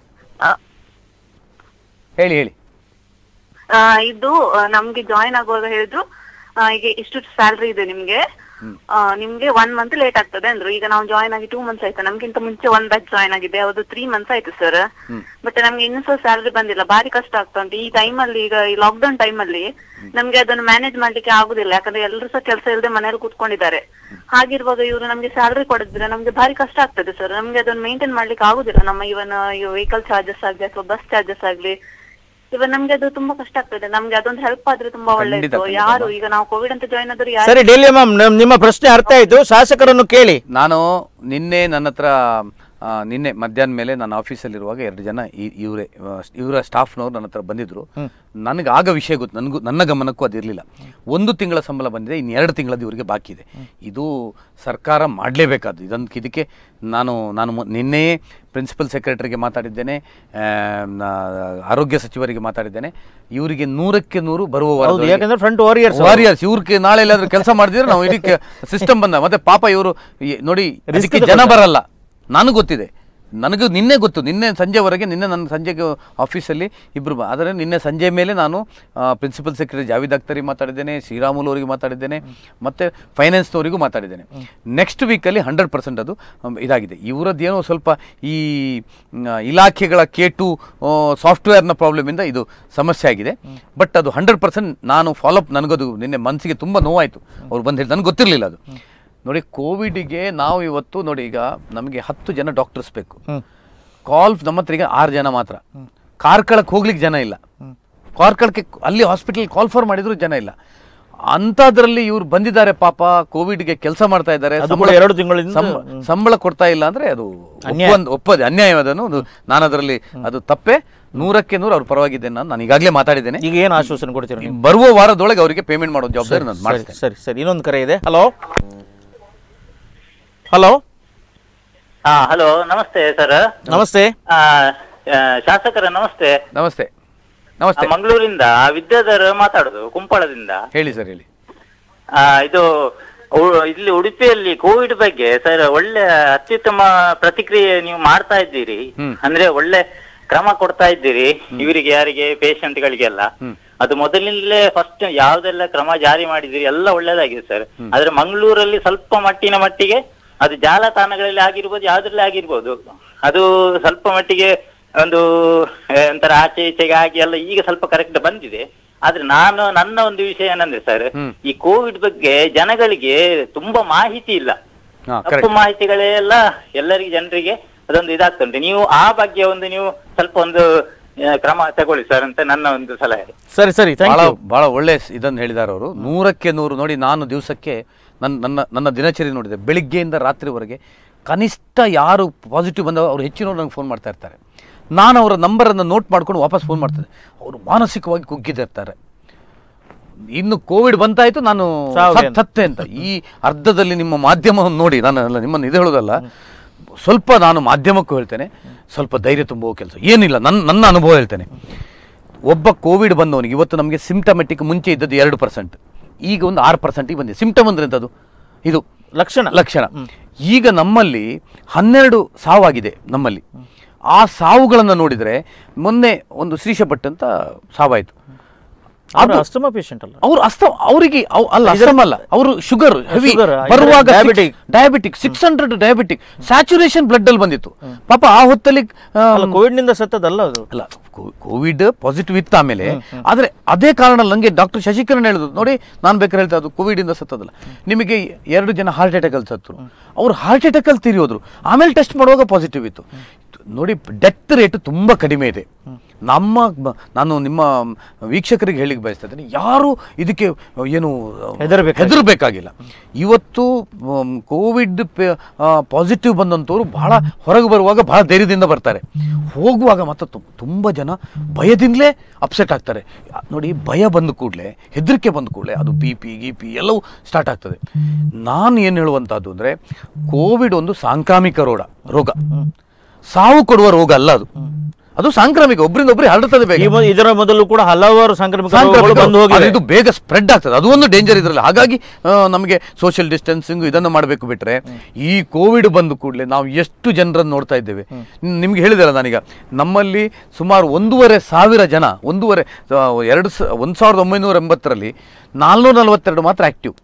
ಹೇಳಿ ಹೇಳಿ. ಇದು ನಮ್ಗೆ ಜಾಯಿನ್ ಆಗುವಾಗ ಹೇಳಿದ್ರು ಈಗ ಇಷ್ಟು ಸ್ಯಾಲರಿ ಇದೆ ನಿಮ್ಗೆ, ನಿಮ್ಗೆ ಒನ್ ಮಂತ್ ಲೇಟ್ ಆಗ್ತದೆ ಅಂದ್ರು. ಈಗ ನಾವು ಜಾಯಿನ್ ಆಗಿ ಟೂ ಮಂತ್ಸ್ ಆಯ್ತು, ನಮ್ಗಿಂತ ಮುಂಚೆ ಒಂದ್ ಬ್ಯಾಚ್ ಜಾಯಿನ್ ಆಗಿದೆ, ಅದು ತ್ರೀ ಮಂತ್ಸ್ ಆಯ್ತು ಸರ್. ಬಟ್ ನಮ್ಗೆ ಇನ್ನೂ ಸಹ ಸ್ಯಾಲರಿ ಬಂದಿಲ್ಲ, ಬಾರಿ ಕಷ್ಟ ಆಗ್ತಾ ಉಂಟು ಈ ಟೈಮ್ ಅಲ್ಲಿ. ಈಗ ಈ ಲಾಕ್ಡೌನ್ ಟೈಮ್ ಅಲ್ಲಿ ನಮ್ಗೆ ಅದನ್ನು ಮ್ಯಾನೇಜ್ ಮಾಡ್ಲಿಕ್ಕೆ ಆಗುದಿಲ್ಲ, ಯಾಕಂದ್ರೆ ಎಲ್ಲರೂ ಸಹ ಕೆಲಸ ಇಲ್ಲದೆ ಮನೇಲಿ ಕೂತ್ಕೊಂಡಿದ್ದಾರೆ. ಹಾಗಿರುವಾಗ ಇವರು ನಮ್ಗೆ ಸ್ಯಾಲರಿ ಕೊಡೋದ್ರೆ ನಮ್ಗೆ ಭಾರಿ ಕಷ್ಟ ಆಗ್ತದೆ ಸರ್, ನಮ್ಗೆ ಅದನ್ನು ಮೇಂಟೈನ್ ಮಾಡ್ಲಿಕ್ಕೆ ಆಗುದಿಲ್ಲ. ನಮ್ಮ ಇವನ್ ವೆಹಿಕಲ್ ಚಾರ್ಜಸ್ ಆಗ್ಲಿ ಅಥವಾ ಬಸ್ ಚಾರ್ಜಸ್ ಆಗ್ಲಿ, ಇವಾಗ ನಮ್ಗೆ ಅದು ತುಂಬಾ ಕಷ್ಟ ಆಗ್ತದೆ. ನಮ್ಗೆ ಅದೊಂದು ಹೆಲ್ಪ್ ಆದ್ರೆ ತುಂಬಾ ಒಳ್ಳೆಯದು. ಯಾರು ಈಗ ನಾವು ಕೋವಿಡ್ ಅಂತ ಜಾಯಿನ್ ಆದ್ರೆ ಯಾರು. ಸರಿ ಡೇಲಿ ಮ್ಯಾಮ್, ನಿಮ್ಮ ಪ್ರಶ್ನೆ ಅರ್ಥ ಆಯ್ತು, ಶಾಸಕರನ್ನು ಕೇಳಿ. ನಾನು ನಿನ್ನೆ ನನ್ನ ಹತ್ರ ನಿನ್ನೆ ಮಧ್ಯಾಹ್ನ ಮೇಲೆ ನಾನು ಆಫೀಸಲ್ಲಿರುವಾಗ ಎರಡು ಜನ ಇವರೇ ಇವರ ಸ್ಟಾಫ್ನವರು ನನ್ನ ಹತ್ರ ಬಂದಿದ್ರು. ನನಗೆ ಆಗ ವಿಷಯ ಗೊತ್ತು, ನನಗೂ ನನ್ನ ಗಮನಕ್ಕೂ ಅದಿರಲಿಲ್ಲ. ಒಂದು ತಿಂಗಳ ಸಂಬಳ ಬಂದಿದೆ, ಇನ್ನು ಎರಡು ತಿಂಗಳದ್ದು ಇವರಿಗೆ ಬಾಕಿ ಇದೆ. ಇದು ಸರ್ಕಾರ ಮಾಡಲೇಬೇಕಾದ್ದು. ಇದೊಂದು ಇದಕ್ಕೆ ನಾನು ನಾನು ನಿನ್ನೆಯೇ ಪ್ರಿನ್ಸಿಪಲ್ ಸೆಕ್ರೆಟರಿಗೆ ಮಾತಾಡಿದ್ದೇನೆ, ಆರೋಗ್ಯ ಸಚಿವರಿಗೆ ಮಾತಾಡಿದ್ದೇನೆ. ಇವರಿಗೆ ನೂರಕ್ಕೆ ನೂರು ಬರುವ ಯಾಕಂದ್ರೆ ಫ್ರಂಟ್ ವಾರಿಯರ್ಸ್ ವಾರಿಯರ್ಸ್ ಇವ್ರಿಗೆ ನಾಳೆ ಎಲ್ಲಾದರೂ ಕೆಲಸ ಮಾಡಿದ್ರೆ ನಾವು ಇದಕ್ಕೆ ಸಿಸ್ಟಮ್ ಬಂದ ಮತ್ತೆ ಪಾಪ ಇವರು ನೋಡಿ ಇದಕ್ಕೆ ಜನ ಬರಲ್ಲ. ನನಗೆ ಗೊತ್ತಿದೆ, ನನಗೂ ನಿನ್ನೆ ಗೊತ್ತು, ನಿನ್ನೆ ಸಂಜೆವರೆಗೆ ನಿನ್ನೆ ನನ್ನ ಸಂಜೆಗೆ ಆಫೀಸಲ್ಲಿ ಇಬ್ಬರು. ಆದರೆ ನಿನ್ನೆ ಸಂಜೆ ಮೇಲೆ ನಾನು ಪ್ರಿನ್ಸಿಪಲ್ ಸೆಕ್ರೆಟರಿ ಜಾವಿದ್ ಅಖ್ತರಿಗೆ ಮಾತಾಡಿದ್ದೇನೆ, ಶ್ರೀರಾಮುಲು ಅವರಿಗೆ ಮಾತಾಡಿದ್ದೇನೆ, ಮತ್ತು ಫೈನಾನ್ಸ್ನವರಿಗೂ ಮಾತಾಡಿದ್ದೇನೆ. ನೆಕ್ಸ್ಟ್ ವೀಕಲ್ಲಿ ಹಂಡ್ರೆಡ್ ಪರ್ಸೆಂಟ್ ಅದು ಇದಾಗಿದೆ. ಇವರದ್ದೇನೋ ಸ್ವಲ್ಪ ಈ ಇಲಾಖೆಗಳ ಕೆ ಟು ಸಾಫ್ಟ್ವೇರ್ನ ಪ್ರಾಬ್ಲಮಿಂದ ಇದು ಸಮಸ್ಯೆ ಆಗಿದೆ. ಬಟ್ ಅದು ಹಂಡ್ರೆಡ್ ಪರ್ಸೆಂಟ್ ನಾನು ಫಾಲೋಅಪ್, ನನಗದು ನಿನ್ನೆ ಮನಸ್ಸಿಗೆ ತುಂಬ ನೋವಾಯಿತು ಅವ್ರು ಬಂದು ಹೇಳಿ, ನನಗೆ ಗೊತ್ತಿರಲಿಲ್ಲ ಅದು. ನೋಡಿ, ಕೋವಿಡ್ಗೆ ನಾವು ಇವತ್ತು ನೋಡಿ ಈಗ ನಮಗೆ ಹತ್ತು ಜನ ಡಾಕ್ಟರ್ಸ್ ಬೇಕು, ಕಾಲ್ ನಮ್ಮ ಹತ್ರ ಈಗ ಆರು ಜನ ಮಾತ್ರ. ಕಾರ್ಕಳಕ್ಕೆ ಹೋಗ್ಲಿಕ್ಕೆ ಜನ ಇಲ್ಲ, ಕಾರ್ಕಳಕ್ಕೆ ಅಲ್ಲಿ ಹಾಸ್ಪಿಟಲ್ ಕಾಲ್ ಫಾರ್ ಮಾಡಿದ್ರು ಜನ ಇಲ್ಲ. ಅಂಥದ್ರಲ್ಲಿ ಇವ್ರು ಬಂದಿದ್ದಾರೆ, ಪಾಪ ಕೋವಿಡ್ಗೆ ಕೆಲಸ ಮಾಡ್ತಾ ಇದ್ದಾರೆ, ಎರಡು ತಿಂಗಳಿಂದ ಸಂಬಳ ಕೊಡ್ತಾ ಇಲ್ಲ ಅಂದ್ರೆ ಅದು ಒಪ್ಪದೆ ಅನ್ಯಾಯವಾದನು. ನಾನು ಅದರಲ್ಲಿ ಅದು ತಪ್ಪೆ, ನೂರಕ್ಕೆ ನೂರು ಅವ್ರ ಪರವಾಗಿದೆ. ನಾನು ನಾನು ಈಗಾಗಲೇ ಮಾತಾಡಿದ್ದೇನೆ. ಈಗ ಏನು ಆಶ್ವಾಸನೆ ಕೊಡ್ತೀರಾ? ಬರುವ ವಾರದೊಳಗೆ ಅವರಿಗೆ ಪೇಮೆಂಟ್ ಮಾಡೋ ಜವಾಬ್ದಾರಿ ನಾನು ಮಾಡ್ತೀನಿ. ಸರಿ ಸರಿ, ಇನ್ನೊಂದು ಕರೆ ಇದೆ. Hello hello. ಹಾ ಹಲೋ, ನಮಸ್ತೆ ಸರ್. ನಮಸ್ತೆ ಶಾಸಕರ, ನಮಸ್ತೆ. ನಮಸ್ತೆ ನಮಸ್ತೆ. ಮಂಗಳೂರಿಂದ ವಿದ್ಯಾಧರ್ ಮಾತಾಡೋದು, ಕುಂಪಳದಿಂದ. ಹೇಳಿ ಸರ್, ಹೇಳಿ. ಇದು ಇಲ್ಲಿ ಉಡುಪಿಯಲ್ಲಿ ಕೋವಿಡ್ ಬಗ್ಗೆ ಸರ್ ಒಳ್ಳೆ ಅತ್ಯುತ್ತಮ ಪ್ರತಿಕ್ರಿಯೆ ನೀವು ಮಾಡ್ತಾ ಇದ್ದೀರಿ, ಅಂದ್ರೆ ಒಳ್ಳೆ ಕ್ರಮ ಕೊಡ್ತಾ ಇದ್ದೀರಿ ಇವರಿಗೆ, ಯಾರಿಗೆ, ಪೇಷಂಟ್ ಗಳಿಗೆಲ್ಲ. ಅದು ಮೊದಲಿನಲ್ಲೇ ಫಸ್ಟ್ ಯಾವ್ದೆಲ್ಲ ಕ್ರಮ ಜಾರಿ ಮಾಡಿದಿರಿ ಎಲ್ಲ ಒಳ್ಳೇದಾಗಿದೆ ಸರ್. ಆದ್ರೆ ಮಂಗಳೂರಲ್ಲಿ ಸ್ವಲ್ಪ ಮಟ್ಟಿನ ಮಟ್ಟಿಗೆ ಅದು ಜಾಲತಾಣಗಳಲ್ಲಿ ಆಗಿರ್ಬೋದು, ಯಾವ್ದ್ರಲ್ಲಿ ಆಗಿರ್ಬೋದು, ಅದು ಸ್ವಲ್ಪ ಮಟ್ಟಿಗೆ ಒಂದು ಒಂಥರ ಆಚೆ ಈಚೆಗೆ ಆಗಿ ಎಲ್ಲ ಈಗ ಸ್ವಲ್ಪ ಕರೆಕ್ಟ್ ಬಂದಿದೆ. ಆದ್ರೆ ನಾನು ನನ್ನ ಒಂದು ವಿಷಯ ಏನಂದ್ರೆ ಸರ್, ಈ ಕೋವಿಡ್ ಬಗ್ಗೆ ಜನಗಳಿಗೆ ತುಂಬಾ ಮಾಹಿತಿ ಇಲ್ಲ, ತಪ್ಪು ಮಾಹಿತಿಗಳೆಲ್ಲ ಎಲ್ಲರಿಗೆ ಜನರಿಗೆ ಅದೊಂದು ಇದಾಗ್ತಾ ಉಂಟು. ನೀವು ಆ ಬಗ್ಗೆ ಒಂದು ನೀವು ಸ್ವಲ್ಪ ಒಂದು ಕ್ರಮ ತಗೊಳ್ಳಿ ಸರ್ ಅಂತ ನನ್ನ ಒಂದು ಸಲಹೆ. ಸರಿ ಸರಿ, ಬಹಳ ಒಳ್ಳೆ ಇದನ್ನು ಹೇಳಿದಾರೆ ಅವರು, ನೂರಕ್ಕೆ ನೂರು. ನೋಡಿ, ನಾನು ದಿವಸಕ್ಕೆ ನನ್ನ ನನ್ನ ನನ್ನ ದಿನಚರಿ ನೋಡಿದೆ, ಬೆಳಿಗ್ಗೆಯಿಂದ ರಾತ್ರಿವರೆಗೆ ಕನಿಷ್ಠ ಯಾರು ಪಾಸಿಟಿವ್ ಬಂದ ಅವ್ರು ಹೆಚ್ಚಿನವ್ರು ನಂಗೆ ಫೋನ್ ಮಾಡ್ತಾ ಇರ್ತಾರೆ. ನಾನು ಅವರ ನಂಬರನ್ನು ನೋಟ್ ಮಾಡ್ಕೊಂಡು ವಾಪಸ್ ಫೋನ್ ಮಾಡ್ತಾರೆ. ಅವರು ಮಾನಸಿಕವಾಗಿ ಕುಗ್ಗಿದಿರ್ತಾರೆ. ಇನ್ನು ಕೋವಿಡ್ ಬಂತಾಯಿತು ನಾನು ಸತ್ತೆ ಅಂತ ಈ ಅರ್ಧದಲ್ಲಿ ನಿಮ್ಮ ಮಾಧ್ಯಮವನ್ನು ನೋಡಿ ನಾನು ನಿಮ್ಮನ್ನು ಇದು ಹೇಳೋದಲ್ಲ, ಸ್ವಲ್ಪ ನಾನು ಮಾಧ್ಯಮಕ್ಕೂ ಹೇಳ್ತೇನೆ, ಸ್ವಲ್ಪ ಧೈರ್ಯ ತುಂಬುವ ಕೆಲಸ. ಏನಿಲ್ಲ, ನನ್ನ ನನ್ನ ಅನುಭವ ಹೇಳ್ತೇನೆ. ಒಬ್ಬ ಕೋವಿಡ್ ಬಂದವನಿಗೆ ಇವತ್ತು ನಮಗೆ ಸಿಂಪ್ಟಮೆಟಿಕ್ ಮುಂಚೆ ಇದ್ದದ್ದು ಎರಡು ಪರ್ಸೆಂಟ್, ಈಗ ಒಂದು ಆರು ಪರ್ಸೆಂಟಿಗೆ ಬಂದಿದೆ. ಸಿಂಪ್ಟಮ್ ಅಂದರೆ ಎಂಥದ್ದು? ಇದು ಲಕ್ಷಣ ಲಕ್ಷಣ ಈಗ ನಮ್ಮಲ್ಲಿ ಹನ್ನೆರಡು ಸಾವಾಗಿದೆ. ನಮ್ಮಲ್ಲಿ ಆ ಸಾವುಗಳನ್ನು ನೋಡಿದರೆ ಮೊನ್ನೆ ಒಂದು ಶ್ರೀಶ ಭಟ್ ಅಂತ ಸಾವಾಯಿತು. ಅದು ಅಸ್ತಮಾ ಪೇಷಂಟ್ ಅಲ್ಲ, ಅವರು ಅಸ್ತ ಅವರಿಗೆ ಅಲ್ಲ ಅಸ್ತಮಾ ಅಲ್ಲ, ಅವರು ಶುಗರ್ ಹೆವಿ ಬರುವಾಗ diabetic six hundred diabetic saturation blood ಅಲ್ಲಿ ಬಂದಿತ್ತು. ಪಾಪ ಆ ಹೊತ್ತಲ್ಲಿ ಕೋವಿಡ್ ನಿಂದ ಸತ್ತದಲ್ಲ ಅದು. ಅಲ್ಲ, ಕೋವಿಡ್ ಪಾಸಿಟಿವ್ ಇತ್ತು ಆಮೇಲೆ. ಆದರೆ ಅದೇ ಕಾರಣ ನನಗೆ ಡಾಕ್ಟರ್ ಶಶಿಕರಣ್ ಹೇಳಿದ್ರು, ನೋಡಿ ನಾನು ಬೇಕಾದ್ರೆ ಹೇಳ್ತಾ ಅದು ಕೋವಿಡ್ ಇಂದ ಸತ್ತದಲ್ಲ, ನಿಮಗೆ ಎರಡು ಜನ ಹಾರ್ಟ್ ಅಟ್ಯಾಕ್ ಅಲ್ಲಿ ಸತ್ತರು. ಅವ್ರು ಹಾರ್ಟ್ ಅಟ್ಯಾಕ್ ಅಲ್ಲಿ ತೀರಿ ಹೋದ್ರು, ಆಮೇಲೆ ಟೆಸ್ಟ್ ಮಾಡುವಾಗ ಪಾಸಿಟಿವ್ ಇತ್ತು. ನೋಡಿ, ಡೆತ್ ರೇಟ್ ತುಂಬ ಕಡಿಮೆ ಇದೆ. ನಮ್ಮ ನಾನು ನಿಮ್ಮ ವೀಕ್ಷಕರಿಗೆ ಹೇಳಿಕ್ಕೆ ಬಯಸ್ತಾ ಇದ್ದೀನಿ, ಯಾರು ಇದಕ್ಕೆ ಏನು ಹೆದರಬೇಕು ಹೆದರಬೇಕಾಗಿಲ್ಲ. ಇವತ್ತು ಕೋವಿಡ್ ಪಾಸಿಟಿವ್ ಬಂದಂಥವ್ರು ಬಹಳ ಹೊರಗೆ ಬರುವಾಗ ಬಹಳ ಧೈರ್ಯದಿಂದ ಬರ್ತಾರೆ, ಹೋಗುವಾಗ ಮಾತ್ರ ತುಂಬ ಜನ ಭಯದಿಂದಲೇ ಅಪ್ಸೆಟ್ ಆಗ್ತಾರೆ. ನೋಡಿ, ಭಯ ಬಂದ ಕೂಡಲೇ, ಹೆದರಿಕೆ ಬಂದ ಕೂಡಲೇ ಅದು ಬಿ ಪಿ ಗಿ ಪಿ ಎಲ್ಲವೂ ಸ್ಟಾರ್ಟ್ ಆಗ್ತದೆ. ನಾನು ಏನು ಹೇಳುವಂಥದ್ದು ಅಂದರೆ, ಕೋವಿಡ್ ಒಂದು ಸಾಂಕ್ರಾಮಿಕ ರೋಗ ರೋಗ ಸಾವು ಕೊಡುವ ರೋಗ ಅಲ್ಲ ಅದು. ಅದು ಸಾಂಕ್ರಾಮಿಕ, ಒಬ್ಬರಿಂದ ಒಬ್ಬರಿಗೆ ಹರಡ್ತದೆ ಬೇಗ. ಇದರ ಮೊದಲು ಕೂಡ ಹಲವಾರು ಸಾಂಕ್ರಾಮಿಕ ರೋಗಗಳು ಬಂದು ಹೋಗಿದೆ, ಇದು ಬೇಗ ಸ್ಪ್ರೆಡ್ ಆಗ್ತದೆ, ಅದು ಒಂದು ಡೇಂಜರ್ ಇದರಲ್ಲಿ. ಹಾಗಾಗಿ ನಮಗೆ ಸೋಷಿಯಲ್ ಡಿಸ್ಟೆನ್ಸಿಂಗ್ ಇದನ್ನು ಮಾಡಬೇಕು. ಬಿಟ್ಟರೆ ಈ ಕೋವಿಡ್ ಬಂದ ಕೂಡಲೇ ನಾವು ಎಷ್ಟು ಜನರನ್ನು ನೋಡ್ತಾ ಇದ್ದೇವೆ, ನಿಮ್ಗೆ ಹೇಳಿದೆಲ್ಲ ನಾನೀಗ. ನಮ್ಮಲ್ಲಿ ಸುಮಾರು ಒಂದೂವರೆ ಸಾವಿರ ಜನ, ಒಂದೂವರೆ ಎರಡು ಒಂದು ಸಾವಿರದ ಒಂಬೈನೂರ ಎಂಬತ್ತರಲ್ಲಿ ನಾಲ್ನೂರ ನಲವತ್ತೆರಡು ಮಾತ್ರ ಆಕ್ಟಿವ್,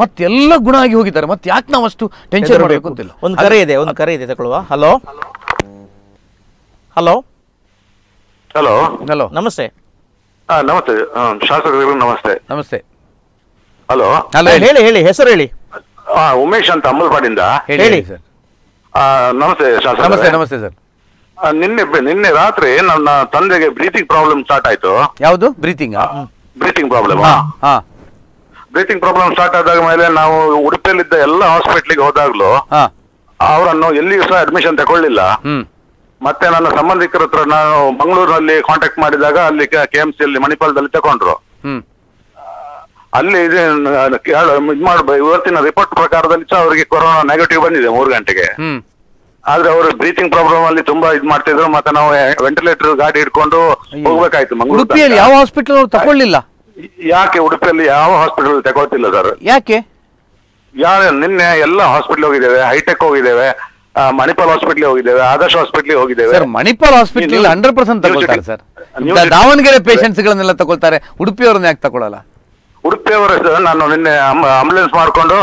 ಮತ್ತೆಲ್ಲ ಗುಣ ಆಗಿ ಹೋಗಿದ್ದಾರೆ. ಮತ್ತೆ ಯಾಕೆ ನಾವು ಅಷ್ಟು ಟೆನ್ಷನ್ ಮಾಡಬೇಕು ಅಂತಿಲ್ಲ. ಒಂದು ಕರೆ ಇದೆ, ಒಂದು ಕರೆ ಇದೆ, ತಗೊಳ್ಳುವ. ಹಲೋ ಹಲೋ ಹಲೋ ಹಲೋ, ನಮಸ್ತೆ. ನಮಸ್ತೆ ಶಾಸಕರು, ನಮಸ್ತೆ ನಮಸ್ತೆ. ಹಲೋ ಹಲೋ, ಹೇಳಿ ಹೇಳಿ, ಹೆಸರು ಹೇಳಿ. ಉಮೇಶ್ ಅಂತ ಅಮಲ್ಪಾಡಿಂದ. ಹೇಳಿ ಸರ್. ನಮಸ್ತೆ ಶಾಸಕರು. ನಮಸ್ತೆ ನಮಸ್ತೆ ಸರ್. ನಿನ್ನೆ ನಿನ್ನೆ ರಾತ್ರಿ ನನ್ನ ತಂದೆಗೆ ಬ್ರೀತಿಂಗ್ ಪ್ರಾಬ್ಲಮ್ ಸ್ಟಾರ್ಟ್ ಆಯ್ತು. ಯಾವುದು? Breathing breathing problem. ಹಾ, ಬ್ರೀತಿಂಗ್ ಪ್ರಾಬ್ಲಮ್ ಸ್ಟಾರ್ಟ್ ಆದಾಗ ಮೇಲೆ ನಾವು ಉಡುಪಿಯಲ್ಲಿದ್ದ ಎಲ್ಲ ಹಾಸ್ಪಿಟ್ಲಿಗೆ ಹೋದಾಗ್ಲೂ ಅವರನ್ನು ಎಲ್ಲಿಯೂ ಸಹ ಅಡ್ಮಿಷನ್ ತಕೊಳ್ಳಿಲ್ಲ. ಮತ್ತೆ ನನ್ನ ಸಂಬಂಧಿಕರ ಹತ್ರ ನಾನು ಮಂಗಳೂರಿನಲ್ಲಿ ಕಾಂಟ್ಯಾಕ್ಟ್ ಮಾಡಿದಾಗ ಅಲ್ಲಿ ಕೆಎಂಸಿ ಅಲ್ಲಿ ಮಣಿಪಾಲದಲ್ಲಿ ತಕೊಂಡ್ರು. ಅಲ್ಲಿ ಇದು ಮಾಡ್ಬೋದು, ಇವತ್ತಿನ ರಿಪೋರ್ಟ್ ಪ್ರಕಾರದಲ್ಲಿ ಸಹ ಅವರಿಗೆ ಕೊರೋನಾ ನೆಗೆಟಿವ್ ಬಂದಿದೆ ಮೂರು ಗಂಟೆಗೆ. ಆದ್ರೆ ಅವರು ಬ್ರೀತಿಂಗ್ ಪ್ರಾಬ್ಲಮ್ ಅಲ್ಲಿ ತುಂಬಾ ಇದು ಮಾಡ್ತಿದ್ರು. ಮತ್ತೆ ನಾವು ವೆಂಟಿಲೇಟರ್ ಗಾಡಿ ಹಿಡ್ಕೊಂಡು ಹೋಗ್ಬೇಕಾಯ್ತು ಮಂಗಳೂರು. ಯಾವ ಹಾಸ್ಪಿಟಲ್ ಅವರು ತಕೊಳ್ಳಿಲ್ಲ? ಯಾಕೆ ಉಡುಪಿಯಲ್ಲಿ ಯಾವ ಹಾಸ್ಪಿಟಲ್ ತಗೋತಿಲ್ಲ ಸರ್? ಯಾಕೆ? ಯಾರು ನಿನ್ನೆ ಎಲ್ಲ ಹಾಸ್ಪಿಟಲ್ ಹೋಗಿದ್ದೇವೆ, ಹೈಟೆಕ್ ಹೋಗಿದ್ದೇವೆ, ಮಣಿಪಾಲ್ ಹಾಸ್ಪಿಟಲ್ ಹೋಗಿದ್ದೇವೆ, ಆದರ್ಶ ಹಾಸ್ಪಿಟಲ್ ಹೋಗಿದ್ದೇವೆ. ಮಣಿಪಾಲ್ ಹಾಸ್ಪಿಟಲ್ ಹಂಡ್ರೆಡ್ ಪರ್ಸೆಂಟ್ ತಗೊಳ್ತಾರೆ ಸರ್. ದಾವಣಗೆರೆ ಪೇಷಂಟ್ಸ್ ಗಳನ್ನೆಲ್ಲ ತಗೊಳ್ತಾರೆ, ಉಡುಪಿಯವರನ್ನ ಯಾಕೆ ತಗೊಳ್ಳಲ್ಲ? ಉಡುಪಿಯವರೇ ಸರ್, ನಾನು ನಿನ್ನೆ ಆಂಬುಲೆನ್ಸ್ ಮಾಡ್ಕೊಂಡು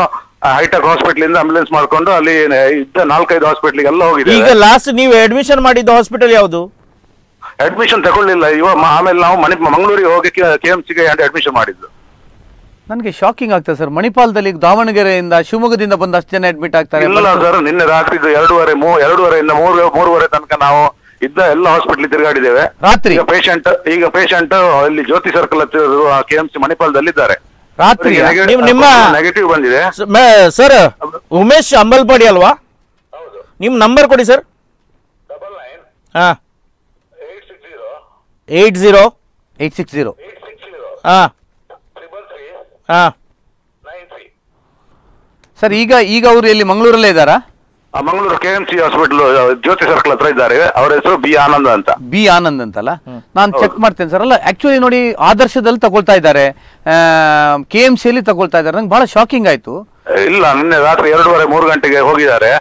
ಹೈಟೆಕ್ ಹಾಸ್ಪಿಟಲ್ ಇಂದ ಆಂಬುಲೆನ್ಸ್ ಮಾಡ್ಕೊಂಡು ಅಲ್ಲಿ ಇದ್ದ ನಾಲ್ಕೈದು ಹಾಸ್ಪಿಟಲ್ ಎಲ್ಲ ಹೋಗಿದೆ. ಈಗ ಲಾಸ್ಟ್ ನೀವು ಅಡ್ಮಿಷನ್ ಮಾಡಿದ್ದ ಹಾಸ್ಪಿಟಲ್ ಯಾವುದು? ಅಡ್ಮಿಷನ್ ತಗೊಳ್ಳಿಲ್ಲ. ಇವಾಗ ಆಮೇಲೆ ನಾವು ಮಣಿಪಾಲ್ ಮಂಗಳೂರಿಗೆ ಹೋಗಿ ಕೆಎಂಸಿಗೆ ಅಡ್ಮಿಷನ್ ಮಾಡಿದ್ದು. ನನಗೆ ಶಾಕಿಂಗ್ ಆಗ್ತದೆ ಸರ್, ಮಣಿಪಾಲದಲ್ಲಿ ದಾವಣಗೆರೆಯಿಂದ ಶಿವಮೊಗ್ಗದಿಂದ ಬಂದ ಅಷ್ಟು ಜನ ಅಡ್ಮಿಟ್ ಆಗ್ತಾರೆ. ಇಲ್ಲ ಸರ್, ನಿನ್ನೆ ರಾತ್ರಿ ಎರಡೂವರೆ ಎರಡೂವರೆಯಿಂದ ಮೂರು ಮೂರುವರೆ ತನಕ ನಾವು ಇದ್ದ ಎಲ್ಲ ಹಾಸ್ಪಿಟಲ್ ತಿರುಗಾಡಿದ್ದೇವೆ ರಾತ್ರಿ. ಪೇಷಂಟ್ ಈಗ ಪೇಷಂಟ್ ಇಲ್ಲಿ ಜ್ಯೋತಿ ಸರ್ಕಲ್ ಹತ್ತಿರ ಕೆಎಂಸಿ ಮಣಿಪಾಲದಲ್ಲಿ ಇದ್ದಾರೆ. ರಾತ್ರಿ ನಿಮ್ಮ ನೆಗೆಟಿವ್ ಬಂದಿದೆ ಸರ್. ಉಮೇಶ್ ಅಂಬಲ್ಪಾಡಿ ಅಲ್ವಾ? ನಿಮ್ ನಂಬರ್ ಕೊಡಿ sir. Eight six zero eight six zero. ಹಾ ಹಾ ಸರ್, ಈಗ ಈಗ ಅವರು ಎಲ್ಲಿ, ಮಂಗಳೂರಲ್ಲೇ ಇದ್ದಾರಾ? Mangaluru KMC hospital Jyothi circle ಹತ್ರ ಇದ್ದಾರೆ. ಅವರ ಹೆಸರು ಬಿ ಆನಂದ್ ಅಂತ. ಬಿ ಆನಂದ್ ಅಂತಲ್ಲ, ನಾನು ಚೆಕ್ ಮಾಡ್ತೇನೆ ಸರ್. ಅಲ್ಲ, ಆಕ್ಚುಲಿ ನೋಡಿ, ಆದರ್ಶದಲ್ಲಿ ತಗೊಳ್ತಾ ಇದ್ದಾರೆ, ಕೆಎಂಸಿಯಲ್ಲಿ ತಗೊಳ್ತಾ ಇದ್ದಾರೆ. ನಂಗೆ ಬಹಳ ಶಾಕಿಂಗ್ ಆಯ್ತು. ಇಲ್ಲ, ನಿನ್ನೆ ರಾತ್ರಿ ಎರಡೂವರೆ ಮೂರು ಗಂಟೆಗೆ ಹೋಗಿದ್ದಾರೆ.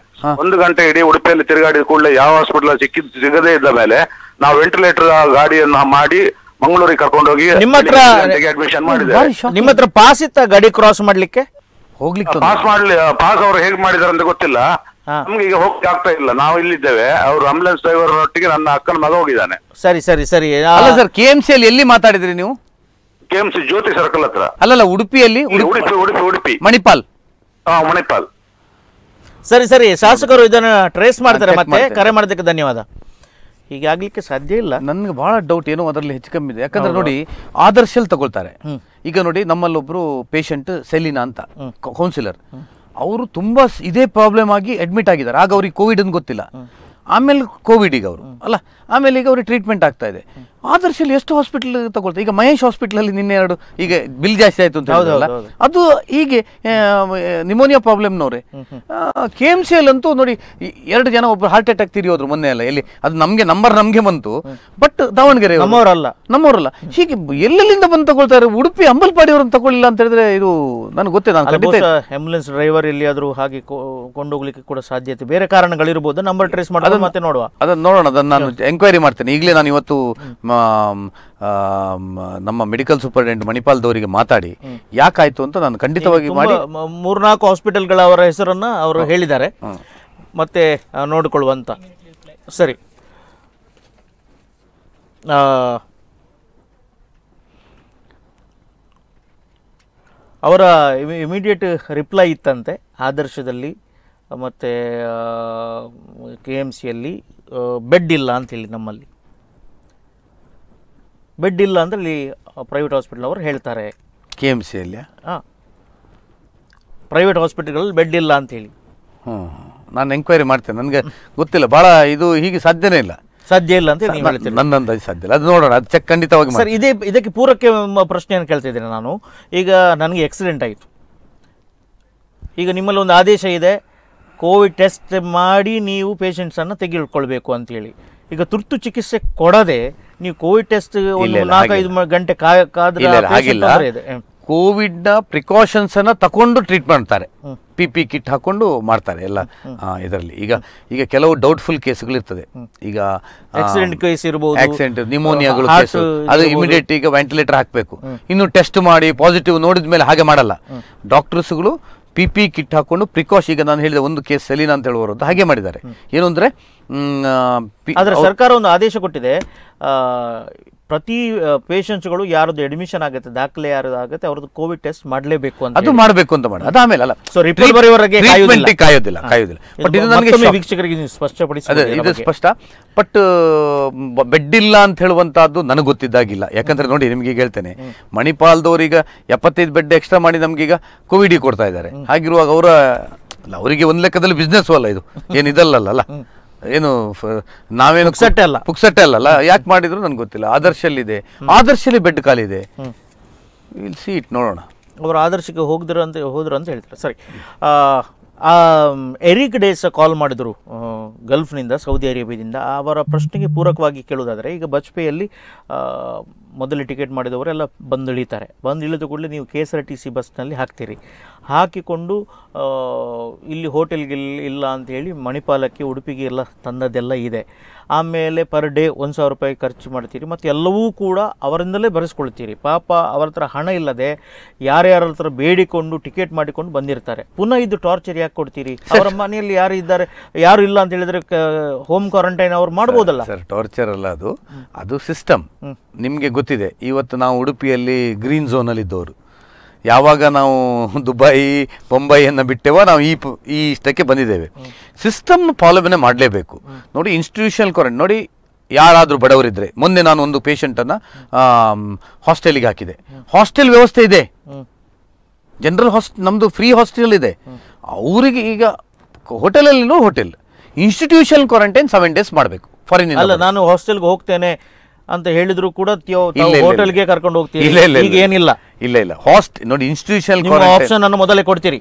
ಒಂದು ಗಂಟೆ ಇಡೀ ಉಡುಪಿಯಲ್ಲಿ ತಿರುಗಾಡಿದ ಕೂಡಲೇ ಯಾವ ಹಾಸ್ಪಿಟಲ್ ಸಿಕ್ಕಿ ಸಿಗದೇ ಇದ್ದ ಮೇಲೆ ನಾವು ವೆಂಟಿಲೇಟರ್ ಗಾಡಿಯನ್ನು ಮಾಡಿ ಮಂಗಳೂರಿಗೆ ಕರ್ಕೊಂಡು ಹೋಗಿ ನಿಮ್ಮ ಹತ್ರ ಅಡ್ಮಿಷನ್ ಮಾಡಿದೆ. ನಿಮ್ಮ ಹತ್ರ ಪಾಸ್ ಇತ್ತ ಗಾಡಿ ಕ್ರಾಸ್ ಮಾಡ್ಲಿಕ್ಕೆ ಹೋಗ್ಲಿಕ್ಕೆ? ಪಾಸ್ ಮಾಡ್ಲಿ, ಪಾಸ್ ಅವ್ರು ಹೇಗ್ ಮಾಡಿದಾರೆ ಅಂತ ಗೊತ್ತಿಲ್ಲ ನಮ್ಗೆ. ಈಗ ಹೋಗಿ ಆಗ್ತಾ ಇಲ್ಲ, ನಾವು ಇಲ್ಲಿದ್ದೇವೆ. ಅವ್ರು ಆಂಬುಲೆನ್ಸ್ ಡ್ರೈವರ್ ಒಟ್ಟಿಗೆ ನನ್ನ ಅಕ್ಕನ ಮಗ ಹೋಗಿದ್ದಾನೆ. ಸರಿ ಸರಿ ಸರಿ. ಅಲ್ಲ ಸರ್, ಕೆಎಂಸಿ ಅಲ್ಲಿ ಎಲ್ಲಿ ಮಾತಾಡಿದ್ರಿ ನೀವು? ಕೆಎಂಸಿ ಜ್ಯೋತಿ ಸರ್ಕಲ್ ಹತ್ರ. ಅಲ್ಲಲ್ಲ, ಉಡುಪಿಯಲ್ಲಿ? ಉಡುಪಿ ಉಡುಪಿ ಉಡುಪಿ ಮಣಿಪಾಲ್. ಹಾ, ಮಣಿಪಾಲ್. ಸರಿ ಸರಿ, ಶಾಸಕರು ಇದನ್ನ ಟ್ರೇಸ್ ಮಾಡ್ತಾರೆ. ಮತ್ತೆ ಕರೆ ಮಾಡೋದಕ್ಕೆ ಧನ್ಯವಾದ. ಹೀಗಾಗ್ಲಿಕ್ಕೆ ಸಾಧ್ಯ ಇಲ್ಲ. ನನ್ಗೆ ಬಹಳ ಡೌಟ್, ಏನೋ ಅದರಲ್ಲಿ ಹೆಚ್ಚು ಕಮ್ಮಿ ಇದೆ. ಯಾಕಂದ್ರೆ ನೋಡಿ, ಆದರ್ಶಲ್ಲಿ ತಗೊಳ್ತಾರೆ. ಈಗ ನೋಡಿ, ನಮ್ಮಲ್ಲೊಬ್ರು ಪೇಷಂಟ್ ಸೆಲಿನಾ ಅಂತ ಕೌನ್ಸಿಲರ್, ಅವರು ತುಂಬಾ ಇದೇ ಪ್ರಾಬ್ಲಮ್ ಆಗಿ ಅಡ್ಮಿಟ್ ಆಗಿದ್ದಾರೆ. ಆಗ ಅವ್ರಿಗೆ ಕೋವಿಡ್ ಅಂತ ಗೊತ್ತಿಲ್ಲ, ಆಮೇಲೆ ಕೋವಿಡ್ ಈಗ ಅವರು ಅಲ್ಲ, ಆಮೇಲೆ ಈಗ ಅವ್ರಿಗೆ ಟ್ರೀಟ್ಮೆಂಟ್ ಆಗ್ತಾ ಇದೆ. ಆದರ್ಶಲ್ಲಿ ಎಷ್ಟು ಹಾಸ್ಪಿಟಲ್ ತಗೊಳ್ತಾರೆ? ಈಗ ಮಹೇಶ್ ಹಾಸ್ಪಿಟಲ್ ಅಲ್ಲಿ ನಿನ್ನೆ ಎರಡು ಈಗ ಬಿಲ್ ಜಾಸ್ತಿ ಆಯ್ತು ಅಂತ ಹೇಳಿದ್ರಲ್ಲ, ಅದು ಹೀಗೆ ನಿಮೋನಿಯಾ ಪ್ರಾಬ್ಲಮ್ನವ್ರೆ. ಕೆ ಎಮ್ ಸಿ ಎಲ್ ಅಂತೂ ನೋಡಿ, ಎರಡು ಜನ ಒಬ್ರು ಹಾರ್ಟ್ ಅಟ್ಯಾಕ್ ತಿರಿ ಹೋದ್ರು ಮೊನ್ನೆ ಅಲ್ಲ, ಎಲ್ಲಿ ಅದು ನಮ್ಗೆ ನಂಬರ್ ನಮ್ಗೆ ಬಂತು. ಬಟ್ ದಾವಣಗೆರೆ ನಮ್ಮವರಲ್ಲ ನಮ್ಮವರಲ್ಲ ಹೀಗೆ ಎಲ್ಲೆಲ್ಲಿಂದ ಬಂದು ತಗೊಳ್ತಾರೆ? ಉಡುಪಿ ಅಂಬಲ್ಪಾಡಿ ಅವ್ರನ್ನ ತಗೊಳ್ಳಿಲ್ಲ ಅಂತ ಹೇಳಿದ್ರೆ ಇದು ನನಗೆ ಗೊತ್ತೇ. ನಾನು ಆಂಬುಲೆನ್ಸ್ ಡ್ರೈವರ್ ಎಲ್ಲಿಯಾದ್ರೂ ಹಾಗೆ ಕೊಂಡೋಗ್ಲಿಕ್ಕೆ ಕೂಡ ಸಾಧ್ಯತೆ, ಬೇರೆ ಕಾರಣಗಳಿರ್ಬೋದು. ನಂಬರ್ ಟ್ರೇಸ್ ಮಾಡೋದು ಮತ್ತೆ ನೋಡುವ, ಅದನ್ನ ನೋಡೋಣ. ಅದನ್ನ ನಾನು ಎಂಕ್ವೈರಿ ಮಾಡ್ತೇನೆ. ಈಗಲೇ ನಾನು ಇವತ್ತು ನಮ್ಮ ಮೆಡಿಕಲ್ ಸೂಪರ್ಡೆಂಟ್ ಮಣಿಪಾಲ್ದವರಿಗೆ ಮಾತಾಡಿ ಯಾಕಾಯ್ತು ಅಂತ ನಾನು ಖಂಡಿತವಾಗಿ ಮಾಡಿ ಮೂರ್ನಾಲ್ಕು ಹಾಸ್ಪಿಟಲ್ಗಳ ಅವರ ಹೆಸರನ್ನ ಅವರು ಹೇಳಿದ್ದಾರೆ, ಮತ್ತೆ ನೋಡಿಕೊಳ್ಳುವಂತ. ಸರಿ, ಅವರ ಇಮಿಡಿಯೇಟ್ ರಿಪ್ಲೈ ಇತ್ತಂತೆ ಆದರ್ಶದಲ್ಲಿ ಮತ್ತು ಕೆ ಎಮ್ ಸಿಯಲ್ಲಿ ಬೆಡ್ ಇಲ್ಲ ಅಂಥೇಳಿ. ನಮ್ಮಲ್ಲಿ ಬೆಡ್ ಇಲ್ಲ ಅಂದರೆ ಇಲ್ಲಿ ಪ್ರೈವೇಟ್ ಹಾಸ್ಪಿಟಲ್ ಅವರು ಹೇಳ್ತಾರೆ. ಕೆ ಎಮ್ ಸಿಯಲ್ಲಿ ಹಾಂ, ಪ್ರೈವೇಟ್ ಹಾಸ್ಪಿಟಲ್ಗಳಲ್ಲಿ ಬೆಡ್ ಇಲ್ಲ ಅಂಥೇಳಿ. ಹ್ಞೂ, ನಾನು ಎಂಕ್ವೈರಿ ಮಾಡ್ತೇನೆ. ನನಗೆ ಗೊತ್ತಿಲ್ಲ, ಭಾಳ ಇದು ಹೀಗೆ ಸಾಧ್ಯನೇ ಇಲ್ಲ, ಸಾಧ್ಯ ಇಲ್ಲ ಅಂತ ಹೇಳ್ತೀನಿ. ನನ್ನ ಅಂದಾಜು ಸಾಧ್ಯ ಇಲ್ಲ, ಅದು ನೋಡೋಣ, ಅದು ಚೆಕ್ ಖಂಡಿತವಾಗಿ. ಸರ್, ಇದೇ ಇದಕ್ಕೆ ಪೂರಕ್ಕೆ ಪ್ರಶ್ನೆಯನ್ನು ಕೇಳ್ತಿದ್ದೀನಿ ನಾನು. ಈಗ ನನಗೆ ಆಕ್ಸಿಡೆಂಟ್ ಆಯಿತು, ಈಗ ನಿಮ್ಮಲ್ಲಿ ಒಂದು ಆದೇಶ ಇದೆ, ಕೋವಿಡ್ ಟೆಸ್ಟ್ ಮಾಡಿ ನೀವು ಪೇಷಂಟ್ಸನ್ನು ತೆಗೆದುಕೊಳ್ಬೇಕು ಅಂತೇಳಿ. ಈಗ ತುರ್ತು ಚಿಕಿತ್ಸೆ ಕೊಡದೆ ನೀವು ಕೋವಿಡ್ ಟೆಸ್ಟ್ ನಾಲ್ಕೈದು ಗಂಟೆ ಕಾದ್ರೆ ಕೋವಿಡ್ನ ಪ್ರಿಕಾಷನ್ಸ್ ಅನ್ನ ತಗೊಂಡು ಟ್ರೀಟ್ ಮಾಡ್ತಾರೆ. ಪಿ ಪಿ ಕಿಟ್ ಹಾಕೊಂಡು ಮಾಡ್ತಾರೆ ಎಲ್ಲ ಇದರಲ್ಲಿ. ಈಗ ಈಗ ಕೆಲವು ಡೌಟ್ಫುಲ್ ಕೇಸ್ಗಳು ಇರ್ತದೆ. ಈಗ ಆಕ್ಸಿಡೆಂಟ್ ಕೇಸ್ ಇರಬಹುದು, ಆಕ್ಸಿಡೆಂಟ್ ನಿಮೋನಿಯಾಗಳು ಕೇಸು, ಅದು ಇಮಿಡಿಯೇಟ್ ಈಗ ವೆಂಟಿಲೇಟರ್ ಹಾಕಬೇಕು. ಇನ್ನು ಟೆಸ್ಟ್ ಮಾಡಿ ಪಾಸಿಟಿವ್ ನೋಡಿದ ಮೇಲೆ ಹಾಗೆ ಮಾಡಲ್ಲ ಡಾಕ್ಟರ್ಸ್ಗಳು. ಪಿ ಪಿ ಕಿಟ್ ಹಾಕೊಂಡು ಪ್ರಿಕಾಷನ್, ಈಗ ನಾನು ಹೇಳಿದ ಒಂದು ಕೇಸ್ ಸೆಲಿನಾ ಅಂತ ಹೇಳುವವರದ್ದು ಹಾಗೆ ಮಾಡಿದ್ದಾರೆ. ಏನು ಅಂದರೆ, ಆದರೆ ಸರ್ಕಾರ ಒಂದು ಆದೇಶ ಕೊಟ್ಟಿದೆ, ಪ್ರತಿ ಪೇಷಂಟ್ಸ್ಗಳು ಯಾರದು ಅಡ್ಮಿಷನ್ ಆಗುತ್ತೆ, ದಾಖಲೆ ಯಾರು ಆಗುತ್ತೆ, ಅವ್ರದ್ದು ಕೋವಿಡ್ ಟೆಸ್ಟ್ ಮಾಡಲೇಬೇಕು ಅಂತ, ಅದು ಮಾಡಬೇಕು ಅಂತ ಮಾಡಿ ಅದಾಮೇಲೆ ಅಲ್ಲ. ಸೊ ರಿಪೋರ್ಟ್ ಬರೆಯುವವರೆಗೆ ಕಾಯೋದಿಲ್ಲ ಕಾಯೋದಿಲ್ಲ ಬಟ್ ಇದು ನನಗೆ ವೀಕ್ಷಕರಿಗೆ ಸ್ಪಷ್ಟಪಡಿಸಿದೆ, ಇದು ಸ್ಪಷ್ಟ. ಬಟ್ ಬೆಡ್ ಇಲ್ಲ ಅಂತ ಹೇಳುವಂತಹದ್ದು ನನಗೆ ಗೊತ್ತಿದ್ದಾಗಿಲ್ಲ. ಯಾಕಂದ್ರೆ ನೋಡಿ, ನಿಮ್ಗೆ ಈಗ ಹೇಳ್ತೇನೆ, ಮಣಿಪಾಲ್ದವ್ರೀಗ ಎಪ್ಪತ್ತೈದು ಬೆಡ್ ಎಕ್ಸ್ಟ್ರಾ ಮಾಡಿ ನಮ್ಗೀಗ ಕೋವಿಡ್ ಕೊಡ್ತಾ ಇದ್ದಾರೆ. ಹಾಗಿರುವಾಗ ಅವರ ಅಲ್ಲ ಅವರಿಗೆ ಒಂದು ಲೆಕ್ಕದಲ್ಲಿ ಬಿಸ್ನೆಸ್ ಅಲ್ಲ ಇದು, ಏನಿದಲ್ಲ ಅಲ್ಲ ಏನು ನಾವೇನು ಪುಕ್ಸಟ್ಟೆ ಅಲ್ಲ ಪುಕ್ಸಟ್ಟೆ ಅಲ್ಲ ಯಾಕೆ ಮಾಡಿದ್ರು ನನಗೆ ಗೊತ್ತಿಲ್ಲ. ಆದರ್ಶಲ್ಲಿದೆ, ಆದರ್ಶಲ್ಲಿ ಬೆಡ್ ಕಾಲಿದೆ, ವಿಲ್ ಸಿ ಇಟ್, ನೋಡೋಣ. ಅವರು ಆದರ್ಶಕ್ಕೆ ಹೋಗಿದ್ರು ಅಂತ ಹೋದ್ರು ಅಂತ ಹೇಳ್ತಾರೆ. ಸರಿ, ಎರಿಕ್ ಡೇಸ್ ಕಾಲ್ ಮಾಡಿದರು ಗಲ್ಫ್ನಿಂದ, ಸೌದಿ ಅರೇಬಿಯಾದಿಂದ. ಅವರ ಪ್ರಶ್ನೆಗೆ ಪೂರಕವಾಗಿ ಕೇಳೋದಾದರೆ, ಈಗ ಬಜ್ಪೆಯಲ್ಲಿ ಮೊದಲು ಟಿಕೆಟ್ ಮಾಡಿದವರೆಲ್ಲ ಬಂದು ಇಳಿತಾರೆ, ಬಂದು ಇಳಿದ ಕೂಡಲೇ ನೀವು K S R T C ಬಸ್ನಲ್ಲಿ ಹಾಕ್ತೀರಿ, ಹಾಕಿಕೊಂಡು ಇಲ್ಲಿ ಹೋಟೆಲ್ಗೆ ಇಲ್ಲ ಅಂಥೇಳಿ ಮಣಿಪಾಲಕ್ಕೆ ಉಡುಪಿಗೆ ಎಲ್ಲ ತಂದದ್ದೆಲ್ಲ ಇದೆ. ಆಮೇಲೆ ಪರ್ ಡೇ ಒಂದು ಸಾವಿರ ರೂಪಾಯಿ ಖರ್ಚು ಮಾಡ್ತೀರಿ, ಮತ್ತು ಎಲ್ಲವೂ ಕೂಡ ಅವರಿಂದಲೇ ಬರೆಸ್ಕೊಳ್ತೀರಿ. ಪಾಪ ಅವ್ರ ಹತ್ರ ಹಣ ಇಲ್ಲದೆ ಯಾರ್ಯಾರ ಹತ್ರ ಬೇಡಿಕೊಂಡು ಟಿಕೆಟ್ ಮಾಡಿಕೊಂಡು ಬಂದಿರ್ತಾರೆ. ಪುನಃ ಇದು ಟಾರ್ಚರ್ ಯಾಕೆ ಕೊಡ್ತೀರಿ? ಅವರ ಮನೆಯಲ್ಲಿ ಯಾರು ಇದ್ದಾರೆ, ಯಾರು ಇಲ್ಲ ಅಂತ ಹೇಳಿದರೆ ಹೋಮ್ ಕ್ವಾರಂಟೈನ್ ಅವ್ರು ಮಾಡ್ಬೋದಲ್ಲ ಸರ್? ಟಾರ್ಚರ್ ಅಲ್ಲ ಅದು, ಅದು ಸಿಸ್ಟಮ್. ನಿಮಗೆ ಗೊತ್ತಿದೆ, ಇವತ್ತು ನಾವು ಉಡುಪಿಯಲ್ಲಿ ಗ್ರೀನ್ ಝೋನಲ್ಲಿ ಇದ್ದವರು, ಯಾವಾಗ ನಾವು ದುಬೈ ಬೊಂಬೈಯನ್ನು ಬಿಟ್ಟೇವೋ ನಾವು ಈ ಈ ಇಷ್ಟಕ್ಕೆ ಬಂದಿದ್ದೇವೆ. ಸಿಸ್ಟಮ್ ಪಾಲನೆ ಮಾಡಲೇಬೇಕು. ನೋಡಿ, ಇನ್ಸ್ಟಿಟ್ಯೂಷನಲ್ ಕ್ವಾರಂಟೈನ್ ನೋಡಿ, ಯಾರಾದರೂ ಬಡವರಿದ್ದರೆ, ಮೊನ್ನೆ ನಾನು ಒಂದು ಪೇಷಂಟನ್ನು ಹಾಸ್ಟೆಲಿಗೆ ಹಾಕಿದೆ. ಹಾಸ್ಟೆಲ್ ವ್ಯವಸ್ಥೆ ಇದೆ, ಜನರಲ್ ಹಾಸ್ಟ್ ನಮ್ಮದು ಫ್ರೀ ಹಾಸ್ಟೆಲ್ ಇದೆ. ಅವರಿಗೆ ಈಗ ಹೋಟೆಲಲ್ಲಿನೂ hotel institutional quarantine seven days ಮಾಡಬೇಕು. ಫಾರಿನ್ ಅಲ್ಲ, ನಾನು ಹಾಸ್ಟೆಲ್ಗೆ ಹೋಗ್ತೇನೆ ಅಂತ ಹೇಳಿದ್ರು ಕೂಡ ಹೋಟೆಲ್ಗೆ ಕರ್ಕೊಂಡು ಹೋಗ್ತೀವಿ, ಈಗ ಏನಿಲ್ಲ. ಇಲ್ಲ ಇಲ್ಲ ಹಾಸ್ಟ್ ನೋಡಿ, ಇನ್ಸ್ಟಿಟ್ಯೂಷನಲ್ ಆಪ್ಷನ್ ಅನ್ನು ಮೊದಲೇ ಕೊಡ್ತೀರಿ.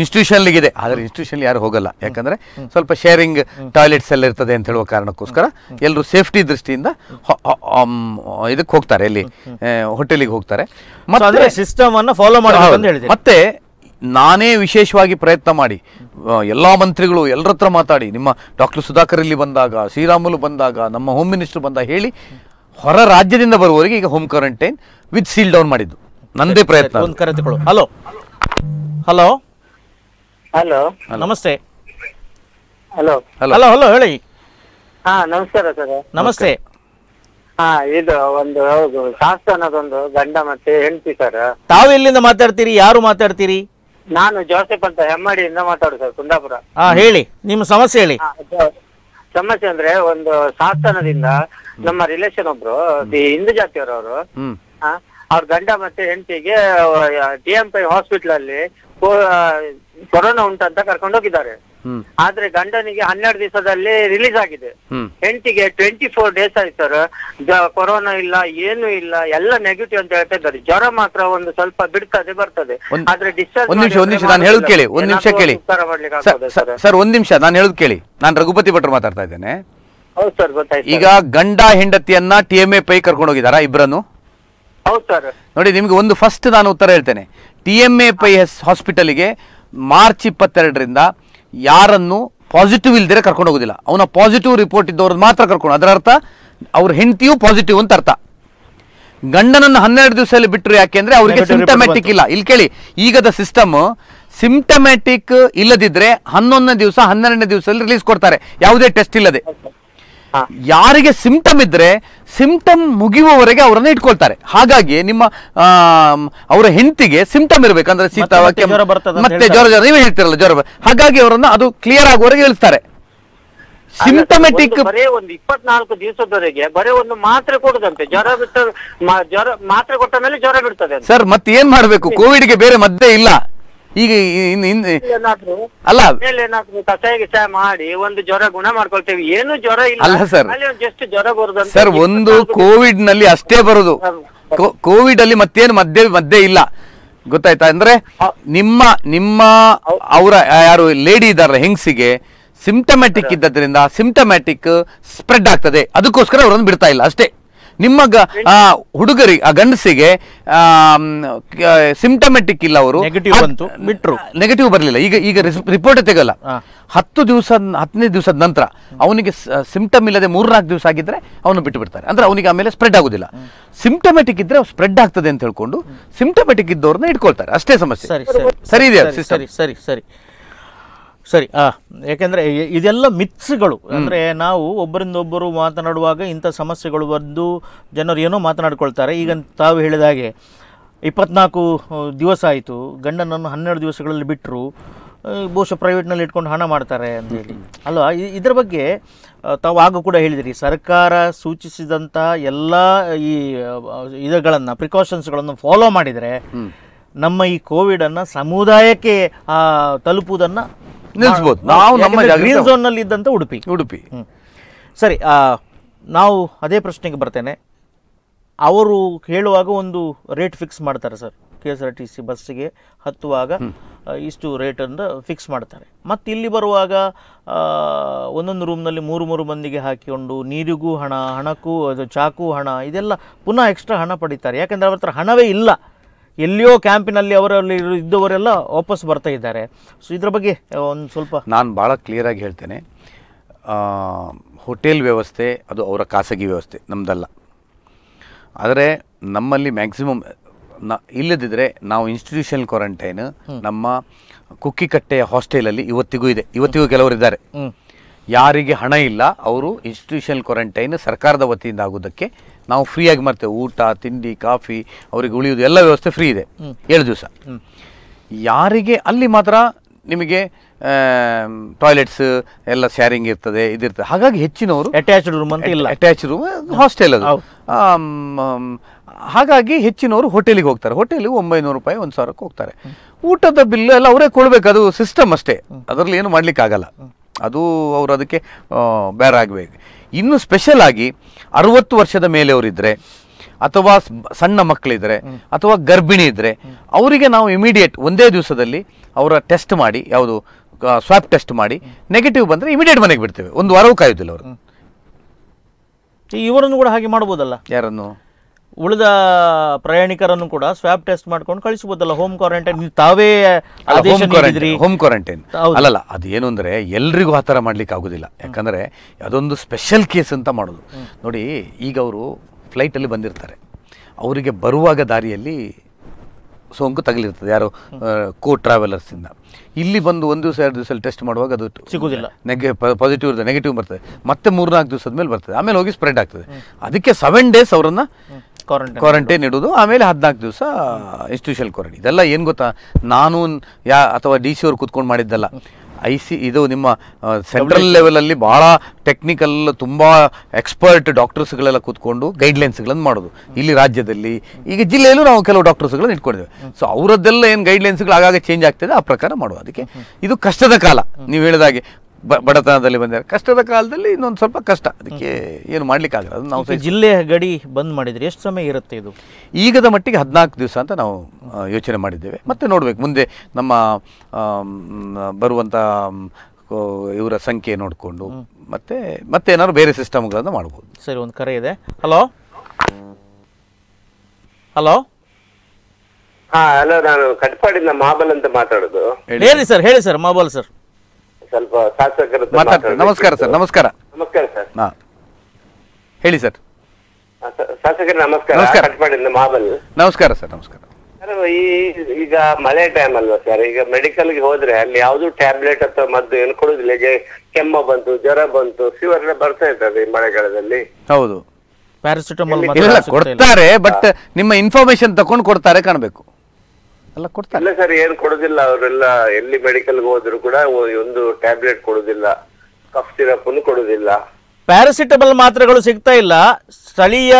ಇನ್ಸ್ಟಿಟ್ಯೂಷನ್ ಇದೆ, ಆದರೆ ಇನ್ಸ್ಟಿಟ್ಯೂಷನ್ ಯಾರು ಹೋಗಲ್ಲ, ಯಾಕಂದ್ರೆ ಸ್ವಲ್ಪ ಶೇರಿಂಗ್ ಟಾಯ್ಲೆಟ್ಸ್ ಎಲ್ಲ ಇರ್ತದೆ ಅಂತ ಹೇಳುವ ಕಾರಣಕ್ಕೋಸ್ಕರ ಎಲ್ಲರೂ ಸೇಫ್ಟಿ ದೃಷ್ಟಿಯಿಂದ ಇದಕ್ಕೆ ಹೋಗ್ತಾರೆ, ಇಲ್ಲಿ ಹೋಟೆಲಿಗೆ ಹೋಗ್ತಾರೆ. ಮತ್ತೆ ಸಿಸ್ಟಮ್ ಅನ್ನು ಫಾಲೋ ಮಾಡಬೇಕು ಅಂತ ಹೇಳಿದೆ. ಮತ್ತೆ ನಾನೇ ವಿಶೇಷವಾಗಿ ಪ್ರಯತ್ನ ಮಾಡಿ ಎಲ್ಲ ಮಂತ್ರಿಗಳು ಎಲ್ಲರ ಹತ್ರ ಮಾತಾಡಿ, ನಿಮ್ಮ ಡಾಕ್ಟರ್ ಸುಧಾಕರ್ ಇಲ್ಲಿ ಬಂದಾಗ, ಶ್ರೀರಾಮುಲು ಬಂದಾಗ, ನಮ್ಮ ಹೋಮ್ ಮಿನಿಸ್ಟರ್ ಬಂದಾಗ ಹೇಳಿ, ಹೊರ ರಾಜ್ಯದಿಂದ ಬರುವವರಿಗೆ ಈಗ home quarantine with seal down ಮಾಡಿದ್ದು ನಂದೇ ಪ್ರಯತ್ನ. ಒಂದು ಕರೆ ತಗೊಳ್ಳೋ. ಹಲೋ ಹಲೋ ಹಲೋ ನಮಸ್ತೆ. ಹಲೋ ಹಲೋ ಹಲೋ ಹೇಳಿ. ಹಾ ನಮಸ್ಕಾರ ಸರ್. ನಮಸ್ತೆ. ಹಾ, ಇದು ಒಂದು ಹೌದು ಶಾಸನದೊಂದು ಗಂಡ ಮತ್ತೆ ಹೆಂಡತಿ ಸರ್. ತಾವು ಎಲ್ಲಿಂದ ಮಾತಾಡ್ತೀರಿ, ಯಾರು ಮಾತಾಡ್ತೀರಿ? ನಾನು ಜೋಸೆಫ್ ಅಂತ ಹೆಮ್ಮಾಡಿಯಿಂದ ಮಾತಾಡೋದು ಸರ್, ಕುಂದಾಪುರ. ಹಾ ಹೇಳಿ, ನಿಮ್ಮ ಸಮಸ್ಯೆ ಹೇಳಿ. ಸಮಸ್ಯೆ ಅಂದ್ರೆ ಒಂದು ಶಾಸನದಿಂದ ನಮ್ಮ ರಿಲೇಷನ್ ಒಬ್ರು ಹಿಂದೂ ಜಾತಿಯವರವರು, ಅವ್ರ ಗಂಡ ಮತ್ತೆ ಹೆಂಡತಿಗೆ ಡಿ ಎಂ ಪೈ ಹಾಸ್ಪಿಟಲ್ ಅಲ್ಲಿ ಕೊರೋನಾ ಉಂಟಂತ ಕರ್ಕೊಂಡು ಹೋಗಿದ್ದಾರೆ. ಆದ್ರೆ ಗಂಡನಿಗೆ ಹನ್ನೆರಡು ದಿವಸದಲ್ಲಿ ರಿಲೀಸ್ ಆಗಿದೆ, ಹೆಂಡತಿಗೆ ಟ್ವೆಂಟಿ ಫೋರ್ ಡೇಸ್ ಆಯ್ತು ಸರ್. ಕೊರೋನಾ ಇಲ್ಲ, ಏನು ಇಲ್ಲ, ಎಲ್ಲ ನೆಗೆಟಿವ್ ಅಂತ ಹೇಳ್ತಾ ಇದ್ದಾರೆ. ಜ್ವರ ಮಾತ್ರ ಒಂದು ಸ್ವಲ್ಪ ಬಿಡ್ತದೆ ಬರ್ತದೆ, ಆದ್ರೆ ಡಿಸ್ಚಾರ್ಜ್. ಒಂದ್ ನಿಮಿಷ ಒಂದ್ ನಿಮಿಷ ನಾನು ಹೇಳುದು ಕೇಳಿ, ಒಂದ್ ನಿಮಿಷ ಕೇಳಿ ಸರ್, ಒಂದ್ ನಿಮಿಷ ನಾನು ಹೇಳುದು ಕೇಳಿ. ನಾನು ರಘುಪತಿ ಭಟ್ರು ಮಾತಾಡ್ತಾ ಇದ್ದೇನೆ. ಹೌದು ಸರ್, ಗೊತ್ತಾಯ್ತು. ಈಗ ಗಂಡ ಹೆಂಡತಿಯನ್ನ ಟಿ ಎಂ ಎ ಪೈ ಕರ್ಕೊಂಡು ಹೋಗಿದಾರಾ ಇಬ್ರನ್ನು? ಹೌದು ಸರ್. ನೋಡಿ, ನಿಮ್ಗೆ ಒಂದು ಫಸ್ಟ್ ನಾನು ಉತ್ತರ ಹೇಳ್ತೇನೆ. ಟಿ ಎಂ ಎ ಪೈ ಹಾಸ್ಪಿಟಲ್ಗೆ ಮಾರ್ಚ್ ಇಪ್ಪತ್ತೆರಡರಿಂದ ಯಾರನ್ನು ಪಾಸಿಟಿವ್ ಇಲ್ದಿರ ಕರ್ಕೊಂಡು ಹೋಗೋದಿಲ್ಲ. ಅವನ ಪಾಸಿಟಿವ್ ರಿಪೋರ್ಟ್ ಇದ್ದವ್ರದ್ದು ಮಾತ್ರ ಕರ್ಕೊಂಡು, ಅದರ ಅರ್ಥ ಅವ್ರ ಹೆಂಡತಿಯು ಪಾಸಿಟಿವ್ ಅಂತ ಅರ್ಥ. ಗಂಡನನ್ನು ಹನ್ನೆರಡು ದಿವಸದಲ್ಲಿ ಬಿಟ್ಟರು, ಯಾಕೆಂದ್ರೆ ಅವರಿಗೆ ಸಿಂಟಮ್ಯಾಟಿಕ್ ಇಲ್ಲ. ಇಲ್ಲಿ ಕೇಳಿ, ಈಗದ ಸಿಸ್ಟಮ್ ಸಿಂಟಮ್ಯಾಟಿಕ್ ಇಲ್ಲದಿದ್ರೆ ಹನ್ನೊಂದನೇ ದಿವಸ ಹನ್ನೆರಡನೇ ದಿವಸದಲ್ಲಿ ರಿಲೀಸ್ ಕೊಡ್ತಾರೆ, ಯಾವುದೇ ಟೆಸ್ಟ್ ಇಲ್ಲದೆ. ಯಾರಿಗೆ ಸಿಂಪ್ಟಮ್ ಇದ್ರೆ ಸಿಂಪ್ಟಮ್ ಮುಗಿಯುವವರೆಗೆ ಅವರನ್ನು ಇಟ್ಕೊಳ್ತಾರೆ. ಹಾಗಾಗಿ ನಿಮ್ಮ ಅವರ ಹೆಂಡತಿಗೆ ಸಿಂಪ್ಟಮ್ ಇರಬೇಕಂದ್ರೆ ಶೀತ ಮತ್ತೆ ಜ್ವರ ಜ್ವರ ನೀವೇ ಹೇಳ್ತಿರಲ್ಲ ಜ್ವರ, ಹಾಗಾಗಿ ಅವರನ್ನು ಅದು ಕ್ಲಿಯರ್ ಆಗುವವರೆಗೆ ಇಳಿಸ್ತಾರೆ. ಸಿಂಪ್ಟಮೆಟಿಕ್ ಬರೇ ಒಂದು ಇಪ್ಪತ್ನಾಲ್ಕು ದಿವಸದವರೆಗೆ ಬರೇ ಒಂದು ಮಾತ್ರೆ ಕೊಡುದಂತೆ, ಜ್ವರ ಬಿಟ್ಟ ಜ್ವರ ಮಾತ್ರೆ ಕೊಟ್ಟ ಮೇಲೆ ಜ್ವರ ಬಿಡ್ತದೆ ಸರ್. ಮತ್ತೆ ಏನ್ ಮಾಡ್ಬೇಕು? ಕೋವಿಡ್ಗೆ ಬೇರೆ ಮದ್ದೇ ಇಲ್ಲ ಈಗ. ಅಲ್ಲ, ಕಷಾಯ ಗಿಸಾಯ ಮಾಡಿ ಒಂದು ಜ್ವರ ಗುಣ ಮಾಡ್ಕೊಳ್ತೇವೆ, ಏನು ಜ್ವರ ಇಲ್ಲ ಸರ್. ಜಸ್ಟ್ ಜ್ವರ ಬರುದು ಸರ್, ಒಂದು ಕೋವಿಡ್ ನಲ್ಲಿ ಅಷ್ಟೇ ಬರುದು, ಕೋವಿಡ್ ಅಲ್ಲಿ ಮತ್ತೇನು ಮದ್ದೆ ಮದ್ದೆ ಇಲ್ಲ. ಗೊತ್ತಾಯ್ತಾ? ಅಂದ್ರೆ ನಿಮ್ಮ ನಿಮ್ಮ ಅವರ ಯಾರು ಲೇಡಿ ಇದಾರ ಹೆಂಗಸಿಗೆ ಸಿಂಪ್ಟಮ್ಯಾಟಿಕ್ ಇದ್ದದ್ರಿಂದ ಸಿಂಪ್ಟಮ್ಯಾಟಿಕ್ ಸ್ಪ್ರೆಡ್ ಆಗ್ತದೆ, ಅದಕ್ಕೋಸ್ಕರ ಅವರನ್ನು ಬಿಡ್ತಾ ಇಲ್ಲ ಅಷ್ಟೇ. ನಿಮ್ಮ ಹುಡುಗರಿಗೆ ಆ ಗಂಡಸಿಗೆ ಸಿಂಪ್ಟಮ್ಯಾಟಿಕ್ ಇಲ್ಲ, ಅವರು ಬಿಟ್ರು, ನೆಗೆಟಿವ್ ಬರಲಿಲ್ಲ. ಈಗ ಈಗ ರಿಪೋರ್ಟ್ ತೆಗಲ್ಲ, ಹತ್ತು ದಿವಸ ಹತ್ತನೇ ದಿವಸದ ನಂತರ ಅವನಿಗೆ ಸಿಂಪ್ಟಮ್ ಇಲ್ಲದೆ ಮೂರ್ನಾಲ್ಕು ದಿವಸ ಆಗಿದ್ರೆ ಅವನು ಬಿಟ್ಟು ಬಿಡ್ತಾರೆ. ಅಂದ್ರೆ ಅವನಿಗೆ ಆಮೇಲೆ ಸ್ಪ್ರೆಡ್ ಆಗುದಿಲ್ಲ. ಸಿಂಪ್ಟಮ್ಯಾಟಿಕ್ ಇದ್ರೆ ಸ್ಪ್ರೆಡ್ ಆಗ್ತದೆ ಅಂತ ಹೇಳ್ಕೊಂಡು ಸಿಂಪ್ಟಮ್ಯಾಟಿಕ್ ಇದ್ದವ್ರನ್ನ ಇಟ್ಕೊಳ್ತಾರೆ, ಅಷ್ಟೇ ಸಮಸ್ಯೆ. ಸರಿ ಇದೆಯಾ? ಸರಿ ಸರಿ ಸರಿ ಸರಿ ಆ ಯಾಕೆಂದರೆ ಇದೆಲ್ಲ ಮಿತ್ಸ್ಗಳು. ಅಂದರೆ ನಾವು ಒಬ್ಬರಿಂದ ಒಬ್ಬರು ಮಾತನಾಡುವಾಗ ಇಂಥ ಸಮಸ್ಯೆಗಳು ಬಂದು ಜನರು ಏನೋ ಮಾತನಾಡ್ಕೊಳ್ತಾರೆ. ಈಗ ತಾವು ಹೇಳಿದ ಹಾಗೆ ಇಪ್ಪತ್ನಾಲ್ಕು ದಿವಸ ಆಯಿತು, ಗಂಡನನ್ನು ಹನ್ನೆರಡು ದಿವಸಗಳಲ್ಲಿ ಬಿಟ್ಟರು, ಬಹುಶಃ ಪ್ರೈವೇಟ್ನಲ್ಲಿ ಇಟ್ಕೊಂಡು ಹಣ ಮಾಡ್ತಾರೆ ಅಂತೇಳಿ ಅಲ್ವಾ? ಇದರ ಬಗ್ಗೆ ತಾವು ಆಗ ಕೂಡ ಹೇಳಿದಿರಿ, ಸರ್ಕಾರ ಸೂಚಿಸಿದಂಥ ಎಲ್ಲ ಈ ಇದಗಳನ್ನು ಪ್ರಿಕಾಷನ್ಸ್ಗಳನ್ನು ಫಾಲೋ ಮಾಡಿದರೆ ನಮ್ಮ ಈ ಕೋವಿಡನ್ನು ಸಮುದಾಯಕ್ಕೆ ತಲುಪುವುದನ್ನು ನಿಲ್ಲಿಸಬಹುದು ನಾವು ನಮ್ಮ ಗ್ರೀನ್ ಝೋನ್ ನಲ್ಲಿ ಇದ್ದಂತ ಉಡುಪಿ ಉಡುಪಿ ಸರಿ ನಾವು ಅದೇ ಪ್ರಶ್ನೆಗೆ ಬರ್ತೇನೆ ಅವರು ಹೇಳುವಾಗ ಒಂದು ರೇಟ್ ಫಿಕ್ಸ್ ಮಾಡ್ತಾರೆ sir K S R T C ಬಸ್ಸಿಗೆ ಹತ್ತುವಾಗ ಇಷ್ಟು ರೇಟ್ ಅಂತ ಫಿಕ್ಸ್ ಮಾಡ್ತಾರೆ ಮತ್ತೆ ಇಲ್ಲಿ ಬರುವಾಗ ಒಂದೊಂದು ರೂಮ್ ನಲ್ಲಿ ಮೂರು ಮೂರು ಮಂದಿಗೆ ಹಾಕಿಕೊಂಡು ನೀರಿಗೂ ಹಣ ಹಣಕ್ಕೂ ಚಾಕು ಹಣ ಇದೆಲ್ಲ ಪುನಃ ಎಕ್ಸ್ಟ್ರಾ ಹಣ ಪಡಿತಾರೆ ಯಾಕಂದ್ರೆ ಅವರ ಹತ್ರ ಹಣವೇ ಇಲ್ಲ ಎಲ್ಲಿಯೋ ಕ್ಯಾಂಪಿನಲ್ಲಿ ಅವರಲ್ಲಿ ಇದ್ದವರೆಲ್ಲ ವಾಪಸ್ ಬರ್ತಾ ಇದ್ದಾರೆ ಸೊ ಇದರ ಬಗ್ಗೆ ಒಂದು ಸ್ವಲ್ಪ ನಾನು ಭಾಳ ಕ್ಲಿಯರ್ ಆಗಿ ಹೇಳ್ತೇನೆ ಹೋಟೆಲ್ ವ್ಯವಸ್ಥೆ ಅದು ಅವರ ಖಾಸಗಿ ವ್ಯವಸ್ಥೆ ನಮ್ಮದಲ್ಲ ಆದರೆ ನಮ್ಮಲ್ಲಿ ಮ್ಯಾಕ್ಸಿಮಮ್ ನಾ ಇಲ್ಲದಿದ್ದರೆ ನಾವು ಇನ್ಸ್ಟಿಟ್ಯೂಷನಲ್ ಕ್ವಾರಂಟೈನ್ ನಮ್ಮ ಕುಕ್ಕಿ ಕಟ್ಟೆಯ ಹಾಸ್ಟೆಲಲ್ಲಿ ಇವತ್ತಿಗೂ ಇದೆ ಇವತ್ತಿಗೂ ಕೆಲವರಿದ್ದಾರೆ ಯಾರಿಗೆ ಹಣ ಇಲ್ಲ ಅವರು ಇನ್ಸ್ಟಿಟ್ಯೂಷನಲ್ ಕ್ವಾರಂಟೈನ್ ಸರ್ಕಾರದ ವತಿಯಿಂದ ಆಗೋದಕ್ಕೆ ನಾವು ಫ್ರೀಯಾಗಿ ಮಾಡ್ತೇವೆ ಊಟ ತಿಂಡಿ ಕಾಫಿ ಅವರಿಗೆ ಉಳಿಯೋದು ಎಲ್ಲ ವ್ಯವಸ್ಥೆ ಫ್ರೀ ಇದೆ ಏಳು ದಿವಸ ಯಾರಿಗೆ ಅಲ್ಲಿ ಮಾತ್ರ ನಿಮಗೆ ಟಾಯ್ಲೆಟ್ಸ್ ಎಲ್ಲ ಶೇರಿಂಗ್ ಇರ್ತದೆ ಇದಿರ್ತದೆ ಹಾಗಾಗಿ ಹೆಚ್ಚಿನವರು ಅಟ್ಯಾಚ್ಡ್ ರೂಮ್ ಅಂತ ಇಲ್ಲ ಅಟ್ಯಾಚ್ಡ್ ರೂಮ್ ಹಾಸ್ಟೆಲ್ ಅದು ಹಾಗಾಗಿ ಹೆಚ್ಚಿನವರು ಹೋಟೆಲಿಗೆ ಹೋಗ್ತಾರೆ ಹೋಟೆಲಿಗೆ ಒಂಬೈನೂರು ರೂಪಾಯಿ ಒಂದು ಸಾವಿರಕ್ಕೆ ಹೋಗ್ತಾರೆ ಊಟದ ಬಿಲ್ ಎಲ್ಲ ಅವರೇ ಕೊಡಬೇಕು ಅದು ಸಿಸ್ಟಮ್ ಅಷ್ಟೇ ಅದರಲ್ಲಿ ಏನು ಮಾಡಲಿಕ್ಕಾಗಲ್ಲ ಅದು ಅವರು ಅದಕ್ಕೆ ಬೇರಾಗಬೇಕು ಇನ್ನು ಸ್ಪೆಷಲ್ ಆಗಿ ಅರವತ್ತು ವರ್ಷದ ಮೇಲೆ ಅವರಿದ್ದರೆ ಅಥವಾ ಸಣ್ಣ ಮಕ್ಕಳಿದ್ರೆ ಅಥವಾ ಗರ್ಭಿಣಿ ಇದ್ದರೆ ಅವರಿಗೆ ನಾವು ಇಮಿಡಿಯೇಟ್ ಒಂದೇ ದಿವಸದಲ್ಲಿ ಅವರ ಟೆಸ್ಟ್ ಮಾಡಿ ಯಾವುದು ಸ್ವಾಪ್ ಟೆಸ್ಟ್ ಮಾಡಿ ನೆಗೆಟಿವ್ ಬಂದರೆ ಇಮಿಡಿಯೇಟ್ ಮನೆಗೆ ಬಿಡ್ತೇವೆ ಒಂದು ವಾರವೂ ಕಾಯೋದಿಲ್ಲ ಅವರು ಇವರನ್ನು ಕೂಡ ಹಾಗೆ ಮಾಡ್ಬೋದಲ್ಲ ಯಾರನ್ನು ಉಳಿದ ಪ್ರಯಾಣಿಕರನ್ನು ಕೂಡ ಸ್ವಾಪ್ ಟೆಸ್ಟ್ ಮಾಡ್ಕೊಂಡು ಕಳಿಸಬಹುದಲ್ಲ ಹೋಮ್ ಕ್ವಾರಂಟೈನ್ ತಾವೇ ಹೋಮ್ ಕ್ವಾರಂಟೈನ್ ಅಲ್ಲಲ್ಲ ಅದೇನು ಅಂದರೆ ಎಲ್ರಿಗೂ ಆ ಥರ ಮಾಡ್ಲಿಕ್ಕೆ ಆಗೋದಿಲ್ಲ ಯಾಕಂದರೆ ಅದೊಂದು ಸ್ಪೆಷಲ್ ಕೇಸ್ ಅಂತ ಮಾಡೋದು ನೋಡಿ ಈಗ ಅವರು ಫ್ಲೈಟಲ್ಲಿ ಬಂದಿರ್ತಾರೆ ಅವರಿಗೆ ಬರುವಾಗ ದಾರಿಯಲ್ಲಿ ಸೋಂಕು ತಗಲಿರ್ತದೆ ಯಾರು ಕೋ ಟ್ರಾವೆಲರ್ಸಿಂದ ಇಲ್ಲಿ ಬಂದು ಒಂದು ದಿವಸ ಎರಡು ದಿವಸದಲ್ಲಿ ಟೆಸ್ಟ್ ಮಾಡುವಾಗ ಅದು ಸಿಗೋದಿಲ್ಲ ನೆಗೆ ಪಾಸಿಟಿವ್ ಇರ್ತದೆ ನೆಗೆಟಿವ್ ಬರ್ತದೆ ಮತ್ತೆ ಮೂರ್ನಾಲ್ಕು ದಿವಸದ ಮೇಲೆ ಬರ್ತದೆ ಆಮೇಲೆ ಹೋಗಿ ಸ್ಪ್ರೆಡ್ ಆಗ್ತದೆ ಅದಕ್ಕೆ ಸೆವೆನ್ ಡೇಸ್ ಅವರನ್ನು ಕ್ವಾರಂಟೈನ್ ಇಡೋದು ಆಮೇಲೆ ಹದಿನಾಲ್ಕು ದಿವಸ ಇನ್ಸ್ಟಿಟ್ಯೂಷನಲ್ ಕ್ವಾರಂಟೈನ್ ಇದೆಲ್ಲ ಏನು ಗೊತ್ತಾ ನಾನು ಯಾ ಅಥವಾ ಡಿ ಸಿ ಅವ್ರು ಕೂತ್ಕೊಂಡು ಮಾಡಿದ್ದಲ್ಲ ಐ ಸಿ ಇದು ನಿಮ್ಮ ಸೆಂಟ್ರಲ್ ಲೆವೆಲಲ್ಲಿ ಭಾಳ ಟೆಕ್ನಿಕಲ್ ತುಂಬ ಎಕ್ಸ್ಪರ್ಟ್ ಡಾಕ್ಟರ್ಸ್ಗಳೆಲ್ಲ ಕೂತ್ಕೊಂಡು ಗೈಡ್ಲೈನ್ಸ್ಗಳನ್ನು ಮಾಡೋದು ಇಲ್ಲಿ ರಾಜ್ಯದಲ್ಲಿ ಈಗ ಜಿಲ್ಲೆಯಲ್ಲೂ ನಾವು ಕೆಲವು ಡಾಕ್ಟರ್ಸ್ಗಳನ್ನು ಇಟ್ಕೊಂಡಿದ್ದೇವೆ ಸೊ ಅವರದ್ದೆಲ್ಲ ಏನು ಗೈಡ್ಲೈನ್ಸ್ಗಳು ಆಗಾಗ ಚೇಂಜ್ ಆಗ್ತದೆ ಆ ಪ್ರಕಾರ ಮಾಡೋದು ಅದಕ್ಕೆ ಇದು ಕಷ್ಟದ ಕಾಲ ನೀವು ಹೇಳಿದಾಗೆ ಬ ಬಡತನದಲ್ಲಿ ಬಂದಿದ್ದಾರೆ ಕಷ್ಟದ ಕಾಲದಲ್ಲಿ ಇನ್ನೊಂದು ಸ್ವಲ್ಪ ಕಷ್ಟ ಅದಕ್ಕೆ ಏನು ಮಾಡಲಿಕ್ಕಾಗಲ್ಲ ಅದು ನಾವು ಜಿಲ್ಲೆಯ ಗಡಿ ಬಂದ್ ಮಾಡಿದರೆ ಎಷ್ಟು ಸಮಯ ಇರುತ್ತೆ ಇದು ಈಗದ ಮಟ್ಟಿಗೆ ಹದಿನಾಲ್ಕು ದಿವಸ ಅಂತ ನಾವು ಯೋಚನೆ ಮಾಡಿದ್ದೇವೆ ಮತ್ತೆ ನೋಡಬೇಕು ಮುಂದೆ ನಮ್ಮ ಬರುವಂಥ ಇವರ ಸಂಖ್ಯೆ ನೋಡಿಕೊಂಡು ಮತ್ತೆ ಮತ್ತೆ ಏನಾದ್ರು ಬೇರೆ ಸಿಸ್ಟಮ್ಗಳನ್ನು ಮಾಡ್ಬೋದು ಸರಿ ಒಂದು ಕರೆ ಇದೆ ಹಲೋ ಹಲೋ ಹಾಂ ಹಲೋ ನಾನು ಕಟ್ಪಾಡಿನ ಮಾಬಲ್ ಅಂತ ಮಾತಾಡೋದು ಹೇಳಿ ಸರ್ ಹೇಳಿ ಸರ್ ಮಾಬಲ್ ಸರ್ ಸ್ವಲ್ಪ ಶಾಸಕರ ನಮಸ್ಕಾರ ಸರ್ ನಮಸ್ಕಾರ ನಮಸ್ಕಾರ ಸರ್ ಹೇಳಿ ಸರ್ ಶಾಸಕರ ನಮಸ್ಕಾರ ಕಟ್ಪಾಡಿಂದ ಮಾಬಲ್ ನಮಸ್ಕಾರ ಸರ್ ನಮಸ್ಕಾರ ಸರ್ ಈ ಈಗ ಮಳೆ ಟೈಮ್ ಅಲ್ವಾ ಸರ್ ಈಗ ಮೆಡಿಕಲ್ಗೆ ಹೋದ್ರೆ ಅಲ್ಲಿ ಯಾವ್ದು ಟ್ಯಾಬ್ಲೆಟ್ ಅಥವಾ ಮದ್ದು ಏನು ಕೊಡುದಿಲ್ಲ ಕೆಮ್ಮ ಬಂತು ಜ್ವರ ಬಂತು ಫೀವರ್ ಬರ್ತಾ ಇರ್ತದೆ ಈ ಮಳೆಗಾಲದಲ್ಲಿ ಹೌದು ಪ್ಯಾರಾಸಿಟಮಾಲ್ ಕೊಡ್ತಾರೆ ಬಟ್ ನಿಮ್ಮ ಇನ್ಫಾರ್ಮೇಶನ್ ತಕೊಂಡು ಕೊಡ್ತಾರೆ ಕಾಣಬೇಕು ಅಲ್ಲ ಕೊಡ್ತಾರೆ ಇಲ್ಲ ಸರ್ ಏನು ಕೊಡೋದಿಲ್ಲ ಅವರೆಲ್ಲ ಎಲ್ಲಿ ಮೆಡಿಕಲ್ಗೆ ಹೋದ್ರು ಕೂಡ ಒಂದು ಟ್ಯಾಬ್ಲೆಟ್ ಕೊಡೋದಿಲ್ಲ ಕಫ್ ಸಿರಪ್ ಕೊಡೋದಿಲ್ಲ ಪ್ಯಾರಾಸಿಟಮಲ್ ಮಾತ್ರೆಗಳು ಸಿಗ್ತಾ ಇಲ್ಲ ಸ್ಥಳೀಯ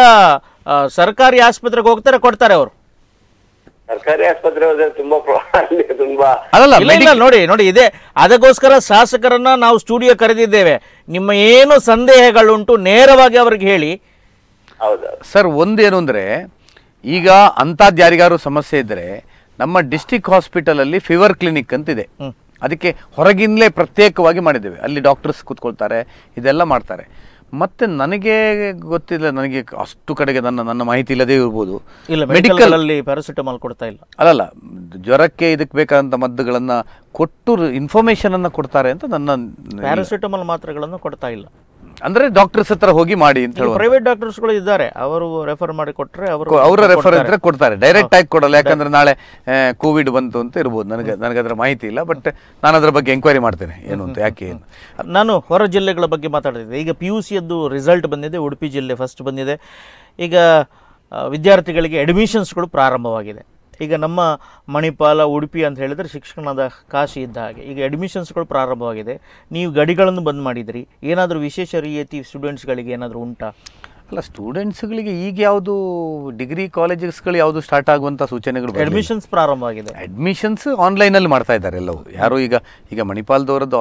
ಸರ್ಕಾರಿ ಆಸ್ಪತ್ರೆಗೆ ಹೋಗ್ತಾರೆ ಕೊಡ್ತಾರೆ ಅವರು ಸರ್ಕಾರಿ ಆಸ್ಪತ್ರೆ ಹೋದ್ರೆ ತುಂಬಾ ತುಂಬಾ ಅಲ್ಲ ನೋಡಿ ನೋಡಿ ಇದೆ ಅದಕ್ಕೋಸ್ಕರ ಶಾಸಕರನ್ನ ನಾವು ಸ್ಟುಡಿಯೋ ಕರೆದಿದ್ದೇವೆ ನಿಮ್ಮ ಏನು ಸಂದೇಹಗಳುಂಟು ನೇರವಾಗಿ ಅವ್ರಿಗೆ ಹೇಳಿ ಹೌದಾ ಸರ್ ಒಂದೇನು ಅಂದ್ರೆ ಈಗ ಅಂಥದ್ದು ಯಾರಿಗಾರು ಸಮಸ್ಯೆ ಇದ್ರೆ ನಮ್ಮ ಡಿಸ್ಟಿಕ್ ಹಾಸ್ಪಿಟಲಲ್ಲಿ ಫೀವರ್ ಕ್ಲಿನಿಕ್ ಅಂತಿದೆ ಅದಕ್ಕೆ ಹೊರಗಿಂದಲೇ ಪ್ರತ್ಯೇಕವಾಗಿ ಮಾಡಿದ್ದೇವೆ ಅಲ್ಲಿ ಡಾಕ್ಟರ್ಸ್ ಕೂತ್ಕೊಳ್ತಾರೆ ಇದೆಲ್ಲ ಮಾಡ್ತಾರೆ ಮತ್ತು ನನಗೆ ಗೊತ್ತಿಲ್ಲ ನನಗೆ ಅಷ್ಟು ಕಡೆಗೆ ನನ್ನ ನನ್ನ ಮಾಹಿತಿ ಇಲ್ಲದೇ ಇರ್ಬೋದು ಮೆಡಿಕಲ್ ಅಲ್ಲಿ ಪ್ಯಾರಾಸಿಟಮಾಲ್ ಕೊಡ್ತಾ ಇಲ್ಲ ಅಲ್ಲಲ್ಲ ಜ್ವರಕ್ಕೆ ಇದಕ್ಕೆ ಬೇಕಾದಂಥ ಮದ್ದುಗಳನ್ನು ಕೊಟ್ಟು ಇನ್ಫಾರ್ಮೇಷನನ್ನು ಕೊಡ್ತಾರೆ ಅಂತ ನನ್ನ ಪ್ಯಾರಾಸಿಟಮಾಲ್ ಮಾತ್ರೆಗಳನ್ನು ಕೊಡ್ತಾ ಇಲ್ಲ ಅಂದ್ರೆ ಡಾಕ್ಟರ್ಸ್ ಹತ್ರ ಹೋಗಿ ಮಾಡಿ ಅಂತ ಹೇಳಿ ಪ್ರೈವೇಟ್ ಡಾಕ್ಟರ್ಸ್ ಗಳು ಇದ್ದಾರೆ ಅವರು ರೆಫರ್ ಮಾಡಿ ಕೊಟ್ಟರೆ ಅವರು ಅವರ ರೆಫರ್ ಇದ್ರೆ ಕೊಡ್ತಾರೆ ಡೈರೆಕ್ಟ್ ಆಗಿ ಕೊಡಲ್ಲ ಯಾಕಂದ್ರೆ ನಾಳೆ ಕೋವಿಡ್ ಬಂತು ಅಂತ ಇರ್ಬೋದು ನನಗೆ ನನಗದ್ರ ಮಾಹಿತಿ ಇಲ್ಲ ಬಟ್ ನಾನು ಅದರ ಬಗ್ಗೆ ಎಂಕ್ವೈರಿ ಮಾಡ್ತೇನೆ ಏನು ಅಂತ ಯಾಕೆ ನಾನು ಹೊರ ಜಿಲ್ಲೆಗಳ ಬಗ್ಗೆ ಮಾತಾಡ್ತಿದ್ದೆ ಈಗ ಪಿ ಯು ಸಿಯದ್ದು ರಿಸಲ್ಟ್ ಬಂದಿದೆ ಉಡುಪಿ ಜಿಲ್ಲೆ ಫಸ್ಟ್ ಬಂದಿದೆ ಈಗ ವಿದ್ಯಾರ್ಥಿಗಳಿಗೆ ಅಡ್ಮಿಷನ್ಸ್ಗಳು ಪ್ರಾರಂಭವಾಗಿದೆ ಈಗ ನಮ್ಮ ಮಣಿಪಾಲ ಉಡುಪಿ ಅಂತ ಹೇಳಿದರೆ ಶಿಕ್ಷಣದ ಕಾಶಿ ಇದ್ದ ಹಾಗೆ ಈಗ ಅಡ್ಮಿಷನ್ಸ್ಗಳು ಪ್ರಾರಂಭವಾಗಿದೆ ನೀವು ಗಡಿಗಳನ್ನು ಬಂದ್ ಮಾಡಿದಿರಿ ಏನಾದರೂ ವಿಶೇಷ ರೀತಿ ಸ್ಟೂಡೆಂಟ್ಸ್ಗಳಿಗೆ ಏನಾದರೂ ಉಂಟಾ ಅಲ್ಲ ಸ್ಟೂಡೆಂಟ್ಸ್ಗಳಿಗೆ ಈಗ ಯಾವುದು ಡಿಗ್ರಿ ಕಾಲೇಜಸ್ಗಳು ಯಾವುದು ಸ್ಟಾರ್ಟ್ ಆಗುವಂತ ಸೂಚನೆಗಳು ಬಂದಿದೆ? ಅಡ್ಮಿಷನ್ಸ್ ಪ್ರಾರಂಭ ಆಗಿದೆ. ಅಡ್ಮಿಷನ್ಸ್ ಆನ್ಲೈನ್ ಅಲ್ಲಿ ಮಾಡ್ತಾ ಇದ್ದಾರೆ ಎಲ್ಲವೂ. ಯಾರು ಈಗ ಈಗ ಮಣಿಪಾಲದವರದ್ದು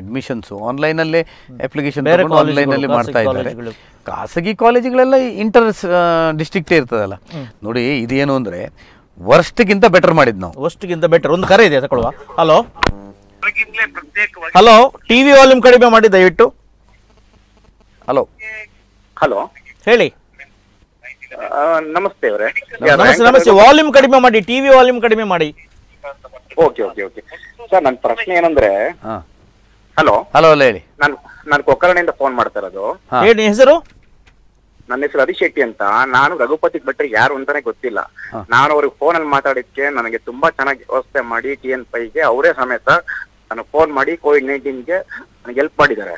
ಅಡ್ಮಿಷನ್ಸ್ ಆನ್ಲೈನ್ ಅಲ್ಲೇ ಅಪ್ಲಿಕೇಶನ್ ತಗೊಂಡು ಆನ್ಲೈನ್ ಅಲ್ಲಿ ಮಾಡ್ತಾ ಇದ್ದಾರೆ. ಖಾಸಗಿ ಕಾಲೇಜುಗಳೆಲ್ಲ ಇಂಟರ್ ಡಿಸ್ಟ್ರಿಕ್ಟೇ ಇರ್ತದಲ್ಲ ನೋಡಿ. ಇದೇನು ಅಂದ್ರೆ ವರ್ಷಕ್ಕಿಂತ ಬೆಟರ್ ಮಾಡಿದ್ ನಾವು, ವರ್ಷಕ್ಕಿಂತ ಬೆಟರ್. ಒಂದು ಕರೆ ಇದೆ ತಗೊಳ್ಳುವ. ಹಲೋ ಹಲೋ, ಟಿವಿ ವಾಲ್ಯೂಮ್ ಕಡಿಮೆ ಮಾಡಿ ದಯವಿಟ್ಟು. ಹಲೋ ಹಲೋ ಹೇಳಿ. ನಮಸ್ತೆ ಅವರೇ. ನಮಸ್ತೆ. ವಾಲ್ಯೂಮ್ ಕಡಿಮೆ ಮಾಡಿ, ಟಿವಿ ವಾಲ್ಯೂಮ್ ಕಡಿಮೆ ಮಾಡಿ. ಓಕೆ ಓಕೆ ಓಕೆ ಸರ್, ನನ್ನ ಪ್ರಶ್ನೆ ಏನಂದ್ರೆ, ಹಲೋ ಹಲೋ ಹೇಳಿ. ನಾನು ನಾನು ಕೊಕ್ಕರ್ಣಿಯಿಂದ ಫೋನ್ ಮಾಡ್ತಾ ಇರೋದು. ಹೇಳಿ ಹೆಸರು? ನನ್ನ ಹೆಸರು ಹರಿಶೆಟ್ಟಿ ಅಂತ. ನಾನು ರಘುಪತಿ ಭಟ್ರು ಯಾರು ಅಂತಾನೆ ಗೊತ್ತಿಲ್ಲ. ನಾನು ಅವ್ರಿಗೆ ಫೋನ್ ಅಲ್ಲಿ ಮಾತಾಡಿದ್ಕೆ ನನಗೆ ತುಂಬಾ ಚೆನ್ನಾಗಿ ವ್ಯವಸ್ಥೆ ಮಾಡಿ ಟಿ ಎನ್ ಪೈಗೆ ಅವರೇ ಸಮೇತ ನನಗೆ ಫೋನ್ ಮಾಡಿ ಕೋವಿಡ್ ನೈನ್ಟೀನ್ಗೆ ನನಗೆ ಹೆಲ್ಪ್ ಮಾಡಿದ್ದಾರೆ.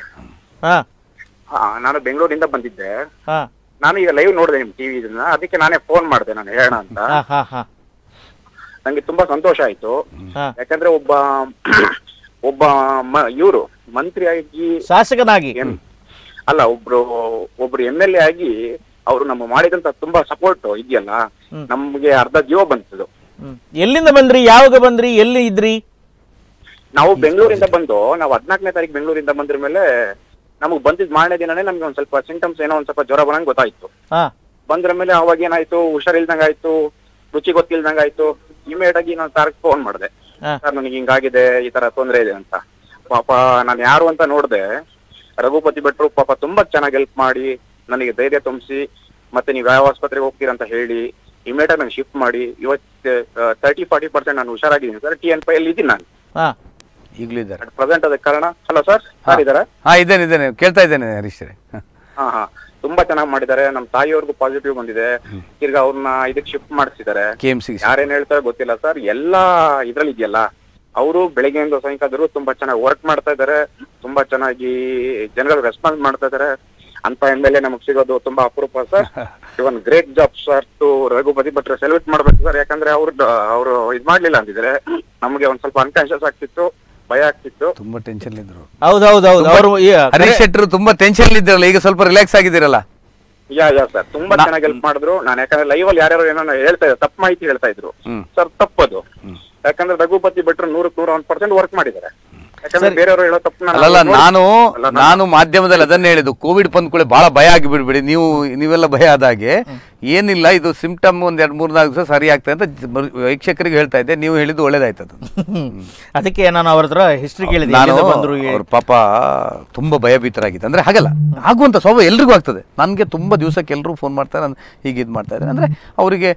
ಹಾ, ನಾನು ಬೆಂಗಳೂರಿಂದ ಬಂದಿದ್ದೆ. ನಾನು ಈಗ ಲೈವ್ ನೋಡಿದೆ ನಿಮ್ ಟಿವಿ ಇದನ್ನ, ಅದಕ್ಕೆ ನಾನೇ ಫೋನ್ ಮಾಡಿದೆ ನಾನು ಹೇಳೋಣ ಅಂತ. ನಂಗೆ ತುಂಬಾ ಸಂತೋಷ ಆಯ್ತು. ಯಾಕಂದ್ರೆ ಒಬ್ಬ ಒಬ್ಬ ಇವರು ಮಂತ್ರಿಯಾಗಿ ಶಾಸಕನಾಗಿ ಅಲ್ಲ, ಒಬ್ರು ಒಬ್ರು ಎಮ್ ಎಲ್ ಎ ಆಗಿ ಅವರು ನಮ್ಮ ಮಾಡಿದಂತ ತುಂಬಾ ಸಪೋರ್ಟ್ ಇದೆಯಲ್ಲ, ನಮ್ಗೆ ಅರ್ಧ ಜೀವ ಬಂತದು. ಎಲ್ಲಿಂದ ಬಂದ್ರಿ, ಯಾವಾಗ ಬಂದ್ರಿ, ಎಲ್ಲಿ ಇದ್ರಿ? ನಾವು ಬೆಂಗಳೂರಿಂದ ಬಂದು, ನಾವು ಹದಿನಾಲ್ಕನೇ ತಾರೀಕು ಬೆಂಗಳೂರಿಂದ ಬಂದ್ರ ಮೇಲೆ ನಮಗ್ ಬಂದಿದ್ ಮಾರನೇ ದಿನನೇ ನಮ್ಗೆ ಒಂದ್ ಸ್ವಲ್ಪ ಸಿಂಟಮ್ಸ್ ಏನೋ ಒಂದ್ ಸ್ವಲ್ಪ ಜ್ವರ ಬರಂಗ್ ಗೊತ್ತಾಯ್ತು. ಬಂದ್ರ ಮೇಲೆ ಅವಾಗ ಏನಾಯ್ತು, ಹುಷಾರಿಲ್ದಂಗ ಆಯ್ತು, ರುಚಿ ಗೊತ್ತಿಲ್ದಂಗ ಆಯ್ತು. ಇಮಿಡಿಯೇಟ್ ಆಗಿ ನಾನು ಸಾರ್ಗೆ ಫೋನ್ ಮಾಡಿದೆ, ಸರ್ ನನಗೆ ಹಿಂಗಾಗಿದೆ, ಈ ತರ ತೊಂದರೆ ಇದೆ ಅಂತ. ಪಾಪ ನಾನು ಯಾರು ಅಂತ ನೋಡ್ದೆ, ರಘುಪತಿ ಭಟ್ರು ಪಾಪ ತುಂಬಾ ಚೆನ್ನಾಗಿ ಹೆಲ್ಪ್ ಮಾಡಿ ನನಗೆ ಧೈರ್ಯ ತುಂಬಿಸಿ, ಮತ್ತೆ ನೀವು ಯಾವ ಆಸ್ಪತ್ರೆಗೆ ಹೋಗ್ತೀರಾ ಅಂತ ಹೇಳಿ ಇಮಿಡಿಯೇಟ್ ಆಗಿ ನನಗೆ ಶಿಫ್ಟ್ ಮಾಡಿ ಇವತ್ತು ತರ್ಟಿ ಫಾರ್ಟಿ ಪರ್ಸೆಂಟ್ ನಾನು ಹುಷಾರಾಗಿದ್ದೀನಿ ಸರ್. ಟಿ ಎನ್ ಪೈ ಅಲ್ಲಿ ಇದ್ದೀನಿ ನಾನು ಈಗಲೂ ಇದ್ದಾರೆ ಪ್ರೆಸೆಂಟ್. ಅದಕ್ಕೆ ಕಾರಣ ಹಲೋ ಸರ್ ಮಾಡಿದಾರೆ. ಹಾ ಇದೇನೆ ಇದೇನೆ ಕೇಳ್ತಾ ಇದ್ದೇನೆ ಹರೀಶ್. ಹಾ ಹಾ ತುಂಬಾ ಚೆನ್ನಾಗಿ ಮಾಡಿದ್ದಾರೆ. ನಮ್ಮ ತಾಯಿಯವ್ರಿಗೂ ಪಾಸಿಟಿವ್ ಬಂದಿದೆ, ತಿರ್ಗಾ ಅವ್ರನ್ನ ಇದಕ್ಕೆ ಶಿಫ್ಟ್ ಮಾಡಿಸಿದ್ದಾರೆ ಕೆ ಎಮ್ ಸಿ. ಯಾರೇನ್ ಹೇಳ್ತಾರೆ ಗೊತ್ತಿಲ್ಲ ಸರ್, ಎಲ್ಲಾ ಇದ್ರಲ್ಲಿ ಇದೆಯಲ್ಲ. ಅವರು ಬೆಳಗ್ಗೆಯಿಂದ ಸಾಯಂಕಾಲದವರೆಗೂ ತುಂಬಾ ಚೆನ್ನಾಗಿ ವರ್ಕ್ ಮಾಡ್ತಾ ಇದ್ದಾರೆ, ತುಂಬಾ ಚೆನ್ನಾಗಿ ಜನಗಳು ರೆಸ್ಪಾನ್ಸ್ ಮಾಡ್ತಾ ಇದ್ದಾರೆ. ಅಂತ ಮೇಲೆ ನಮಗ್ ಸಿಗೋದು ತುಂಬಾ ಅಪರೂಪ sir. Even great job sir to Raghupati ಭಟ್ರು, ಸೆಲ್ಯೂಟ್ ಮಾಡ್ಬೇಕು ಸರ್. ಯಾಕಂದ್ರೆ ಅವ್ರ ಅವ್ರು ಇದ್ ಮಾಡ್ಲಿಲ್ಲ ಅಂತಿದ್ರೆ ನಮ್ಗೆ ಒಂದ್ ಸ್ವಲ್ಪ ಅನ್ಕಾನ್ಶಿಯಸ್ ಆಗ್ತಿತ್ತು, ಭಯ ಆಗ್ತಿತ್ತು, ತುಂಬಾ ಟೆನ್ಷನ್ ಇದ್ರು. ಹೌದೌದೌದು, ಅವರು ಹರೀಶ್ ಶೆಟ್ಟರು ತುಂಬಾ ಟೆನ್ಷನ್ ಇದ್ರಲ್ಲ, ಈಗ ಸ್ವಲ್ಪ ರಿಲ್ಯಾಕ್ಸ್ ಆಗಿದ್ದೀರಲ್ಲ? ಯಾ ಯಾ ಸರ್, ತುಂಬಾ ಚೆನ್ನಾಗಿ ಹೆಲ್ಪ್ ಮಾಡಿದ್ರು. ನಾನು ಯಾಕಂದ್ರೆ ಲೈವ್ ಅಲ್ಲಿ ಯಾರ್ಯಾರು ಏನೋ ಹೇಳ್ತಾ ಇದ್ರು, ತಪ್ಪು ಮಾಹಿತಿ ಹೇಳ್ತಾ ಇದ್ರು ಸರ್, ತಪ್ಪದು. ಯಾಕಂದ್ರೆ ರಘುಪತಿ ಭಟ್ರು ನೂರಕ್ಕೆ ನೂರ ಒಂದ್ ಪರ್ಸೆಂಟ್ ವರ್ಕ್ ಮಾಡಿದ್ದಾರೆ. ಅಲ್ಲ ನಾನು ನಾನು ಮಾಧ್ಯಮದಲ್ಲಿ ಅದನ್ನೇ ಹೇಳಿದ್ದು, ಕೋವಿಡ್ ಬಂದ್ಕೊಳ್ಳೆ ಬಹಳ ಭಯ ಆಗಿಬಿಡ್ಬಿಡಿ ನೀವು, ನೀವೆಲ್ಲ ಭಯ ಆದಾಗೆ. ಏನಿಲ್ಲ, ಇದು ಸಿಂಪ್ಟಮ್ ಒಂದ್ ಎರಡ್ ಮೂರ್ ನಾಲ್ಕು ದಿವಸ ಸರಿ ಆಗ್ತದೆ ಅಂತ ವೀಕ್ಷಕರಿಗೆ ಹೇಳ್ತಾ ಇದ್ದೆ. ನೀವು ಹೇಳಿದ್ದು ಒಳ್ಳೇದಾಯ್ತದ. ಅದಕ್ಕೆ ನಾನು ಅವ್ರ ಹತ್ರ ಹಿಸ್ಟ್ರಿ ಕೇಳಿದೆ. ಅವ್ರ ಪಾಪ ತುಂಬಾ ಭಯಭೀತರಾಗಿತ್ತು. ಅಂದ್ರೆ ಹಾಗಲ್ಲ, ಆಗುವಂತ ಸ್ವಭಾವ ಎಲ್ರಿಗೂ ಆಗ್ತದೆ. ನನ್ಗೆ ತುಂಬಾ ದಿವಸಕ್ಕೆ ಎಲ್ಲರೂ ಫೋನ್ ಮಾಡ್ತಾರೆ, ನಾನು ಹೀಗೆ ಇದ್ ಮಾಡ್ತಾ ಇದ್ದಾರೆ. ಅಂದ್ರೆ ಅವರಿಗೆ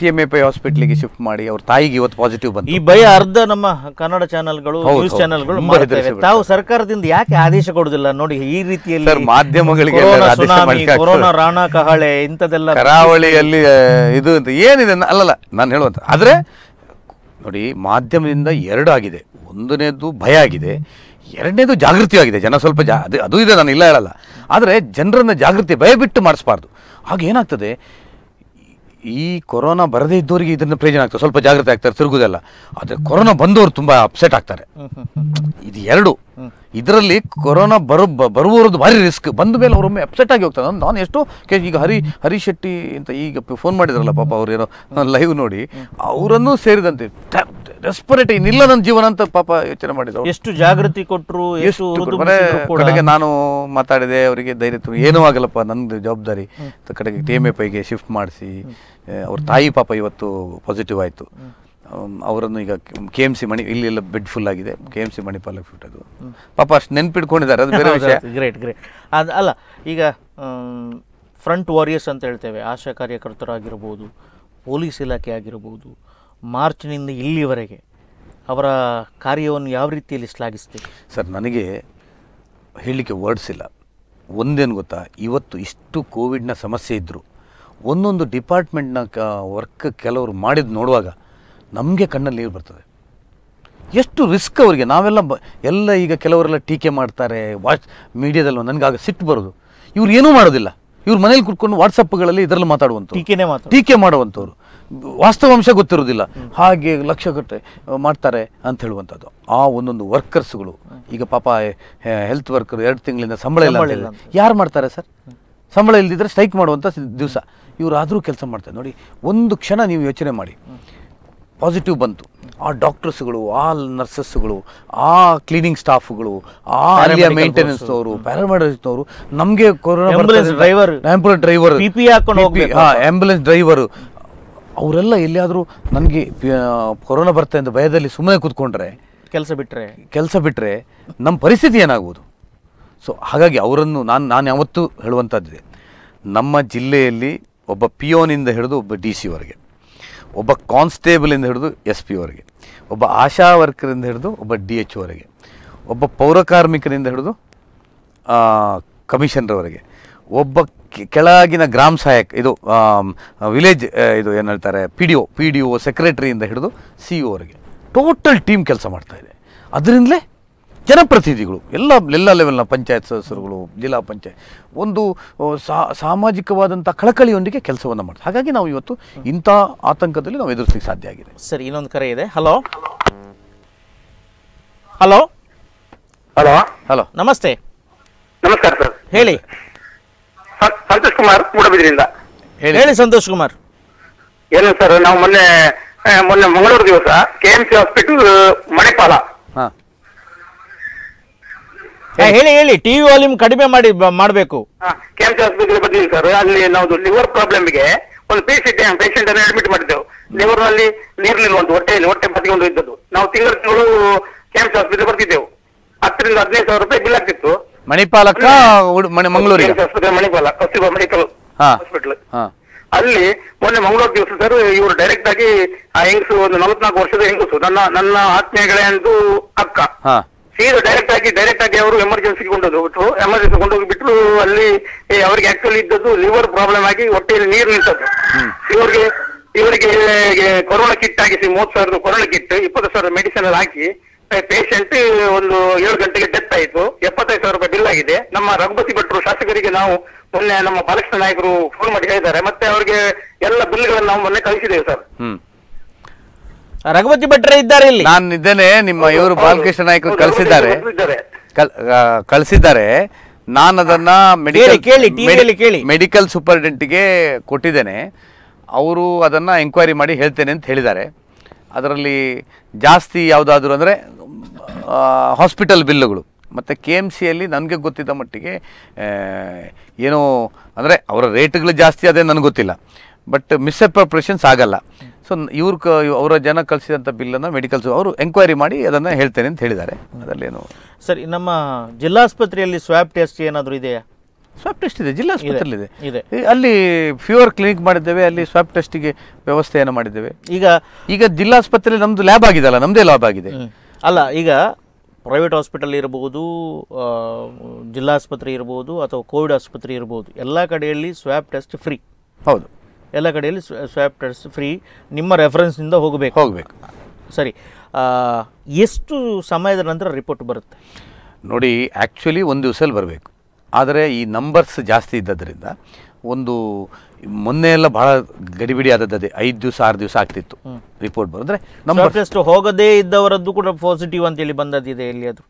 ಟಿ ಎಮ್ ಎ ಪೈ ಹಾಸ್ಪಿಟ್ಲಿಗೆ ಶಿಫ್ಟ್ ಮಾಡಿ ಅವ್ರ ತಾಯಿಗೆ ಇವತ್ತು ಪಾಸಿಟಿವ್ ಬಂತು. ಈ ಭಯ ಅರ್ಧ ನಮ್ಮ ಕನ್ನಡ ಚಾನೆಲ್ಗಳು, ನ್ಯೂಸ್ ಚಾನೆಲ್ಗಳು. ತಾವು ಸರ್ಕಾರದಿಂದ ಯಾಕೆ ಆದೇಶ ಕೊಡುದಿಲ್ಲ ನೋಡಿ ಈ ರೀತಿಯಲ್ಲಿ ಮಾಧ್ಯಮಗಳಿಗೆ? ಸುನಾಮಿ, ಕೊರೋನಾ ರಾಣ ಕಹಳೆ, ಇಂಥದೆಲ್ಲ ಕರಾವಳಿಯಲ್ಲಿ ಇದು ಅಂತ ಏನಿದೆ ಅಲ್ಲಲ್ಲ ನಾನು ಹೇಳುವಂತ. ಆದ್ರೆ ನೋಡಿ, ಮಾಧ್ಯಮದಿಂದ ಎರಡು ಆಗಿದೆ. ಒಂದನೇದು ಭಯ ಆಗಿದೆ, ಎರಡನೇದು ಜಾಗೃತಿ ಆಗಿದೆ. ಜನ ಸ್ವಲ್ಪ ಜಾ ಅದು ಅದು ಇದೆ, ನಾನು ಇಲ್ಲ ಹೇಳಲ್ಲ. ಆದ್ರೆ ಜನರನ್ನ ಜಾಗೃತಿ ಭಯ ಬಿಟ್ಟು ಮಾಡಿಸ್ಬಾರ್ದು. ಆಗ ಏನಾಗ್ತದೆ, ಈ ಕೊರೋನಾ ಬರದೇ ಇದ್ದವರಿಗೆ ಇದನ್ನ ಪ್ರಯೋಜನ ಆಗ್ತದೆ, ಸ್ವಲ್ಪ ಜಾಗೃತಿ ಆಗ್ತಾರೆ, ತಿರುಗುದೆಲ್ಲ. ಆದರೆ ಕೊರೋನಾ ಬಂದವರು ತುಂಬ ಅಪ್ಸೆಟ್ ಆಗ್ತಾರೆ. ಇದು ಎರಡು. ಇದರಲ್ಲಿ ಕೊರೋನಾ ಬರೋ ಬರುವವ್ರದ್ದು ಭಾರಿ ರಿಸ್ಕ್. ಬಂದ ಮೇಲೆ ಅವರೊಮ್ಮೆ ಅಪ್ಸೆಟ್ ಆಗಿ ಹೋಗ್ತಾರೆ. ನಾನು ಎಷ್ಟೋ ಕೇಸ್ ಈಗ ಹರಿ ಹರೀಶ್ ಶೆಟ್ಟಿ ಅಂತ ಈಗ ಫೋನ್ ಮಾಡಿದ್ರಲ್ಲ ಪಾಪ, ಅವ್ರೇನೋ ಲೈವ್ ನೋಡಿ ಅವರನ್ನು ಸೇರಿದಂತೆ ರೆಸ್ಪಿರೇಟ್ ಇನ್ನಿಲ್ಲ ನನ್ನ ಜೀವನ ಅಂತ ಪಾಪ ಯೋಚನೆ ಮಾಡಿದ್ರು. ಎಷ್ಟು ಜಾಗೃತಿ ಕೊಟ್ಟರು, ಎಷ್ಟು ಕಡೆಗೆ ನಾನು ಮಾತಾಡಿದೆ ಅವರಿಗೆ ಧೈರ್ಯ ತುಂಬ, ಏನೂ ಆಗಲ್ಲಪ್ಪ ನಂದು ಜವಾಬ್ದಾರಿ ಕಡೆಗೆ ಟಿ ಎಮ್ ಎ ಪೈಗೆ ಶಿಫ್ಟ್ ಮಾಡಿಸಿ. ಅವ್ರ ತಾಯಿ ಪಾಪ ಇವತ್ತು ಪಾಸಿಟಿವ್ ಆಯಿತು. ಅವರನ್ನು ಈಗ ಕೆ ಎಮ್ ಸಿ ಮಣಿ ಇಲ್ಲೆಲ್ಲ ಬೆಡ್ ಫುಲ್ ಆಗಿದೆ, ಕೆ ಎಮ್ ಸಿ ಮಣಿಪಾಲ್ ಅದು ಪಾಪ ಅಷ್ಟು ನೆನ್ಪಿಡ್ಕೊಂಡಿದ್ದಾರೆ, ಅದು ಬೇರೆ ವಿಷಯ. Great great. ಅದು ಅಲ್ಲ, ಈಗ ಫ್ರಂಟ್ ವಾರಿಯರ್ಸ್ ಅಂತ ಹೇಳ್ತೇವೆ, ಆಶಾ ಕಾರ್ಯಕರ್ತರಾಗಿರ್ಬೋದು, ಪೊಲೀಸ್ ಇಲಾಖೆ ಆಗಿರ್ಬೋದು, ಮಾರ್ಚ್ನಿಂದ ಇಲ್ಲಿವರೆಗೆ ಅವರ ಕಾರ್ಯವನ್ನು ಯಾವ ರೀತಿಯಲ್ಲಿ ಶ್ಲಾಘಿಸ್ತೀವಿ ಸರ್? ನನಗೆ ಹೇಳಲಿಕ್ಕೆ ವರ್ಡ್ಸ್ ಇಲ್ಲ. ಒಂದೇನು ಗೊತ್ತಾ, ಇವತ್ತು ಇಷ್ಟು ಕೋವಿಡ್ನ ಸಮಸ್ಯೆ ಇದ್ದರೂ ಒಂದೊಂದು ಡಿಪಾರ್ಟ್ಮೆಂಟ್ನ ಕ ವರ್ಕ್ ಕೆಲವರು ಮಾಡಿದ್ದು ನೋಡುವಾಗ ನಮಗೆ ಕಣ್ಣಲ್ಲಿ ನೀರು ಬರ್ತದೆ. ಎಷ್ಟು ರಿಸ್ಕ್ ಅವರಿಗೆ. ನಾವೆಲ್ಲ ಎಲ್ಲ ಈಗ ಕೆಲವರೆಲ್ಲ ಟೀಕೆ ಮಾಡ್ತಾರೆ ವಾಚ್ ಮೀಡಿಯಾದಲ್ಲಿ. ನನಗೆ ಆಗ ಸಿಟ್ಟು ಬರೋದು, ಇವ್ರು ಏನೂ ಮಾಡೋದಿಲ್ಲ, ಇವ್ರು ಮನೇಲಿ ಕುತ್ಕೊಂಡು ವಾಟ್ಸಪ್ಗಳಲ್ಲಿ ಇದರಲ್ಲಿ ಮಾತಾಡುವಂಥವ್ರು, ಟೀಕೆ ಮಾಡುವಂಥವ್ರು, ವಾಸ್ತವಾಂಶ ಗೊತ್ತಿರೋದಿಲ್ಲ ಹಾಗೆ ಲಕ್ಷ ಗಟ್ಟೆ ಮಾಡ್ತಾರೆ ಅಂತ ಹೇಳುವಂಥದ್ದು. ಆ ಒಂದೊಂದು ವರ್ಕರ್ಸ್ಗಳು ಈಗ ಪಾಪ ಹೆಲ್ತ್ ವರ್ಕರ್ ಎರಡು ತಿಂಗಳಿಂದ ಸಂಬಳ ಇಲ್ಲ, ಯಾರು ಮಾಡ್ತಾರೆ ಸರ್? ಸಂಬಳ ಇಲ್ಲದಿದ್ದರೆ ಸ್ಟ್ರೈಕ್ ಮಾಡುವಂಥ ದಿವಸ. ಇವರಾದರೂ ಕೆಲಸ ಮಾಡ್ತಾರೆ ನೋಡಿ. ಒಂದು ಕ್ಷಣ ನೀವು ಯೋಚನೆ ಮಾಡಿ, ಪಾಸಿಟಿವ್ ಬಂತು, ಆ ಡಾಕ್ಟರ್ಸ್ಗಳು, ಆ ನರ್ಸಸ್ಗಳು, ಆ ಕ್ಲೀನಿಂಗ್ ಸ್ಟಾಫ್ಗಳು, ಆ ಅಲ್ಲಿಯ ಮೇಂಟೆನೆನ್ಸ್ನವರು, ಪ್ಯಾರಾಮೆಡಿಕ್ಸ್ನವರು, ನಮಗೆ corona driver, ambulance driver, PPE ಹಾಕೊಂಡು ಹೋಗಿ ಆಂಬ್ಯುಲೆನ್ಸ್ ಡ್ರೈವರು ಅವರೆಲ್ಲ ಎಲ್ಲಿಯಾದರೂ ನನಗೆ ಕೊರೋನಾ ಬರ್ತದೆ ಅಂತ ಭಯದಲ್ಲಿ ಸುಮ್ಮನೆ ಕೂತ್ಕೊಂಡ್ರೆ, ಕೆಲಸ ಬಿಟ್ಟರೆ ಕೆಲಸ ಬಿಟ್ಟರೆ ನಮ್ಮ ಪರಿಸ್ಥಿತಿ ಏನಾಗುವುದು? ಸೊ ಹಾಗಾಗಿ ಅವರನ್ನು ನಾನು ನಾನು ಯಾವತ್ತೂ ಹೇಳುವಂಥದ್ದಿದೆ, ನಮ್ಮ ಜಿಲ್ಲೆಯಲ್ಲಿ ಒಬ್ಬ ಪಿಯೋನಿಂದ ಹಿಡಿದು ಒಬ್ಬ ಡಿ ಸಿವರೆಗೆ, ಒಬ್ಬ ಕಾನ್ಸ್ಟೇಬಲಿಂದ ಹಿಡಿದು ಎಸ್ ಪಿವರೆಗೆ, ಒಬ್ಬ ಆಶಾ ವರ್ಕರಿಂದ ಹಿಡಿದು ಒಬ್ಬ ಡಿ ಎಚ್ ಒರೆಗೆ, ಒಬ್ಬ ಪೌರ ಕಾರ್ಮಿಕರಿಂದ ಹಿಡಿದು ಕಮಿಷನರ್ವರೆಗೆ, ಒಬ್ಬ ಕೆಳಗಿನ ಗ್ರಾಮ ಸಹಾಯಕ ಇದು ವಿಲೇಜ್ ಇದು ಏನು ಹೇಳ್ತಾರೆ P D O P D O ಸೆಕ್ರೆಟರಿಯಿಂದ ಹಿಡಿದು ಸಿ ಒರೆಗೆ ಟೋಟಲ್ ಟೀಮ್ ಕೆಲಸ ಮಾಡ್ತಾಯಿದೆ. ಅದರಿಂದಲೇ ಜನಪ್ರತಿನಿಧಿಗಳು ಎಲ್ಲ ಎಲ್ಲ ಲೆವೆಲ್ನ ಪಂಚಾಯತ್ ಸದಸ್ಯರುಗಳು, ಜಿಲ್ಲಾ ಪಂಚಾಯತ್ ಒಂದು ಸಾ ಸಾಮಾಜಿಕವಾದಂಥ ಕಳಕಳಿಯೊಂದಿಗೆ ಕೆಲಸವನ್ನು ಮಾಡ್ತಾರೆ. ಹಾಗಾಗಿ ನಾವು ಇವತ್ತು ಇಂಥ ಆತಂಕದಲ್ಲಿ ನಾವು ಎದುರಿಸಲಿಕ್ಕೆ ಸಾಧ್ಯ ಆಗಿದೆ. ಸರಿ, ಇನ್ನೊಂದು ಕರೆ ಇದೆ. ಹಲೋ ಹಲೋ ಹಲೋ ಹಲೋ ನಮಸ್ತೆ. ನಮಸ್ಕಾರ ಸರ್. ಹೇಳಿ ಸಂತೋಷ್ ಕುಮಾರ್ ಮೂಡಬಿದ್ರಿಂದ. ಹೇಳಿ ಸಂತೋಷ್ ಕುಮಾರ್. ಏನು ಸರ್, ನಾವು ಮೊನ್ನೆ ಮೊನ್ನೆ ಮಂಗಳೂರು ದಿವಸ K M C hospital Manipal. ಹಾಂ ಹೇಳಿ ಹೇಳಿ, ಟಿವಿ ವಾಲ್ಯೂಮ್ ಕಡಿಮೆ ಮಾಡಿ ಮಾಡಬೇಕು. ಕೆಎಂಸಿ ಆಸ್ಪತ್ರೆಗೆ ಬಂದಿದ್ದೀವಿ ಸರ್. ಅಲ್ಲಿ ನಾವು ಲಿವರ್ ಪ್ರಾಬ್ಲಮ್ಗೆ ಒಂದು ಪೇಷಂಟ್ ಪೇಷಂಟ್ ಅನ್ನು ಅಡ್ಮಿಟ್ ಮಾಡಿದ್ದೆವು. ಲಿವರ್ ನಲ್ಲಿ ನೀರು ನಿಲ್ಲುವಂತ ಹೊಟ್ಟೆಯಲ್ಲಿ ಹೊಟ್ಟೆ ಬದಿಕೊಂಡು ಇದ್ದದ್ದು. ನಾವು ತಿಂಗಳು ತಿಂಗಳು ಕೆಎಂಸಿ ಆಸ್ಪತ್ರೆಗೆ ಬರ್ತಿದ್ದೆವು. ಹತ್ತರಿಂದ ಹದಿನೈದು ಸಾವಿರ ರೂಪಾಯಿ ಬಿಲ್ ಆಗ್ತಿತ್ತು. ಮಣಿಪಾಲಕ್ಕೆ ಮಂಗಳೂರಿಗೆ ಆಸ್ಪತ್ರೆ ಮಣಿಪಾಲ ಮೆಡಿಕಲ್ ಹಾಸ್ಪಿಟಲ್. ಅಲ್ಲಿ ಮೊನ್ನೆ ಮಂಗಳೂರು ದಿವಸ ಸರ್ ಇವರು ಡೈರೆಕ್ಟ್ ಆಗಿ ಆ ಹೆಂಗಸು ಒಂದು ನಲವತ್ನಾಲ್ಕು ವರ್ಷದ ಹೆಂಗಸು ನನ್ನ ನನ್ನ ಆತ್ಮೀಯಗಳೇ ಅಂತೂ ಅಕ್ಕ ಸೀದಾ ಡೈರೆಕ್ಟ್ ಆಗಿ ಡೈರೆಕ್ಟ್ ಆಗಿ ಅವರು ಎಮರ್ಜೆನ್ಸಿಗೆ ಕೊಂಡೋದು ಬಿಟ್ಟರು. ಎಮರ್ಜೆನ್ಸಿ ಕೊಂಡೋಗಿ ಬಿಟ್ಟರು. ಅಲ್ಲಿ ಅವ್ರಿಗೆ ಆಕ್ಚುಲಿ ಇದ್ದದ್ದು ಲಿವರ್ ಪ್ರಾಬ್ಲಮ್ ಆಗಿ ಹೊಟ್ಟೆಯಲ್ಲಿ ನೀರು ನಿಂತದ್ದು. ಇವ್ರಿಗೆ ಇವರಿಗೆ ಕೊರೋನಾ ಕಿಟ್ ಆಗಿಸಿ ಮೂವತ್ತು ಸಾವಿರದ ಕೊರೋನಾ ಕಿಟ್ ಇಪ್ಪತ್ತು ಸಾವಿರ ಮೆಡಿಸಿನ್ ಅಲ್ಲಿ ಹಾಕಿ ಪೇಷಂಟ್ ಒಂದು ಏಳು ಗಂಟೆಗೆ ಡೆತ್ ಆಯಿತು. ಎಪ್ಪತ್ತೈದು ಸಾವಿರ ರೂಪಾಯಿ ಬಿಲ್ ಆಗಿದೆ. ನಮ್ಮ ರಘುಪತಿ ಭಟ್ರು ಶಾಸಕರಿಗೆ ನಾವು ಮೊನ್ನೆ ನಮ್ಮ ಬಾಲಕೃಷ್ಣ ನಾಯಕರು ಫೋನ್ ಮಾಡಿ ಹೇಳಿದ್ದಾರೆ. ಮತ್ತೆ ಅವ್ರಿಗೆ ಎಲ್ಲ ಬಿಲ್ಗಳನ್ನು ನಾವು ಮೊನ್ನೆ ಕಳಿಸಿದ್ದೇವೆ ಸರ್. ರಘುಪತಿ ಭಟ್ರೆ ಇದ್ದಾರೆ ಇಲ್ಲಿ. ನಾನು ಇದ್ದೇನೆ. ನಿಮ್ಮ ಇವರು ಬಾಲಕೃಷ್ಣ ನಾಯಕರು ಕಳಿಸಿದ್ದಾರೆ ಕಳಿಸಿದ್ದಾರೆ ನಾನು ಅದನ್ನ ಮೆಡಿಕಲ್ ಮೆಡಿಕಲ್ ಸೂಪರಿಂಟೆಂಡೆಂಟ್ಗೆ ಕೊಟ್ಟಿದ್ದೇನೆ. ಅವರು ಅದನ್ನು ಎಂಕ್ವೈರಿ ಮಾಡಿ ಹೇಳ್ತೇನೆ ಅಂತ ಹೇಳಿದ್ದಾರೆ. ಅದರಲ್ಲಿ ಜಾಸ್ತಿ ಯಾವುದಾದ್ರೂ ಅಂದರೆ ಹಾಸ್ಪಿಟಲ್ ಬಿಲ್ಲುಗಳು ಮತ್ತು ಕೆ ಎಮ್ ಸಿಯಲ್ಲಿ ನನಗೆ ಗೊತ್ತಿದ್ದ ಮಟ್ಟಿಗೆ ಏನೋ ಅಂದರೆ ಅವರ ರೇಟ್ಗಳು ಜಾಸ್ತಿ ಅದೇ ನನಗೆ ಗೊತ್ತಿಲ್ಲ. ಬಟ್ ಮಿಸ್ಅಪ್ರೊಪ್ರೇಷನ್ಸ್ ಆಗಲ್ಲ. ಸೊ ಇವ್ರ ಅವರ ಜನ ಕಳಿಸಿದಂಥ ಬಿಲ್ಲನ್ನು ಮೆಡಿಕಲ್ಸ್ ಅವರು ಎಂಕ್ವೈರಿ ಮಾಡಿ ಅದನ್ನು ಹೇಳ್ತೇನೆ ಅಂತ ಹೇಳಿದ್ದಾರೆ. ಅದರಲ್ಲೇನು ಸರ್, ನಮ್ಮ ಜಿಲ್ಲಾಸ್ಪತ್ರೆಯಲ್ಲಿ ಸ್ವಾಬ್ ಟೆಸ್ಟ್ ಏನಾದರೂ ಇದೆಯಾ? ಸ್ವಾಬ್ ಟೆಸ್ಟ್ ಇದೆ ಜಿಲ್ಲಾಸ್ಪತ್ರೆಯಲ್ಲಿ ಇದೆ. ಅಲ್ಲಿ ಫೀವರ್ ಕ್ಲಿನಿಕ್ ಮಾಡಿದ್ದೇವೆ. ಅಲ್ಲಿ ಸ್ವಾಬ್ ಟೆಸ್ಟಿಗೆ ವ್ಯವಸ್ಥೆಯನ್ನು ಮಾಡಿದ್ದೇವೆ. ಈಗ ಈಗ ಜಿಲ್ಲಾಸ್ಪತ್ರೆಯಲ್ಲಿ ನಮ್ಮದು ಲ್ಯಾಬ್ ಆಗಿದೆ ಅಲ್ಲ, ನಮ್ಮದೇ ಲ್ಯಾಬ್ ಆಗಿದೆ ಅಲ್ಲ. ಈಗ ಪ್ರೈವೇಟ್ ಹಾಸ್ಪಿಟಲ್ ಇರ್ಬೋದು, ಜಿಲ್ಲಾಸ್ಪತ್ರೆ ಇರ್ಬೋದು, ಅಥವಾ ಕೋವಿಡ್ ಆಸ್ಪತ್ರೆ ಇರ್ಬೋದು, ಎಲ್ಲ ಕಡೆಯಲ್ಲಿ ಸ್ವಾಬ್ ಟೆಸ್ಟ್ ಫ್ರೀ. ಹೌದು, ಎಲ್ಲ ಕಡೆಯಲ್ಲಿ ಸ್ವಾಬ್ ಟೆಸ್ಟ್ ಫ್ರೀ. ನಿಮ್ಮ ರೆಫರೆನ್ಸ್ನಿಂದ ಹೋಗಬೇಕು ಹೋಗಬೇಕು ಸರಿ. ಎಷ್ಟು ಸಮಯದ ನಂತರ ರಿಪೋರ್ಟ್ ಬರುತ್ತೆ ನೋಡಿ? ಆ್ಯಕ್ಚುಲಿ ಒಂದು ದಿವಸಲ್ಲಿ ಬರಬೇಕು. ಆದರೆ ಈ ನಂಬರ್ಸ್ ಜಾಸ್ತಿ ಇದ್ದದ್ರಿಂದ ಒಂದು ಮೊನ್ನೆ ಎಲ್ಲ ಭಾಳ ಗಡಿಬಿಡಿ ಆದದ್ದೇ. ಐದು ದಿವಸ ಆರು ದಿವಸ ಆಗ್ತಿತ್ತು ರಿಪೋರ್ಟ್ ಬರೋದ್ರೆ. ನಂಬರ್ ಟೆಸ್ಟ್ ಹೋಗದೇ ಇದ್ದವರದ್ದು ಕೂಡ ಪಾಸಿಟಿವ್ ಅಂತೇಳಿ ಬಂದದ್ದಿದೆ ಇಲ್ಲಿ. ಅದು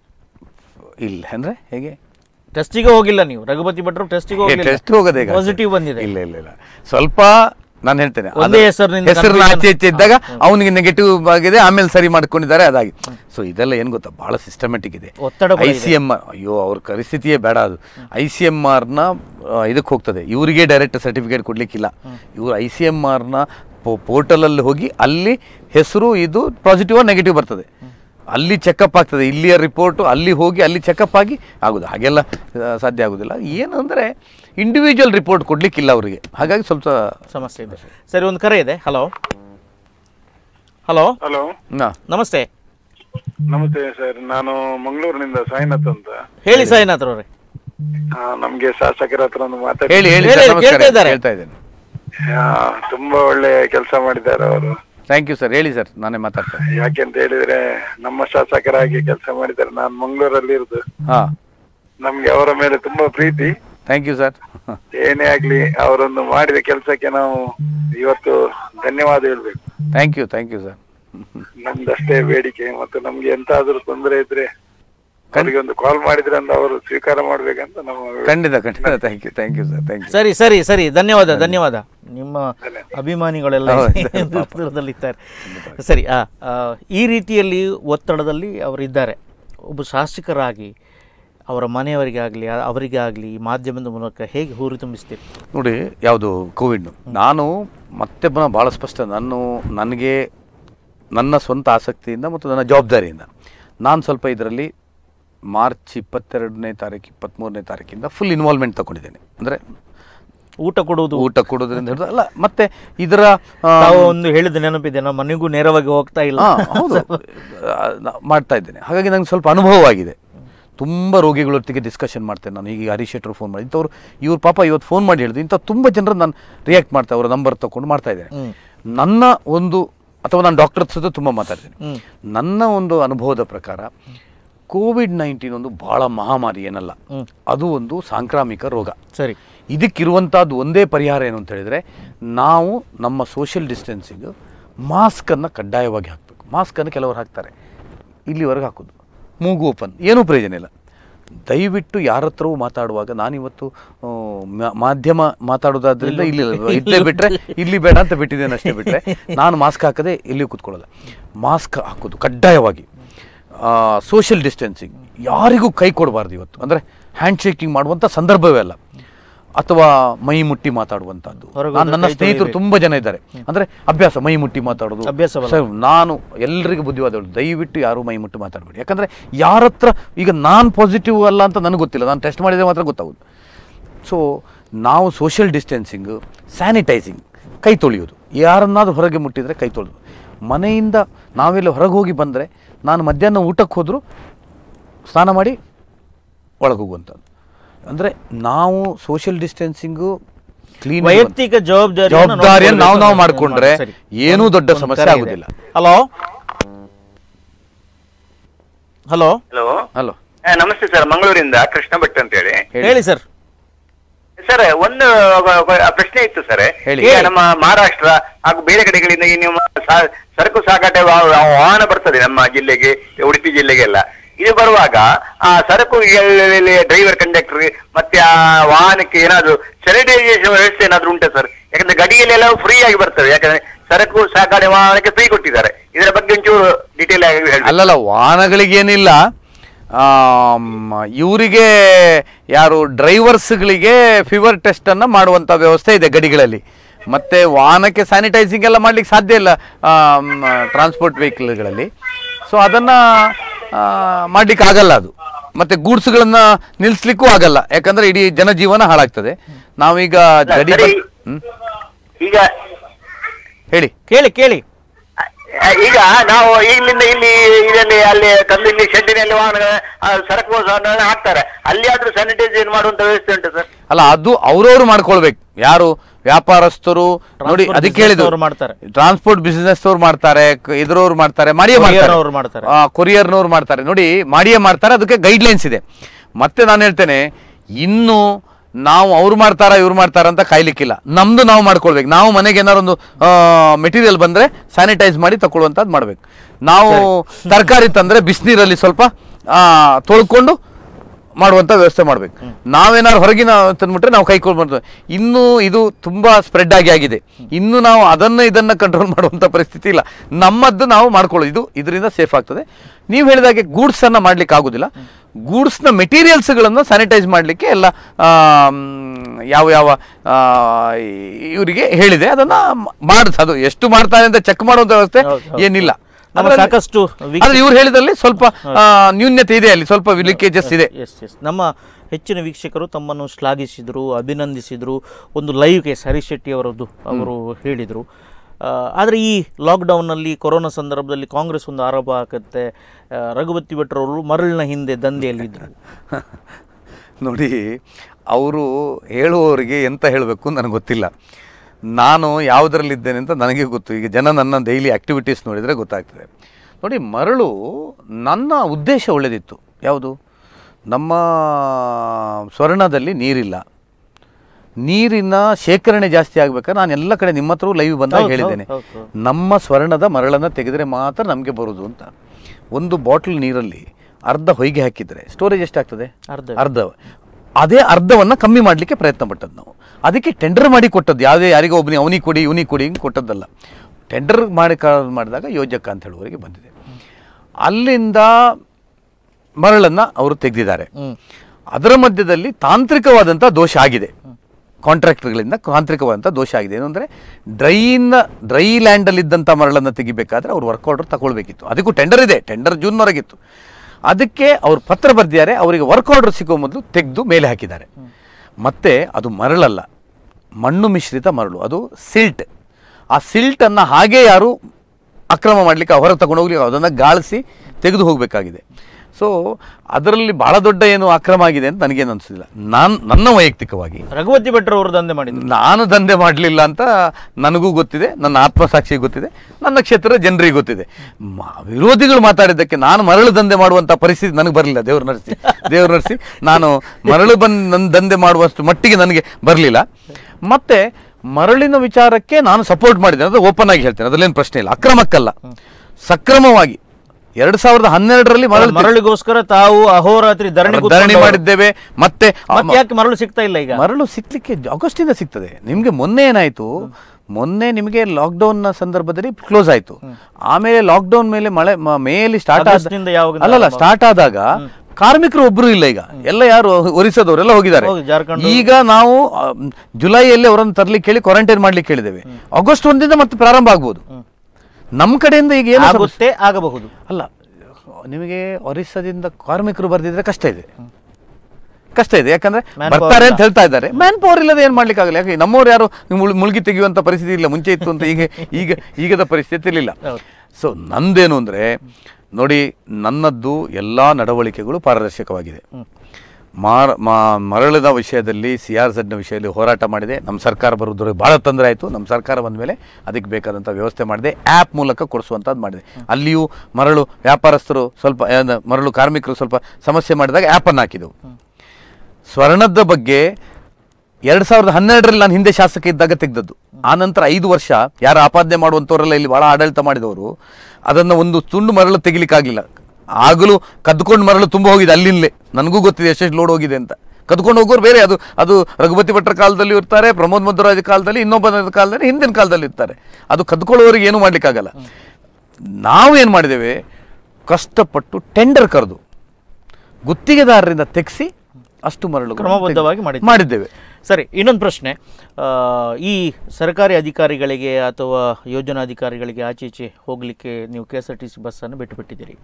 ಇಲ್ಲ ಅಂದರೆ ಹೇಗೆ? ಟೆಸ್ಟಿಗೆ ಹೋಗಿಲ್ಲ ನೀವು? ರಘುಪತಿ ಭಟ್ರು ಟೆಸ್ಟಿಗೆ ಹೋಗಿಲ್ಲ, ಟೆಸ್ಟ್ ಹೋಗದೆ ಪಾಸಿಟಿವ್ ಬಂದಿದೆ. ಇಲ್ಲ ಇಲ್ಲ ಇಲ್ಲ, ಸ್ವಲ್ಪ ನಾನು ಹೇಳ್ತೇನೆ, ಅದೇ ಹೆಸರು ಆಚೆ ಹೆಚ್ಚೆ ಇದ್ದಾಗ ಅವನಿಗೆ ನೆಗೆಟಿವ್ ಆಗಿದೆ, ಆಮೇಲೆ ಸರಿ ಮಾಡ್ಕೊಂಡಿದ್ದಾರೆ, ಅದಾಗಿ. ಸೊ ಇದೆಲ್ಲ ಏನು ಗೊತ್ತಾ, ಭಾಳ ಸಿಸ್ಟಮೆಟಿಕ್ ಇದೆ. ಐ ಸಿ ಎಮ್ ಆರ್ ಅಯ್ಯೋ ಅವ್ರ ಪರಿಸ್ಥಿತಿಯೇ ಬೇಡ. ಅದು ಐ ಸಿ ಎಮ್ ಆರ್ನ ಇದಕ್ಕೆ ಹೋಗ್ತದೆ. ಇವರಿಗೆ ಡೈರೆಕ್ಟ್ ಸರ್ಟಿಫಿಕೇಟ್ ಕೊಡಲಿಕ್ಕಿಲ್ಲ. ಇವರು ಐ ಸಿ ಎಮ್ ಆರ್ನ ಪೋರ್ಟಲಲ್ಲಿ ಹೋಗಿ ಅಲ್ಲಿ ಹೆಸರು ಇದು ಪಾಸಿಟಿವ್ ನೆಗೆಟಿವ್ ಬರ್ತದೆ. ಅಲ್ಲಿ ಚೆಕಪ್ ಆಗ್ತದೆ. ಇಲ್ಲಿಯ ರಿಪೋರ್ಟು ಅಲ್ಲಿ ಹೋಗಿ ಅಲ್ಲಿ ಚೆಕಪ್ ಆಗಿ ಆಗೋದು ಹಾಗೆಲ್ಲ ಸಾಧ್ಯ ಆಗೋದಿಲ್ಲ. ಏನಂದರೆ ಇಂಡಿವಿಜುವಲ್ ರಿಪೋರ್ಟ್ ಕೊಡಲಿಕ್ಕಿಲ್ಲ ಅವರಿಗೆ. ಹಾಗಾಗಿ ಸ್ವಲ್ಪ ಸಮಸ್ಯೆ ಇದೆ. ಸರಿ, ಒಂದು ಕರೆ ಇದೆ. ಹಲೋ ಹಲೋ ಹಲೋ ನಮಸ್ತೆ. ನಮಸ್ತೆ ಸರ್, ನಾನು ಮಂಗಳೂರಿನಿಂದ ಸಾಯಿನಾಥ್ ಅಂತ. ಹೇಳಿ ಸಾಯಿನಾಥ್ ಅವರೇ. ನಮಗೆ ಶಾಸಕರ ಹತ್ರ ಒಂದು ಮಾತಾಡಿ ಹೇಳಿ ಹೇಳಿ. ತುಂಬಾ ಒಳ್ಳೆ ಕೆಲಸ ಮಾಡಿದ್ದಾರೆ ಅವರು. Thank you sir. ಹೇಳಿ ಸರ್, ನಾನೇ ಮಾತಾಡ್ತೇನೆ. ಯಾಕೆಂತ ಹೇಳಿದ್ರೆ ನಮ್ಮ ಶಾಸಕರಾಗಿ ಕೆಲಸ ಮಾಡಿದ್ದಾರೆ. ನಾನು ಮಂಗಳೂರಲ್ಲಿ ಇರೋದು. ನಮ್ಗೆ ಅವರ ಮೇಲೆ ತುಂಬಾ ಪ್ರೀತಿ. Thank you sir. ಏನೇ ಆಗ್ಲಿ ಅವರನ್ನು ಮಾಡಿದ ಕೆಲಸಕ್ಕೆ ನಾವು ಇವತ್ತು ಧನ್ಯವಾದ ಹೇಳ್ಬೇಕು. Thank you thank you sir. ನಮ್ದಷ್ಟೇ ಬೇಡಿಕೆ. ಮತ್ತು ನಮ್ಗೆ ಎಂತಾದ್ರೂ ತೊಂದರೆ ಇದ್ರೆ ಸ್ವೀಕಾರ ಮಾಡಬೇಕಂತ ನಾವು ಖಂಡಿತ ಖಂಡಿತ thank you thank you sir thank you ಸರಿ ಸರಿ ಸರಿ ಧನ್ಯವಾದ ಧನ್ಯವಾದ ನಿಮ್ಮ ಅಭಿಮಾನಿಗಳೆಲ್ಲ ದೂರದಲ್ಲಿ ಇದ್ದಾರೆ. ಸರಿ, ಈ ರೀತಿಯಲ್ಲಿ ಒತ್ತಡದಲ್ಲಿ ಅವರಿದ್ದಾರೆ. ಒಬ್ಬ ಶಾಸಕರಾಗಿ ಅವರ ಮನೆಯವರಿಗಾಗಲಿ ಅವರಿಗಾಗಲಿ ಮಾಧ್ಯಮದ ಮೂಲಕ ಹೇಗೆ ಹೂರಿ ತುಂಬಿಸ್ತೀರಿ? ನೋಡಿ, ಯಾವುದು ಕೋವಿಡ್, ನಾನು ಮತ್ತೆ ಭಾಳ ಸ್ಪಷ್ಟ, ನಾನು ನನಗೆ ನನ್ನ ಸ್ವಂತ ಆಸಕ್ತಿಯಿಂದ ಮತ್ತು ನನ್ನ ಜವಾಬ್ದಾರಿಯಿಂದ ನಾನು ಸ್ವಲ್ಪ ಇದರಲ್ಲಿ ಮಾರ್ಚ್ ಇಪ್ಪತ್ತೆರಡನೇ ತಾರೀಕು ಇಪ್ಪತ್ತ್ಮೂರನೇ ತಾರೀಕಿಂದ ಫುಲ್ ಇನ್ವಾಲ್ವ್ಮೆಂಟ್ ತಗೊಂಡಿದ್ದೇನೆ. ಅಂದರೆ ಊಟ ಕೊಡೋದು ಊಟ ಕೊಡೋದ್ರಿಂದ ಹಿಡಿದು ಅಲ್ಲ, ಮತ್ತೆ ಇದರ ಒಂದು ಹೇಳಿದ ನೆನಪಿದೆ, ನಮ್ಮ ಮನೆಗೂ ನೇರವಾಗಿ ಹೋಗ್ತಾ ಇಲ್ಲ, ಹೌದು ಮಾಡ್ತಾ ಇದ್ದೇನೆ. ಹಾಗಾಗಿ ನಂಗೆ ಸ್ವಲ್ಪ ಅನುಭವವಾಗಿದೆ. ತುಂಬ ರೋಗಿಗಳೊಟ್ಟಿಗೆ ಡಿಸ್ಕಷನ್ ಮಾಡ್ತೇನೆ ನಾನು. ಈಗ ಹರೀಶ್ ಶೆಟ್ಟರು ಫೋನ್ ಮಾಡಿ ಇಂಥವ್ರು ಇವ್ರ ಪಾಪ ಇವತ್ತು ಫೋನ್ ಮಾಡಿ ಹೇಳಿದ್ರು, ಇಂಥ ತುಂಬ ಜನರು ನಾನು ರಿಯಾಕ್ಟ್ ಮಾಡ್ತಾ ಅವರ ನಂಬರ್ ತೊಗೊಂಡು ಮಾಡ್ತಾ ಇದ್ದೇನೆ. ನನ್ನ ಒಂದು ಅಥವಾ ನಾನು ಡಾಕ್ಟರ್ ಹತ್ರ ತುಂಬ ಮಾತಾಡ್ತೀನಿ. ನನ್ನ ಒಂದು ಅನುಭವದ ಪ್ರಕಾರ ಕೋವಿಡ್ ನೈನ್ಟೀನ್ ಒಂದು ಭಾಳ ಮಹಾಮಾರಿ ಏನಲ್ಲ, ಅದು ಒಂದು ಸಾಂಕ್ರಾಮಿಕ ರೋಗ. ಸರಿ, ಇದಕ್ಕಿರುವಂಥದ್ದು ಒಂದೇ ಪರಿಹಾರ ಏನು ಅಂತ ಹೇಳಿದರೆ, ನಾವು ನಮ್ಮ ಸೋಷಿಯಲ್ ಡಿಸ್ಟೆನ್ಸಿಂಗ್, ಮಾಸ್ಕನ್ನು ಕಡ್ಡಾಯವಾಗಿ ಹಾಕಬೇಕು. ಮಾಸ್ಕನ್ನು ಕೆಲವರು ಹಾಕ್ತಾರೆ, ಇಲ್ಲಿವರೆಗೆ ಹಾಕೋದು, ಮೂಗು ಓಪನ್, ಏನೂ ಪ್ರಯೋಜನ ಇಲ್ಲ. ದಯವಿಟ್ಟು ಯಾರ ಹತ್ರವೂ ಮಾತಾಡುವಾಗ, ನಾನಿವತ್ತು ಮಾಧ್ಯಮ ಮಾತಾಡೋದಾದ್ರಿಂದ ಇಲ್ಲಿ ಇಲ್ಲೇ ಬಿಟ್ಟರೆ ಇಲ್ಲಿ ಬೇಡ ಅಂತ ಬಿಟ್ಟಿದ್ದೇನೆ ಅಷ್ಟೇ, ಬಿಟ್ಟರೆ ನಾನು ಮಾಸ್ಕ್ ಹಾಕದೆ ಎಲ್ಲಿಯೂ ಕೂತ್ಕೊಳ್ಳಲ್ಲ. ಮಾಸ್ಕ್ ಹಾಕೋದು ಕಡ್ಡಾಯವಾಗಿ, ಸೋಷಿಯಲ್ ಡಿಸ್ಟೆನ್ಸಿಂಗ್, ಯಾರಿಗೂ ಕೈ ಕೊಡಬಾರ್ದು. ಇವತ್ತು ಅಂದರೆ ಹ್ಯಾಂಡ್ ಶೇಕಿಂಗ್ ಮಾಡುವಂಥ ಸಂದರ್ಭವೇ ಅಲ್ಲ, ಅಥವಾ ಮೈ ಮುಟ್ಟಿ ಮಾತಾಡುವಂಥದ್ದು. ನನ್ನ ಸ್ನೇಹಿತರು ತುಂಬ ಜನ ಇದ್ದಾರೆ, ಅಂದರೆ ಅಭ್ಯಾಸ ಮೈ ಮುಟ್ಟಿ ಮಾತಾಡೋದು ಅಭ್ಯಾಸ. ನಾನು ಎಲ್ಲರಿಗೂ ಬುದ್ಧಿವಾದಗಳು, ದಯವಿಟ್ಟು ಯಾರು ಮೈ ಮುಟ್ಟಿ ಮಾತಾಡಬೇಡಿ. ಯಾಕಂದರೆ ಯಾರ ಹತ್ರ ಈಗ ನಾನು ಪಾಸಿಟಿವ್ ಅಲ್ಲ ಅಂತ ನನಗೆ ಗೊತ್ತಿಲ್ಲ, ನಾನು ಟೆಸ್ಟ್ ಮಾಡಿದರೆ ಮಾತ್ರ ಗೊತ್ತಾಗೋದು. ಸೊ ನಾವು ಸೋಷಿಯಲ್ ಡಿಸ್ಟೆನ್ಸಿಂಗು, ಸ್ಯಾನಿಟೈಸಿಂಗ್, ಕೈ ತೊಳೆಯೋದು, ಯಾರನ್ನಾದ್ರೂ ಹೊರಗೆ ಮುಟ್ಟಿದರೆ ಕೈ ತೊಳೆದು, ಮನೆಯಿಂದ ನಾವೆಲ್ಲ ಹೊರಗೆ ಹೋಗಿ ಬಂದರೆ ನಾನು ಮಧ್ಯಾಹ್ನ ಊಟಕ್ಕೆ ಹೋದರೂ ಸ್ನಾನ ಮಾಡಿ ಒಳಗೋಗುವಂಥದ್ದು. ಅಂದರೆ ನಾವು ಸೋಷಿಯಲ್ ಡಿಸ್ಟೆನ್ಸಿಂಗು, ಕ್ಲೀನ್, ವೈಯಕ್ತಿಕ ಜವಾಬ್ದಾರಿ ಜವಾಬ್ದಾರಿಯನ್ನು ನಾವು ನಾವು ಮಾಡಿಕೊಂಡ್ರೆ ಏನೂ ದೊಡ್ಡ ಸಮಸ್ಯೆ ಆಗೋದಿಲ್ಲ. ಹಲೋ ಹಲೋ ಹಲೋ ನಮಸ್ತೆ ಸರ್, ಮಂಗಳೂರಿಂದ ಕೃಷ್ಣ ಭಟ್ ಅಂತ ಹೇಳಿ. ಹೇಳಿ ಸರ್. ಸರ್, ಒಂದು ಪ್ರಶ್ನೆ ಇತ್ತು ಸರ್. ಈಗ ನಮ್ಮ ಮಹಾರಾಷ್ಟ್ರ ಹಾಗೂ ಬೇರೆ ಕಡೆಗಳಿಂದ ನೀವು ಸರಕು ಸಾಗಾಟ ವಾಹನ ಬರ್ತದೆ ನಮ್ಮ ಜಿಲ್ಲೆಗೆ, ಉಡುಪಿ ಜಿಲ್ಲೆಗೆಲ್ಲ. ಇದು ಬರುವಾಗ ಆ ಸರಕು ಡ್ರೈವರ್, ಕಂಡಕ್ಟರ್ ಮತ್ತೆ ಆ ವಾಹನಕ್ಕೆ ಏನಾದ್ರು ಸ್ಯಾನಿಟೈಸೇಷನ್ ವ್ಯವಸ್ಥೆ ಏನಾದ್ರು ಉಂಟಾ ಸರ್? ಯಾಕಂದ್ರೆ ಗಡಿಯಲ್ಲೆಲ್ಲ ಫ್ರೀ ಆಗಿ ಬರ್ತವೆ, ಯಾಕಂದ್ರೆ ಸರಕು ಸಾಗಾಣೆ ವಾಹನಕ್ಕೆ ಫ್ರೀ ಕೊಟ್ಟಿದ್ದಾರೆ. ಇದರ ಬಗ್ಗೆ ಒಂಚೂರು ಡೀಟೇಲ್ ಆಗಿ ಹೇಳಿ. ಅಲ್ಲಲ್ಲ, ವಾಹನಗಳಿಗೇನಿಲ್ಲ, ಇವರಿಗೆ ಯಾರು ಡ್ರೈವರ್ಸ್ಗಳಿಗೆ ಫೀವರ್ ಟೆಸ್ಟನ್ನು ಮಾಡುವಂಥ ವ್ಯವಸ್ಥೆ ಇದೆ ಗಡಿಗಳಲ್ಲಿ. ಮತ್ತು ವಾಹನಕ್ಕೆ ಸ್ಯಾನಿಟೈಸಿಂಗ್ ಎಲ್ಲ ಮಾಡಲಿಕ್ಕೆ ಸಾಧ್ಯ ಇಲ್ಲ ಟ್ರಾನ್ಸ್ಪೋರ್ಟ್ ವೆಹಿಕಲ್ಗಳಲ್ಲಿ, ಸೊ ಅದನ್ನು ಮಾಡಲಿಕ್ಕೆ ಆಗಲ್ಲ ಅದು. ಮತ್ತು ಗೂಡ್ಸ್ಗಳನ್ನು ನಿಲ್ಲಿಸ್ಲಿಕ್ಕೂ ಆಗಲ್ಲ, ಯಾಕಂದರೆ ಇಡೀ ಜನಜೀವನ ಹಾಳಾಗ್ತದೆ. ನಾವೀಗ ಗಡಿ ಈಗ ಹೇಳಿ ಕೇಳಿ ಕೇಳಿ ಈಗ ನಾವು ಇಲ್ಲಿಂದ ಇಲ್ಲಿ ಇದರಲ್ಲಿ ಅಲ್ಲಿ ತಂದು ಇಲ್ಲಿ ಶೆಡ್ಡಿನಲ್ಲಿ ವಾಹನ ಸರಕು ವಾಹನ ಹಾಕ್ತಾರೆ, ಅಲ್ಲಿ ಆದ್ರೂ ಸ್ಯಾನಿಟೈಸೇಷನ್ ಮಾಡುವಂತ ವ್ಯವಸ್ಥೆ ಉಂಟು ಸರ್? ಅಲ್ಲ, ಅದು ಅವ್ರವ್ರು ಮಾಡ್ಕೊಳ್ಬೇಕು. ಯಾರು ವ್ಯಾಪಾರಸ್ಥರು ನೋಡಿ, ಅದಕ್ಕೆ ಹೇಳಿದ್ರು ಮಾಡ್ತಾರೆ, ಟ್ರಾನ್ಸ್ಪೋರ್ಟ್ ಬಿಸಿನೆಸ್ ಅವ್ರು ಮಾಡ್ತಾರೆ, ಇದ್ರವ್ರು ಮಾಡ್ತಾರೆ, ಮಾಡಿಯೇ ಮಾಡ್ತಾರೆ, ಕೊರಿಯರ್ನವ್ರು ಮಾಡ್ತಾರೆ, ನೋಡಿ ಮಾಡಿಯೇ ಮಾಡ್ತಾರೆ. ಅದಕ್ಕೆ ಗೈಡ್ಲೈನ್ಸ್ ಇದೆ. ಮತ್ತೆ ನಾನು ಹೇಳ್ತೇನೆ, ಇನ್ನು ನಾವು ಅವ್ರು ಮಾಡ್ತಾರ ಇವ್ರು ಮಾಡ್ತಾರ ಅಂತ ಕಾಯ್ಲಿಕ್ಕಿಲ್ಲ, ನಮ್ದು ನಾವು ಮಾಡ್ಕೊಳ್ಬೇಕು. ನಾವು ಮನೆಗೆ ಏನಾರೊಂದು ಮೆಟೀರಿಯಲ್ ಬಂದರೆ ಸ್ಯಾನಿಟೈಸ್ ಮಾಡಿ ತಗೊಳ್ಳುವಂಥದ್ದು ಮಾಡಬೇಕು. ನಾವು ತರಕಾರಿ ತಂದರೆ ಬಿಸಿನೀರಲ್ಲಿ ಸ್ವಲ್ಪ ತೊಳ್ಕೊಂಡು ಮಾಡುವಂಥ ವ್ಯವಸ್ಥೆ ಮಾಡಬೇಕು. ನಾವೇನಾದ್ರು ಹೊರಗಿನ ತಂದ್ಬಿಟ್ರೆ ನಾವು ಕೈ ಕೊಡ್ಬಾರ್ದು. ಇನ್ನೂ ಇದು ತುಂಬ ಸ್ಪ್ರೆಡ್ ಆಗಿ ಆಗಿದೆ, ಇನ್ನು ನಾವು ಅದನ್ನು ಇದನ್ನು ಕಂಟ್ರೋಲ್ ಮಾಡುವಂಥ ಪರಿಸ್ಥಿತಿ ಇಲ್ಲ. ನಮ್ಮದ್ದು ನಾವು ಮಾಡ್ಕೊಳ್ಳೋದು, ಇದು ಇದರಿಂದ ಸೇಫ್ ಆಗ್ತದೆ. ನೀವು ಹೇಳಿದಾಗೆ ಗೂಡ್ಸನ್ನು ಮಾಡಲಿಕ್ಕೆ ಆಗೋದಿಲ್ಲ, ಗೂಡ್ಸ್ನ ಮೆಟೀರಿಯಲ್ಸ್ಗಳನ್ನು ಸ್ಯಾನಿಟೈಸ್ ಮಾಡಲಿಕ್ಕೆ ಎಲ್ಲ ಯಾವ ಯಾವ ಇವರಿಗೆ ಹೇಳಿದೆ ಅದನ್ನು ಮಾಡಿಸ್. ಅದು ಎಷ್ಟು ಮಾಡ್ತಾರೆ ಅಂತ ಚೆಕ್ ಮಾಡುವಂಥ ವ್ಯವಸ್ಥೆ ಏನಿಲ್ಲ. ಸಾಕಷ್ಟು ಇವ್ರು ಹೇಳಿದಲ್ಲಿ ಸ್ವಲ್ಪ ನ್ಯೂನ್ಯತೆ ಇದೆ, ಅಲ್ಲಿ ಸ್ವಲ್ಪ ಲೀಕೇಜಸ್ ಇದೆ. ನಮ್ಮ ಹೆಚ್ಚಿನ ವೀಕ್ಷಕರು ತಮ್ಮನ್ನು ಶ್ಲಾಘಿಸಿದರು, ಅಭಿನಂದಿಸಿದರು. ಒಂದು ಲೈವ್ ಕೇಸ್ ಹರೀಶ್ ಶೆಟ್ಟಿ ಅವರದ್ದು ಅವರು ಹೇಳಿದರು. ಆದರೆ ಈ ಲಾಕ್ಡೌನಲ್ಲಿ, ಕೊರೋನಾ ಸಂದರ್ಭದಲ್ಲಿ ಕಾಂಗ್ರೆಸ್ ಒಂದು ಆರೋಪ ಹಾಕುತ್ತೆ, ರಘುಪತಿ ಭಟ್ರವರು ಮರಳಿನ ಹಿಂದೆ ದಂಧೆಯಲ್ಲಿದ್ದರು. ನೋಡಿ, ಅವರು ಹೇಳುವವರಿಗೆ ಎಂತ ಹೇಳಬೇಕು ನನಗೆ ಗೊತ್ತಿಲ್ಲ, ನಾನು ಯಾವುದರಲ್ಲಿದ್ದೇನೆ ಅಂತ ನನಗೆ ಗೊತ್ತು. ಈಗ ಜನ ನನ್ನ ಡೈಲಿ ಆ್ಯಕ್ಟಿವಿಟೀಸ್ ನೋಡಿದರೆ ಗೊತ್ತಾಗ್ತದೆ. ನೋಡಿ, ಮರಳು ನನ್ನ ಉದ್ದೇಶ ಒಳ್ಳೆಯದಿತ್ತು. ಯಾವುದು, ನಮ್ಮ ಸ್ವರ್ಣದಲ್ಲಿ ನೀರಿಲ್ಲ, ನೀರಿನ ಶೇಖರಣೆ ಜಾಸ್ತಿ ಆಗಬೇಕಾದ್ರೆ ನಾನು ಎಲ್ಲ ಕಡೆ ನಿಮ್ಮ ಹತ್ರ ಲೈವ್ ಬಂದಾಗ ಹೇಳಿದ್ದೇನೆ, ನಮ್ಮ ಸ್ವರ್ಣದ ಮರಳನ್ನು ತೆಗೆದರೆ ಮಾತ್ರ ನಮಗೆ ಬರೋದು ಅಂತ. ಒಂದು ಬಾಟ್ಲ್ ನೀರಲ್ಲಿ ಅರ್ಧ ಹೊಯ್ಗೆ ಹಾಕಿದ್ರೆ ಸ್ಟೋರೇಜ್ ಎಷ್ಟಾಗ್ತದೆ? ಅರ್ಧ ಅರ್ಧ ಅದೇ ಅರ್ಧವನ್ನು ಕಮ್ಮಿ ಮಾಡಲಿಕ್ಕೆ ಪ್ರಯತ್ನ ಪಟ್ಟದ್ದು ನಾವು. ಅದಕ್ಕೆ ಟೆಂಡರ್ ಮಾಡಿ ಕೊಟ್ಟದ್ದು, ಯಾವುದೇ ಯಾರಿಗೋ ಒಬ್ಬನಿಗೆ ಅವನಿಗೆ ಕೊಡಿ ಇವನಿಗೆ ಕೊಡಿ ಹಿಂಗೆ ಕೊಟ್ಟದ್ದಲ್ಲ. ಟೆಂಡರ್ ಮಾಡಿ ಮಾಡಿದಾಗ ಯೋಜಕ ಅಂತ ಹೇಳುವವರಿಗೆ ಬಂದಿದೆ. ಅಲ್ಲಿಂದ ಮರಳನ್ನು ಅವರು ತೆಗೆದಿದ್ದಾರೆ. ಅದರ ಮಧ್ಯದಲ್ಲಿ ತಾಂತ್ರಿಕವಾದಂಥ ದೋಷ ಆಗಿದೆ, ಕಾಂಟ್ರಾಕ್ಟರ್ಗಳಿಂದ ತಾಂತ್ರಿಕವಾದಂಥ ದೋಷ ಆಗಿದೆ. ಏನು ಅಂದರೆ ಡ್ರೈಯಿಂದ ಡ್ರೈ ಲ್ಯಾಂಡಲ್ಲಿದ್ದಂಥ ಮರಳನ್ನು ತೆಗಿಬೇಕಾದ್ರೆ ಅವ್ರು ವರ್ಕ್ ಆರ್ಡರ್ ತಗೊಳ್ಬೇಕಿತ್ತು. ಅದಕ್ಕೂ ಟೆಂಡರ್ ಇದೆ, ಟೆಂಡರ್ ಜೂನ್ವರೆಗಿತ್ತು. ಅದಕ್ಕೆ ಅವ್ರು ಪತ್ರ ಬರೆದಿದ್ದಾರೆ, ಅವರಿಗೆ ವರ್ಕ್ ಆರ್ಡರ್ ಸಿಗೋ ಮೊದಲು ತೆಗೆದು ಮೇಲೆ ಹಾಕಿದ್ದಾರೆ. ಮತ್ತು ಅದು ಮರಳಲ್ಲ, ಮಣ್ಣು ಮಿಶ್ರಿತ ಮರಳು, ಅದು ಸಿಲ್ಟ್. ಆ ಸಿಲ್ಟನ್ನು ಹಾಗೇ ಯಾರು ಅಕ್ರಮ ಮಾಡಲಿಕ್ಕೆ ಹೊರಗೆ ತಗೊಂಡೋಗ್ಲಿಕ್ಕೆ ಅದನ್ನು ಗಾಳಿಸಿ ತೆಗೆದು ಹೋಗಬೇಕಾಗಿದೆ. ಸೊ ಅದರಲ್ಲಿ ಭಾಳ ದೊಡ್ಡ ಏನು ಅಕ್ರಮ ಆಗಿದೆ ಅಂತ ನನಗೇನು ಅನಿಸೋದಿಲ್ಲ. ನಾನು ನನ್ನ ವೈಯಕ್ತಿಕವಾಗಿ ರಘುಪತಿ ಭಟ್ರವರು ದಂಧೆ ಮಾಡಿದ್ರು, ನಾನು ದಂಧೆ ಮಾಡಲಿಲ್ಲ ಅಂತ ನನಗೂ ಗೊತ್ತಿದೆ, ನನ್ನ ಆತ್ಮಸಾಕ್ಷಿಗೆ ಗೊತ್ತಿದೆ, ನನ್ನ ಕ್ಷೇತ್ರದ ಜನರಿಗೆ ಗೊತ್ತಿದೆ. ವಿರೋಧಿಗಳು ಮಾತಾಡಿದ್ದಕ್ಕೆ ನಾನು ಮರಳು ದಂಧೆ ಮಾಡುವಂಥ ಪರಿಸ್ಥಿತಿ ನನಗೆ ಬರಲಿಲ್ಲ. ದೇವ್ರ ನರ್ಸಿ ದೇವ್ರ ನರ್ಸಿ ನಾನು ಮರಳು ಬಂದು ನನ್ನ ದಂಧೆ ಮಾಡುವಷ್ಟು ಮಟ್ಟಿಗೆ ನನಗೆ ಬರಲಿಲ್ಲ. ಮತ್ತು ಮರಳಿನ ವಿಚಾರಕ್ಕೆ ನಾನು ಸಪೋರ್ಟ್ ಮಾಡಿದ್ದೇನೆ, ಅದು ಓಪನ್ ಆಗಿ ಹೇಳ್ತೇನೆ, ಅದರಲ್ಲೇನು ಪ್ರಶ್ನೆ ಇಲ್ಲ. ಅಕ್ರಮಕ್ಕಲ್ಲ, ಸಕ್ರಮವಾಗಿ ಎರಡ್ ಸಾವಿರದ ಹನ್ನೆರಡರಲ್ಲಿ ಮರಳು ಮರಳಿಗೋಸ್ಕರ ತಾವು ಅಹೋರಾತ್ರಿ ಧರಣಿ ಧರಣಿ ಮಾಡಿದ್ದೇವೆ. ಮತ್ತೆ ಯಾಕೆ ಮರಳು ಸಿಗ್ತಾ ಇಲ್ಲ? ಈಗ ಮರಳು ಸಿಗ್ಲಿಕ್ಕೆ ಆಗಸ್ಟ್ ಇಂದ ಸಿಗ್ತದೆ ನಿಮ್ಗೆ. ಮೊನ್ನೆ ಏನಾಯ್ತು, ಮೊನ್ನೆ ನಿಮಗೆ ಲಾಕ್ಡೌನ್ ನ ಸಂದರ್ಭದಲ್ಲಿ ಕ್ಲೋಸ್ ಆಯ್ತು. ಆಮೇಲೆ ಲಾಕ್ಡೌನ್ ಮೇಲೆ ಮಳೆ ಮೇಲೆ ಸ್ಟಾರ್ಟ್ ಆದ ಅಲ್ಲಲ್ಲ ಸ್ಟಾರ್ಟ್ ಆದಾಗ ಕಾರ್ಮಿಕರು ಒಬ್ಬರು ಇಲ್ಲ. ಈಗ ಎಲ್ಲ ಯಾರು ಒರಿಸ್ಸಾದವರೆಲ್ಲ ಹೋಗಿದ್ದಾರೆ. ಈಗ ನಾವು ಜುಲೈಯಲ್ಲಿ ಅವರನ್ನು ತರಲಿಕ್ಕೆ ಹೇಳಿ ಕ್ವಾರಂಟೈನ್ ಮಾಡ್ಲಿಕ್ಕೆ ಹೇಳಿದ್ದೇವೆ. ಆಗಸ್ಟ್ ಒಂದಿಂದ ಮತ್ತೆ ಪ್ರಾರಂಭ ಆಗ್ಬೋದು ನಮ್ಮ ಕಡೆಯಿಂದ. ಈಗ ಏನಾಗುತ್ತೆ ಆಗಬಹುದು ಅಲ್ಲ, ನಿಮಗೆ ಒರಿಸ್ಸಾದಿಂದ ಕಾರ್ಮಿಕರು ಬರ್ದಿದ್ರೆ ಕಷ್ಟ ಇದೆ, ಕಷ್ಟ ಇದೆ. ಯಾಕಂದ್ರೆ ಬರ್ತಾರೆ ಅಂತ ಹೇಳ್ತಾ ಇದ್ದಾರೆ, ಮ್ಯಾನ್ ಪವರ್ ಇಲ್ಲದೆ ಏನ್ ಮಾಡ್ಲಿಕ್ಕೆ ಆಗಲ್ಲ. ಯಾಕೆ ನಮ್ಮವ್ರು ಯಾರು ಮುಳುಗಿ ತೆಗೆಯುವಂತ ಪರಿಸ್ಥಿತಿ ಇಲ್ಲ, ಮುಂಚೆ ಇತ್ತು ಅಂತ ಈಗ ಈಗ ಈಗದ ಪರಿಸ್ಥಿತಿ ಇರಲಿಲ್ಲ. ಸೊ ನಂದೇನು ಅಂದ್ರೆ ನೋಡಿ, ನನ್ನದ್ದು ಎಲ್ಲ ನಡವಳಿಕೆಗಳು ಪಾರದರ್ಶಕವಾಗಿದೆ. ಮಾರ ಮರಳದ ವಿಷಯದಲ್ಲಿ ಸಿ ಆರ್ ಝಡ್ನ ವಿಷಯದಲ್ಲಿ ಹೋರಾಟ ಮಾಡಿದೆ. ನಮ್ಮ ಸರ್ಕಾರ ಬರೋದ್ರ ಭಾಳ ತೊಂದರೆ ಆಯಿತು. ನಮ್ಮ ಸರ್ಕಾರ ಬಂದ ಮೇಲೆ ಅದಕ್ಕೆ ಬೇಕಾದಂಥ ವ್ಯವಸ್ಥೆ ಮಾಡಿದೆ, ಆ್ಯಪ್ ಮೂಲಕ ಕೊಡಿಸುವಂಥದ್ದು ಮಾಡಿದೆ. ಅಲ್ಲಿಯೂ ಮರಳು ವ್ಯಾಪಾರಸ್ಥರು ಸ್ವಲ್ಪ ಮರಳು ಕಾರ್ಮಿಕರು ಸ್ವಲ್ಪ ಸಮಸ್ಯೆ ಮಾಡಿದಾಗ ಆ್ಯಪನ್ನು ಹಾಕಿದೆವು. ಸ್ವರ್ಣದ ಬಗ್ಗೆ ಎರಡು ಸಾವಿರದ ಹನ್ನೆರಡರಲ್ಲಿ ನಾನು ಹಿಂದೆ ಶಾಸಕ ಇದ್ದಾಗ ತೆಗೆದದ್ದು. ಆ ನಂತರ ಐದು ವರ್ಷ ಯಾರು ಆಪಾದನೆ ಮಾಡುವಂಥವರೆಲ್ಲ ಇಲ್ಲಿ ಭಾಳ ಆಡಳಿತ ಮಾಡಿದವರು ಅದನ್ನು ಒಂದು ತುಂಡು ಮರಳು ತೆಗಿಲಿಕ್ಕಾಗಲಿಲ್ಲ. ಆಗಲೂ ಕದ್ಕೊಂಡು ಮರಳು ತುಂಬ ಹೋಗಿದೆ ಅಲ್ಲಿಂದಲೇ. ನನಗೂ ಗೊತ್ತಿದೆ ಎಷ್ಟೆಷ್ಟು ಲೋಡ್ ಹೋಗಿದೆ ಅಂತ. ಕದ್ಕೊಂಡು ಹೋಗೋರು ಬೇರೆ, ಅದು ಅದು ರಘುಪತಿ ಭಟ್ರ ಕಾಲದಲ್ಲಿ ಇರ್ತಾರೆ, ಪ್ರಮೋದ್ ಮಧ್ವರಾಜ್ ಕಾಲದಲ್ಲಿ, ಇನ್ನೊಬ್ಬನ ಕಾಲದಲ್ಲಿ, ಹಿಂದಿನ ಕಾಲದಲ್ಲಿ ಇರ್ತಾರೆ. ಅದು ಕದ್ಕೊಳ್ಳೋರಿಗೆ ಏನೂ ಮಾಡಲಿಕ್ಕಾಗಲ್ಲ. ನಾವೇನು ಮಾಡಿದ್ದೇವೆ, ಕಷ್ಟಪಟ್ಟು ಟೆಂಡರ್ ಕರೆದು ಗುತ್ತಿಗೆದಾರರಿಂದ ತೆಗೆಸಿ ಅಷ್ಟು ಮರಳು ಕ್ರಮಬದ್ಧವಾಗಿ ಮಾಡಿದ್ದೇವೆ. ಸರಿ, ಇನ್ನೊಂದು ಪ್ರಶ್ನೆ. ಈ ಸರ್ಕಾರಿ ಅಧಿಕಾರಿಗಳಿಗೆ ಅಥವಾ ಯೋಜನಾಧಿಕಾರಿಗಳಿಗೆ ಆಚೆ ಈಚೆ ಹೋಗಲಿಕ್ಕೆ ನೀವು K S R T C ಬಸ್ಸನ್ನು ಬಿಟ್ಟುಬಿಟ್ಟಿದ್ದೀರಿ.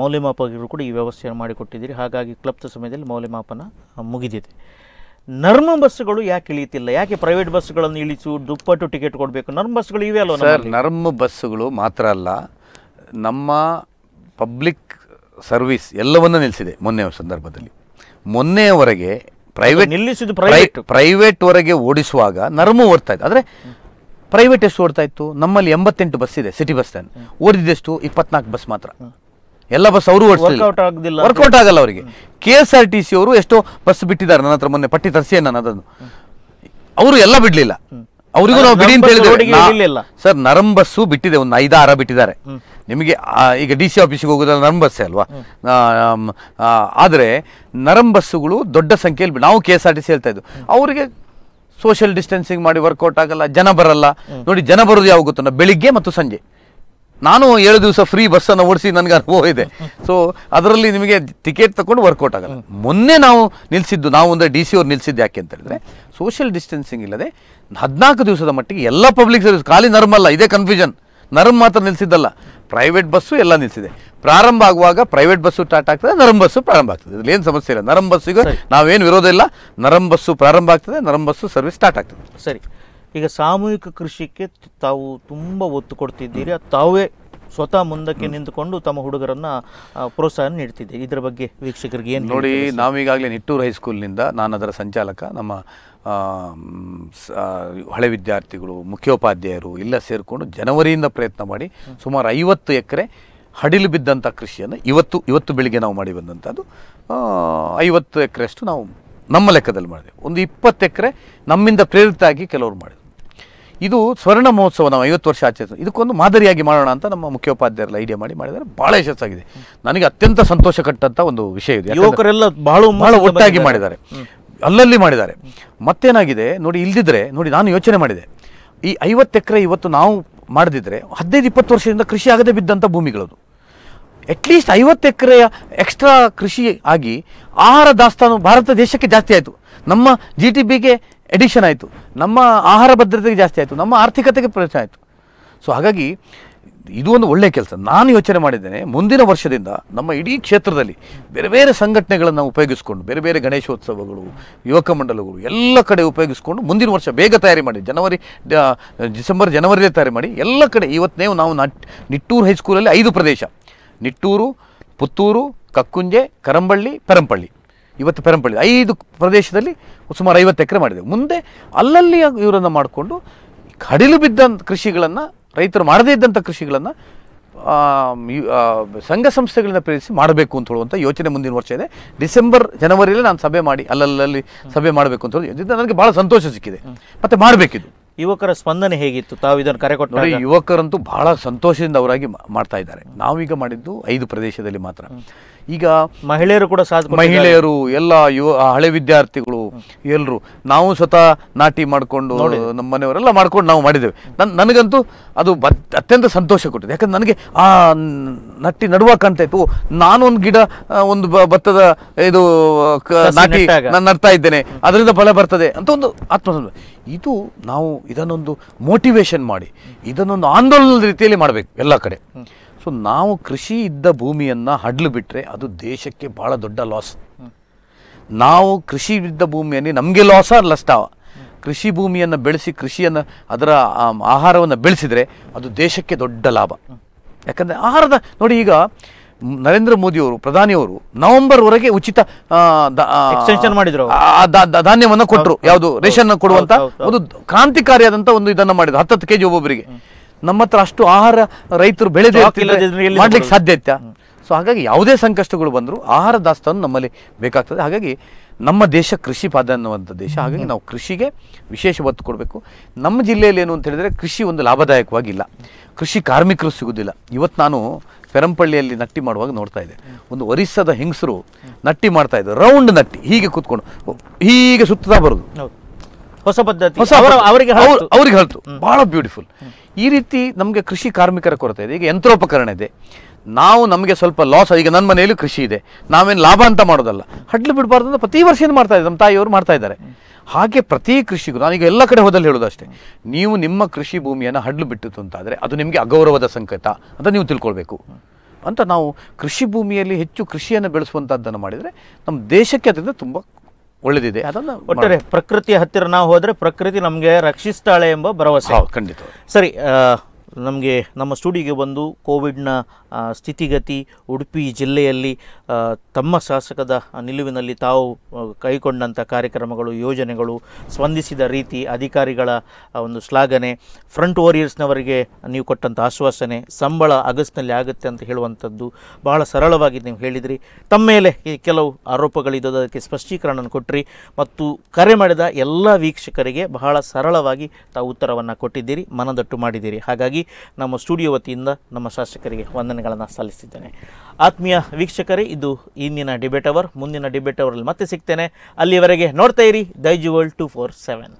ಮೌಲ್ಯಮಾಪಕರು ಕೂಡ ಈ ವ್ಯವಸ್ಥೆಯನ್ನು ಮಾಡಿಕೊಟ್ಟಿದ್ದೀರಿ. ಹಾಗಾಗಿ ಕ್ಲಬ್ತ ಸಮಯದಲ್ಲಿ ಮೌಲ್ಯಮಾಪನ ಮುಗಿದಿದೆ. ನರ್ಮ ಬಸ್ಸುಗಳು ಯಾಕೆ ಇಳಿಯುತ್ತಿಲ್ಲ? ಯಾಕೆ ಪ್ರೈವೇಟ್ ಬಸ್ಸುಗಳನ್ನು ಇಳಿಸು, ದುಪ್ಪಟ್ಟು ಟಿಕೆಟ್ ಕೊಡಬೇಕು? ನರ್ಮ ಬಸ್ಸುಗಳು ಇವೆ ಅಲ್ವ? ಸರ್, ನರ್ಮ ಬಸ್ಸುಗಳು ಮಾತ್ರ ಅಲ್ಲ, ನಮ್ಮ ಪಬ್ಲಿಕ್ ಸರ್ವಿಸ್ ಎಲ್ಲವನ್ನೂ ನಿಲ್ಲಿಸಿದೆ. ಮೊನ್ನೆ ಸಂದರ್ಭದಲ್ಲಿ ಮೊನ್ನೆಯವರೆಗೆ ಪ್ರೈವೇಟ್ ನಿಲ್ಲಿಸಿದ್ದು, ಪ್ರೈವೇಟ್ ಪ್ರೈವೇಟ್ ವರೆಗೆ ಓಡಿಸುವಾಗ ನರ್ಮು ಓಡ್ತಾ ಇತ್ತು. ಆದರೆ ಪ್ರೈವೇಟ್ ಎಷ್ಟು ಓಡ್ತಾ ಇತ್ತು? ನಮ್ಮಲ್ಲಿ ಎಂಬತ್ತೆಂಟು ಬಸ್ ಇದೆ ಸಿಟಿ ಬಸ್ ಸ್ಟ್ಯಾಂಡ್, ಓಡಿದೆಷ್ಟು ಇಪ್ಪತ್ನಾಲ್ಕು ಬಸ್ ಮಾತ್ರ. ಎಲ್ಲ ಬಸ್ ಅವರು ಓಡಿಸ್ತಿಲ್ಲ, ವರ್ಕೌಟ್ ಆಗಲ್ಲ ಅವರಿಗೆ. K S R T C ಅವರು ಎಷ್ಟೋ ಬಸ್ ಬಿಟ್ಟಿದ್ದಾರೆ. ನನ್ನ ಹತ್ರ ಮೊನ್ನೆ ಪಟ್ಟಿ ತರಿಸಿ ನಾನು ಅದನ್ನು, ಅವರು ಎಲ್ಲ ಬಿಡಲಿಲ್ಲ. ಅವರಿಗೂ ನಾವು ಬಿಡಿ ಅಂತ ಹೇಳಿದ್ದೇವೆ. ಸರ್, ನರಮ್ ಬಸ್ಸು ಬಿಟ್ಟಿದೆ, ಒಂದು ಐದಾರು ಬಿಟ್ಟಿದ್ದಾರೆ. ನಿಮಗೆ ಈಗ ಡಿ ಸಿ ಆಫೀಸಿಗೆ ಹೋಗೋದಲ್ಲ ನರಮ್ ಬಸ್ಸೇ ಅಲ್ವಾ? ಆದರೆ ನರಮ್ ಬಸ್ಸುಗಳು ದೊಡ್ಡ ಸಂಖ್ಯೆಯಲ್ಲಿ ನಾವು K S R T C ಹೇಳ್ತಾ ಇದ್ದು, ಅವರಿಗೆ ಸೋಷಿಯಲ್ ಡಿಸ್ಟೆನ್ಸಿಂಗ್ ಮಾಡಿ ವರ್ಕೌಟ್ ಆಗಲ್ಲ, ಜನ ಬರಲ್ಲ. ನೋಡಿ, ಜನ ಬರೋದು ಯಾವಾಗ ಗೊತ್ತೋ, ಬೆಳಿಗ್ಗೆ ಮತ್ತು ಸಂಜೆ. ನಾನು ಏಳು ದಿವಸ ಫ್ರೀ ಬಸ್ಸನ್ನು ಓಡಿಸಿ ನನಗೆ ಅನುಭವ ಇದೆ. ಸೊ ಅದರಲ್ಲಿ ನಿಮಗೆ ಟಿಕೆಟ್ ತಗೊಂಡು ವರ್ಕೌಟ್ ಆಗಲ್ಲ. ಮೊನ್ನೆ ನಾವು ನಿಲ್ಲಿಸಿದ್ದು, ನಾವು ಅಂದರೆ ಡಿ ಸಿ ಅವ್ರು ನಿಲ್ಲಿಸಿದ್ದು ಯಾಕೆ ಅಂತ ಹೇಳಿದ್ರೆ, ಸೋಷಿಯಲ್ ಡಿಸ್ಟೆನ್ಸಿಂಗ್ ಇಲ್ಲದೆ ಹದಿನಾಲ್ಕು ದಿವಸದ ಮಟ್ಟಿಗೆ ಎಲ್ಲ ಪಬ್ಲಿಕ್ ಸರ್ವಿಸ್ ಖಾಲಿ ನರ್ಮ್ ಅಲ್ಲ, ಇದೇ ಕನ್ಫ್ಯೂಷನ್. ನರ್ಮ್ ಮಾತ್ರ ನಿಲ್ಲಿಸಿದ್ದಲ್ಲ, ಪ್ರೈವೇಟ್ ಬಸ್ಸು ಎಲ್ಲ ನಿಲ್ಲಿಸಿದೆ. ಪ್ರಾರಂಭ ಆಗುವಾಗ ಪ್ರೈವೇಟ್ ಬಸ್ಸು ಸ್ಟಾರ್ಟ್ ಆಗ್ತದೆ, ನರಮ್ ಬಸ್ಸು ಪ್ರಾರಂಭ ಆಗ್ತದೆ. ಇದ್ರಲ್ಲಿ ಏನು ಸಮಸ್ಯೆ ಇಲ್ಲ. ನರಮ್ ಬಸ್ಸಿಗೂ ನಾವೇನು ವಿರೋಧ ಇಲ್ಲ. ನರಮ್ ಬಸ್ಸು ಪ್ರಾರಂಭ ಆಗ್ತದೆ, ನರಮ್ ಬಸ್ಸು ಸರ್ವಿಸ್ ಸ್ಟಾರ್ಟ್ ಆಗ್ತದೆ. ಸರಿ, ಈಗ ಸಾಮೂಹಿಕ ಕೃಷಿಗೆ ತಾವು ತುಂಬ ಒತ್ತು ಕೊಡ್ತಿದ್ದೀರಿ. ತಾವೇ ಸ್ವತಃ ಮುಂದಕ್ಕೆ ನಿಂತುಕೊಂಡು ತಮ್ಮ ಹುಡುಗರನ್ನು ಪ್ರೋತ್ಸಾಹ ನೀಡ್ತಿದ್ದೀರಿ. ಇದರ ಬಗ್ಗೆ ವೀಕ್ಷಕರಿಗೆ ಏನು? ನೋಡಿ, ನಾವೀಗಾಗಲೇ ನಿಟ್ಟೂರು ಹೈಸ್ಕೂಲ್ನಿಂದ, ನಾನು ಅದರ ಸಂಚಾಲಕ, ನಮ್ಮ ಹಳೆ ವಿದ್ಯಾರ್ಥಿಗಳು, ಮುಖ್ಯೋಪಾಧ್ಯಾಯರು ಎಲ್ಲ ಸೇರಿಕೊಂಡು ಜನವರಿಯಿಂದ ಪ್ರಯತ್ನ ಮಾಡಿ ಸುಮಾರು ಐವತ್ತು ಎಕರೆ ಹಡಿಲು ಬಿದ್ದಂಥ ಕೃಷಿಯನ್ನು ಇವತ್ತು ಇವತ್ತು ಬೆಳಿಗ್ಗೆ ನಾವು ಮಾಡಿ ಬಂದಂಥದ್ದು. ಐವತ್ತು ಎಕರೆಷ್ಟು ನಾವು ನಮ್ಮ ಲೆಕ್ಕದಲ್ಲಿ ಮಾಡಿದೆ. ಒಂದು ಇಪ್ಪತ್ತು ಎಕರೆ ನಮ್ಮಿಂದ ಪ್ರೇರಿತ ಆಗಿ ಕೆಲವರು ಮಾಡಿದರು. ಇದು ಸ್ವರ್ಣ ಮಹೋತ್ಸವ ನಾವು ಐವತ್ತು ವರ್ಷ ಆಚರಿಸಿದ್ವಿ. ಇದಕ್ಕೊಂದು ಮಾದರಿಯಾಗಿ ಮಾಡೋಣ ಅಂತ ನಮ್ಮ ಮುಖ್ಯೋಪಾಧ್ಯಾಯರಲ್ಲ ಐಡಿಯಾ ಮಾಡಿ ಮಾಡಿದರೆ ಭಾಳ ಯಶಸ್ಸಾಗಿದೆ. ನನಗೆ ಅತ್ಯಂತ ಸಂತೋಷ ಕಟ್ಟಂಥ ಒಂದು ವಿಷಯ ಇದೆ. ಯುವಕರೆಲ್ಲ ಭಾಳ ಭಾಳ ಒಟ್ಟಾಗಿ ಮಾಡಿದ್ದಾರೆ, ಅಲ್ಲಲ್ಲಿ ಮಾಡಿದ್ದಾರೆ. ಮತ್ತೇನಾಗಿದೆ ನೋಡಿ, ಇಲ್ಲದಿದ್ದರೆ ನೋಡಿ ನಾನು ಯೋಚನೆ ಮಾಡಿದೆ, ಈ ಐವತ್ತು ಎಕರೆ ಇವತ್ತು ನಾವು ಮಾಡದಿದ್ದರೆ ಹದಿನೈದು ಇಪ್ಪತ್ತು ವರ್ಷದಿಂದ ಕೃಷಿ ಆಗದೆ ಬಿದ್ದಂಥ ಭೂಮಿಗಳದು ಅಟ್ಲೀಸ್ಟ್ ಐವತ್ತು ಎಕರೆಯ ಎಕ್ಸ್ಟ್ರಾ ಕೃಷಿ ಆಗಿ ಆಹಾರ ದಾಸ್ತಾನು ಭಾರತ ದೇಶಕ್ಕೆ ಜಾಸ್ತಿ ಆಯಿತು, ನಮ್ಮ ಜಿ ಟಿ ಬಿಗೆ ಎಡಿಷನ್ ಆಯಿತು, ನಮ್ಮ ಆಹಾರ ಭದ್ರತೆಗೆ ಜಾಸ್ತಿ ಆಯಿತು, ನಮ್ಮ ಆರ್ಥಿಕತೆಗೆ ಪ್ರವೇಶ ಆಯಿತು. ಸೊ ಹಾಗಾಗಿ ಇದು ಒಂದು ಒಳ್ಳೆಯ ಕೆಲಸ. ನಾನು ಯೋಚನೆ ಮಾಡಿದ್ದೇನೆ ಮುಂದಿನ ವರ್ಷದಿಂದ ನಮ್ಮ ಇಡೀ ಕ್ಷೇತ್ರದಲ್ಲಿ ಬೇರೆ ಬೇರೆ ಸಂಘಟನೆಗಳನ್ನು ಉಪಯೋಗಿಸ್ಕೊಂಡು, ಬೇರೆ ಬೇರೆ ಗಣೇಶೋತ್ಸವಗಳು, ಯುವಕ ಮಂಡಲಗಳು ಎಲ್ಲ ಕಡೆ ಉಪಯೋಗಿಸ್ಕೊಂಡು ಮುಂದಿನ ವರ್ಷ ಬೇಗ ತಯಾರಿ ಮಾಡಿ, ಜನವರಿ ಡಿಸೆಂಬರ್ ಜನವರಿಯೇ ತಯಾರಿ ಮಾಡಿ ಎಲ್ಲ ಕಡೆ ಇವತ್ತೇ ನಾವು ನಿಟ್ಟೂರು ಹೈಸ್ಕೂಲಲ್ಲಿ ಐದು ಪ್ರದೇಶ, ನಿಟ್ಟೂರು, ಪುತ್ತೂರು, ಕಕ್ಕುಂಜೆ, ಕರಂಬಳ್ಳಿ, ಪೆರಂಪಳ್ಳಿ, ಇವತ್ತು ಪೆರಂಪಳ್ಳಿ ಐದು ಪ್ರದೇಶದಲ್ಲಿ ಸುಮಾರು ಐವತ್ತು ಎಕರೆ ಮಾಡಿದೆ. ಮುಂದೆ ಅಲ್ಲಲ್ಲಿ ಇವರನ್ನು ಮಾಡಿಕೊಂಡು ಕಡಿಲು ಬಿದ್ದಂಥ ಕೃಷಿಗಳನ್ನು, ರೈತರು ಮಾಡದೇ ಇದ್ದಂಥ ಕೃಷಿಗಳನ್ನು ಸಂಘ ಸಂಸ್ಥೆಗಳಿಂದ ಪ್ರೇರಿಸಿ ಮಾಡಬೇಕು ಅಂತ ಹೇಳುವಂಥ ಯೋಚನೆ ಮುಂದಿನ ವರ್ಷ ಇದೆ. ಡಿಸೆಂಬರ್ ಜನವರಿಯಲ್ಲಿ ನಾನು ಸಭೆ ಮಾಡಿ ಅಲ್ಲಲ್ಲಿ ಸಭೆ ಮಾಡಬೇಕು ಅಂತ ಹೇಳಿ ನನಗೆ ಭಾಳ ಸಂತೋಷ ಸಿಕ್ಕಿದೆ. ಮತ್ತು ಮಾಡಬೇಕಿದು. ಯುವಕರ ಸ್ಪಂದನೆ ಹೇಗಿತ್ತು? ತಾವು ಇದನ್ನು ಕರೆ ಕೊಟ್ಟು ನೋಡಿ, ಯುವಕರಂತೂ ಭಾಳ ಸಂತೋಷದಿಂದ ಅವರಾಗಿ ಮಾಡ್ತಾ ಇದ್ದಾರೆ. ನಾವೀಗ ಮಾಡಿದ್ದು ಐದು ಪ್ರದೇಶದಲ್ಲಿ ಮಾತ್ರ. ಈಗ ಮಹಿಳೆಯರು ಕೂಡ ಸಾಧು, ಮಹಿಳೆಯರು ಎಲ್ಲ ಯುವ ಹಳೆ ವಿದ್ಯಾರ್ಥಿಗಳು ಎಲ್ಲರೂ ನಾವು ಸ್ವತಃ ನಾಟಿ ಮಾಡಿಕೊಂಡು ನಮ್ಮ ಮನೆಯವರೆಲ್ಲ ಮಾಡ್ಕೊಂಡು ನಾವು ಮಾಡಿದ್ದೇವೆ. ನನ್ನ ನನಗಂತೂ ಅದು ಅತ್ಯಂತ ಸಂತೋಷ ಕೊಟ್ಟಿದೆ. ಯಾಕಂದ್ರೆ ನನಗೆ ಆ ನಟ್ಟಿ ನಡುವಾಗ ಅಂತ ಇತ್ತು, ನಾನೊಂದು ಗಿಡ ಒಂದು ಭತ್ತದ ಇದು ನಾಟಿ ನಾನು ನಡ್ತಾ ಇದ್ದೇನೆ, ಅದರಿಂದ ಫಲ ಬರ್ತದೆ ಅಂತ ಒಂದು ಆತ್ಮಸಂತ. ಇದು ನಾವು ಇದನ್ನೊಂದು ಮೋಟಿವೇಶನ್ ಮಾಡಿ ಇದನ್ನೊಂದು ಆಂದೋಲನದ ರೀತಿಯಲ್ಲಿ ಮಾಡಬೇಕು ಎಲ್ಲ ಕಡೆ. ಸೊ ನಾವು ಕೃಷಿ ಇದ್ದ ಭೂಮಿಯನ್ನು ಹಡ್ಲು ಬಿಟ್ಟರೆ ಅದು ದೇಶಕ್ಕೆ ಭಾಳ ದೊಡ್ಡ ಲಾಸ್. ನಾವು ಕೃಷಿ ಇದ್ದ ಭೂಮಿಯಲ್ಲಿ ನಮಗೆ ಲಾಸ ಲಸ್ಟಾವ, ಕೃಷಿ ಭೂಮಿಯನ್ನು ಬೆಳೆಸಿ ಕೃಷಿಯನ್ನು ಅದರ ಆಹಾರವನ್ನು ಬೆಳೆಸಿದರೆ ಅದು ದೇಶಕ್ಕೆ ದೊಡ್ಡ ಲಾಭ. ಯಾಕಂದರೆ ಆಹಾರದ ನೋಡಿ, ಈಗ ನರೇಂದ್ರ ಮೋದಿಯವರು ಪ್ರಧಾನಿಯವರು ನವೆಂಬರ್ವರೆಗೆ ಉಚಿತ ಎಕ್ಸ್ಟೆನ್ಷನ್ ಮಾಡಿದ್ರು, ಧಾನ್ಯವನ್ನು ಕೊಟ್ಟರು, ಯಾವುದು ರೇಷನ್ ಕೊಡುವಂಥ ಒಂದು ಕ್ರಾಂತಿಕಾರಿಯಾದಂಥ ಒಂದು ಇದನ್ನು ಮಾಡಿದ್ರು. ಹತ್ತತ್ತು ಕೆ ಜಿ ಒಬ್ಬೊಬ್ಬರಿಗೆ. ನಮ್ಮ ಹತ್ರ ಅಷ್ಟು ಆಹಾರ ರೈತರು ಬೆಳೆದೇ ಮಾಡ್ಲಿಕ್ಕೆ ಸಾಧ್ಯ ಇತ್ತಾ? ಸೊ ಹಾಗಾಗಿ ಯಾವುದೇ ಸಂಕಷ್ಟಗಳು ಬಂದರೂ ಆಹಾರ ದಾಸ್ತಾನು ನಮ್ಮಲ್ಲಿ ಬೇಕಾಗ್ತದೆ. ಹಾಗಾಗಿ ನಮ್ಮ ದೇಶ ಕೃಷಿ ಪ್ರಾಧಾನ್ಯವಂಥ ದೇಶ. ಹಾಗಾಗಿ ನಾವು ಕೃಷಿಗೆ ವಿಶೇಷ ಒತ್ತು ಕೊಡಬೇಕು. ನಮ್ಮ ಜಿಲ್ಲೆಯಲ್ಲಿ ಏನು ಅಂತ ಹೇಳಿದರೆ ಕೃಷಿ ಒಂದು ಲಾಭದಾಯಕವಾಗಿಲ್ಲ, ಕೃಷಿ ಕಾರ್ಮಿಕರು ಸಿಗೋದಿಲ್ಲ. ಇವತ್ತು ನಾನು ಪೆರಂಪಳ್ಳಿಯಲ್ಲಿ ನಟ್ಟಿ ಮಾಡುವಾಗ ನೋಡ್ತಾ ಇದ್ದೆ, ಒಂದು ಒರಿಸ್ಸಾದ ಹೆಂಗಸರು ನಟ್ಟಿ ಮಾಡ್ತಾ ಇದ್ದರು. ರೌಂಡ್ ನಟ್ಟಿ ಹೀಗೆ ಕೂತ್ಕೊಂಡು ಹೀಗೆ ಸುತ್ತತಾ ಬರೋದು, ಹೊಸ ಪದ್ಧತಿ ಅವರಿಗೆ ಅವ್ರಿಗೆ ಹೇಳ್ತು, ಭಾಳ ಬ್ಯೂಟಿಫುಲ್. ಈ ರೀತಿ ನಮಗೆ ಕೃಷಿ ಕಾರ್ಮಿಕರ ಕೊರತೆ ಇದೆ. ಈಗ ಯಂತ್ರೋಪಕರಣ ಇದೆ, ನಾವು ನಮಗೆ ಸ್ವಲ್ಪ ಲಾಸ್. ಈಗ ನನ್ನ ಮನೆಯಲ್ಲಿ ಕೃಷಿ ಇದೆ, ನಾವೇನು ಲಾಭ ಅಂತ ಮಾಡೋದಲ್ಲ, ಹಡ್ಲು ಬಿಡಬಾರ್ದು ಅಂತ ಪ್ರತಿ ವರ್ಷ ಏನು ಮಾಡ್ತಾ ಇದ್ದಾರೆ ನಮ್ಮ ತಾಯಿಯವರು ಮಾಡ್ತಾ ಇದ್ದಾರೆ. ಹಾಗೆ ಪ್ರತಿ ಕೃಷಿಗೂ ನಾನೀಗ ಎಲ್ಲ ಕಡೆ ಹೋದಲ್ಲಿ ಹೇಳೋದು ಅಷ್ಟೇ, ನೀವು ನಿಮ್ಮ ಕೃಷಿ ಭೂಮಿಯನ್ನು ಹಡ್ಲು ಬಿಟ್ಟಿತ್ತು ಅಂತಾದರೆ ಅದು ನಿಮಗೆ ಅಗೌರವದ ಸಂಕೇತ ಅಂತ ನೀವು ತಿಳ್ಕೊಳ್ಬೇಕು ಅಂತ. ನಾವು ಕೃಷಿ ಭೂಮಿಯಲ್ಲಿ ಹೆಚ್ಚು ಕೃಷಿಯನ್ನು ಬೆಳೆಸುವಂಥದ್ದನ್ನು ಮಾಡಿದರೆ ನಮ್ಮ ದೇಶಕ್ಕೆ ಅದರಿಂದ ತುಂಬ ಒಳ್ಳೆದಿದೆ. ಅದನ್ನು ಒಟ್ಟಾರೆ ಪ್ರಕೃತಿಯ ಹತ್ತಿರ ನಾವು ಹೋದರೆ ಪ್ರಕೃತಿ ನಮಗೆ ರಕ್ಷಿಸ್ತಾಳೆ ಎಂಬ ಭರವಸೆ ಖಂಡಿತ. ಸರಿ, ನಮಗೆ ನಮ್ಮ ಸ್ಟುಡಿಯೋಗೆ ಬಂದು ಕೋವಿಡ್ನ ಸ್ಥಿತಿಗತಿ, ಉಡುಪಿ ಜಿಲ್ಲೆಯಲ್ಲಿ ತಮ್ಮ ಶಾಸಕದ ನಿಲುವಿನಲ್ಲಿ ತಾವು ಕೈಗೊಂಡಂಥ ಕಾರ್ಯಕ್ರಮಗಳು, ಯೋಜನೆಗಳು, ಸ್ಪಂದಿಸಿದ ರೀತಿ, ಅಧಿಕಾರಿಗಳ ಒಂದು ಶ್ಲಾಘನೆ, ಫ್ರಂಟ್ ವಾರಿಯರ್ಸ್ನವರಿಗೆ ನೀವು ಕೊಟ್ಟಂಥ ಆಶ್ವಾಸನೆ, ಸಂಬಳ ಆಗಸ್ಟ್ನಲ್ಲಿ ಆಗುತ್ತೆ ಅಂತ ಹೇಳುವಂಥದ್ದು ಬಹಳ ಸರಳವಾಗಿ ನೀವು ಹೇಳಿದಿರಿ. ತಮ್ಮ ಮೇಲೆ ಕೆಲವು ಆರೋಪಗಳಿದ್ದು ಅದಕ್ಕೆ ಸ್ಪಷ್ಟೀಕರಣ ಕೊಟ್ಟಿರಿ ಮತ್ತು ಕರೆ ಮಾಡಿದ ಎಲ್ಲ ವೀಕ್ಷಕರಿಗೆ ಬಹಳ ಸರಳವಾಗಿ ತಾವು ಉತ್ತರವನ್ನು ಕೊಟ್ಟಿದ್ದೀರಿ, ಮನದಟ್ಟು ಮಾಡಿದ್ದೀರಿ. ಹಾಗಾಗಿ ನಮ್ಮ ಸ್ಟುಡಿಯೋ ವತಿಯಿಂದ ನಮ್ಮ ಶಾಸಕರಿಗೆ ವಂದನೆಗಳನ್ನು ಸಲ್ಲಿಸಿದ್ದೇನೆ. ಆತ್ಮೀಯ ವೀಕ್ಷಕರೇ, ಇದು ಇಂದಿನ ಡಿಬೇಟ್ ಅವರ್. ಮುಂದಿನ ಡಿಬೇಟ್ ಅವರಲ್ಲಿ ಮತ್ತೆ ಸಿಗ್ತೇನೆ. ಅಲ್ಲಿವರೆಗೆ ನೋಡ್ತಾ ಇರಿ Daiji world two four seven.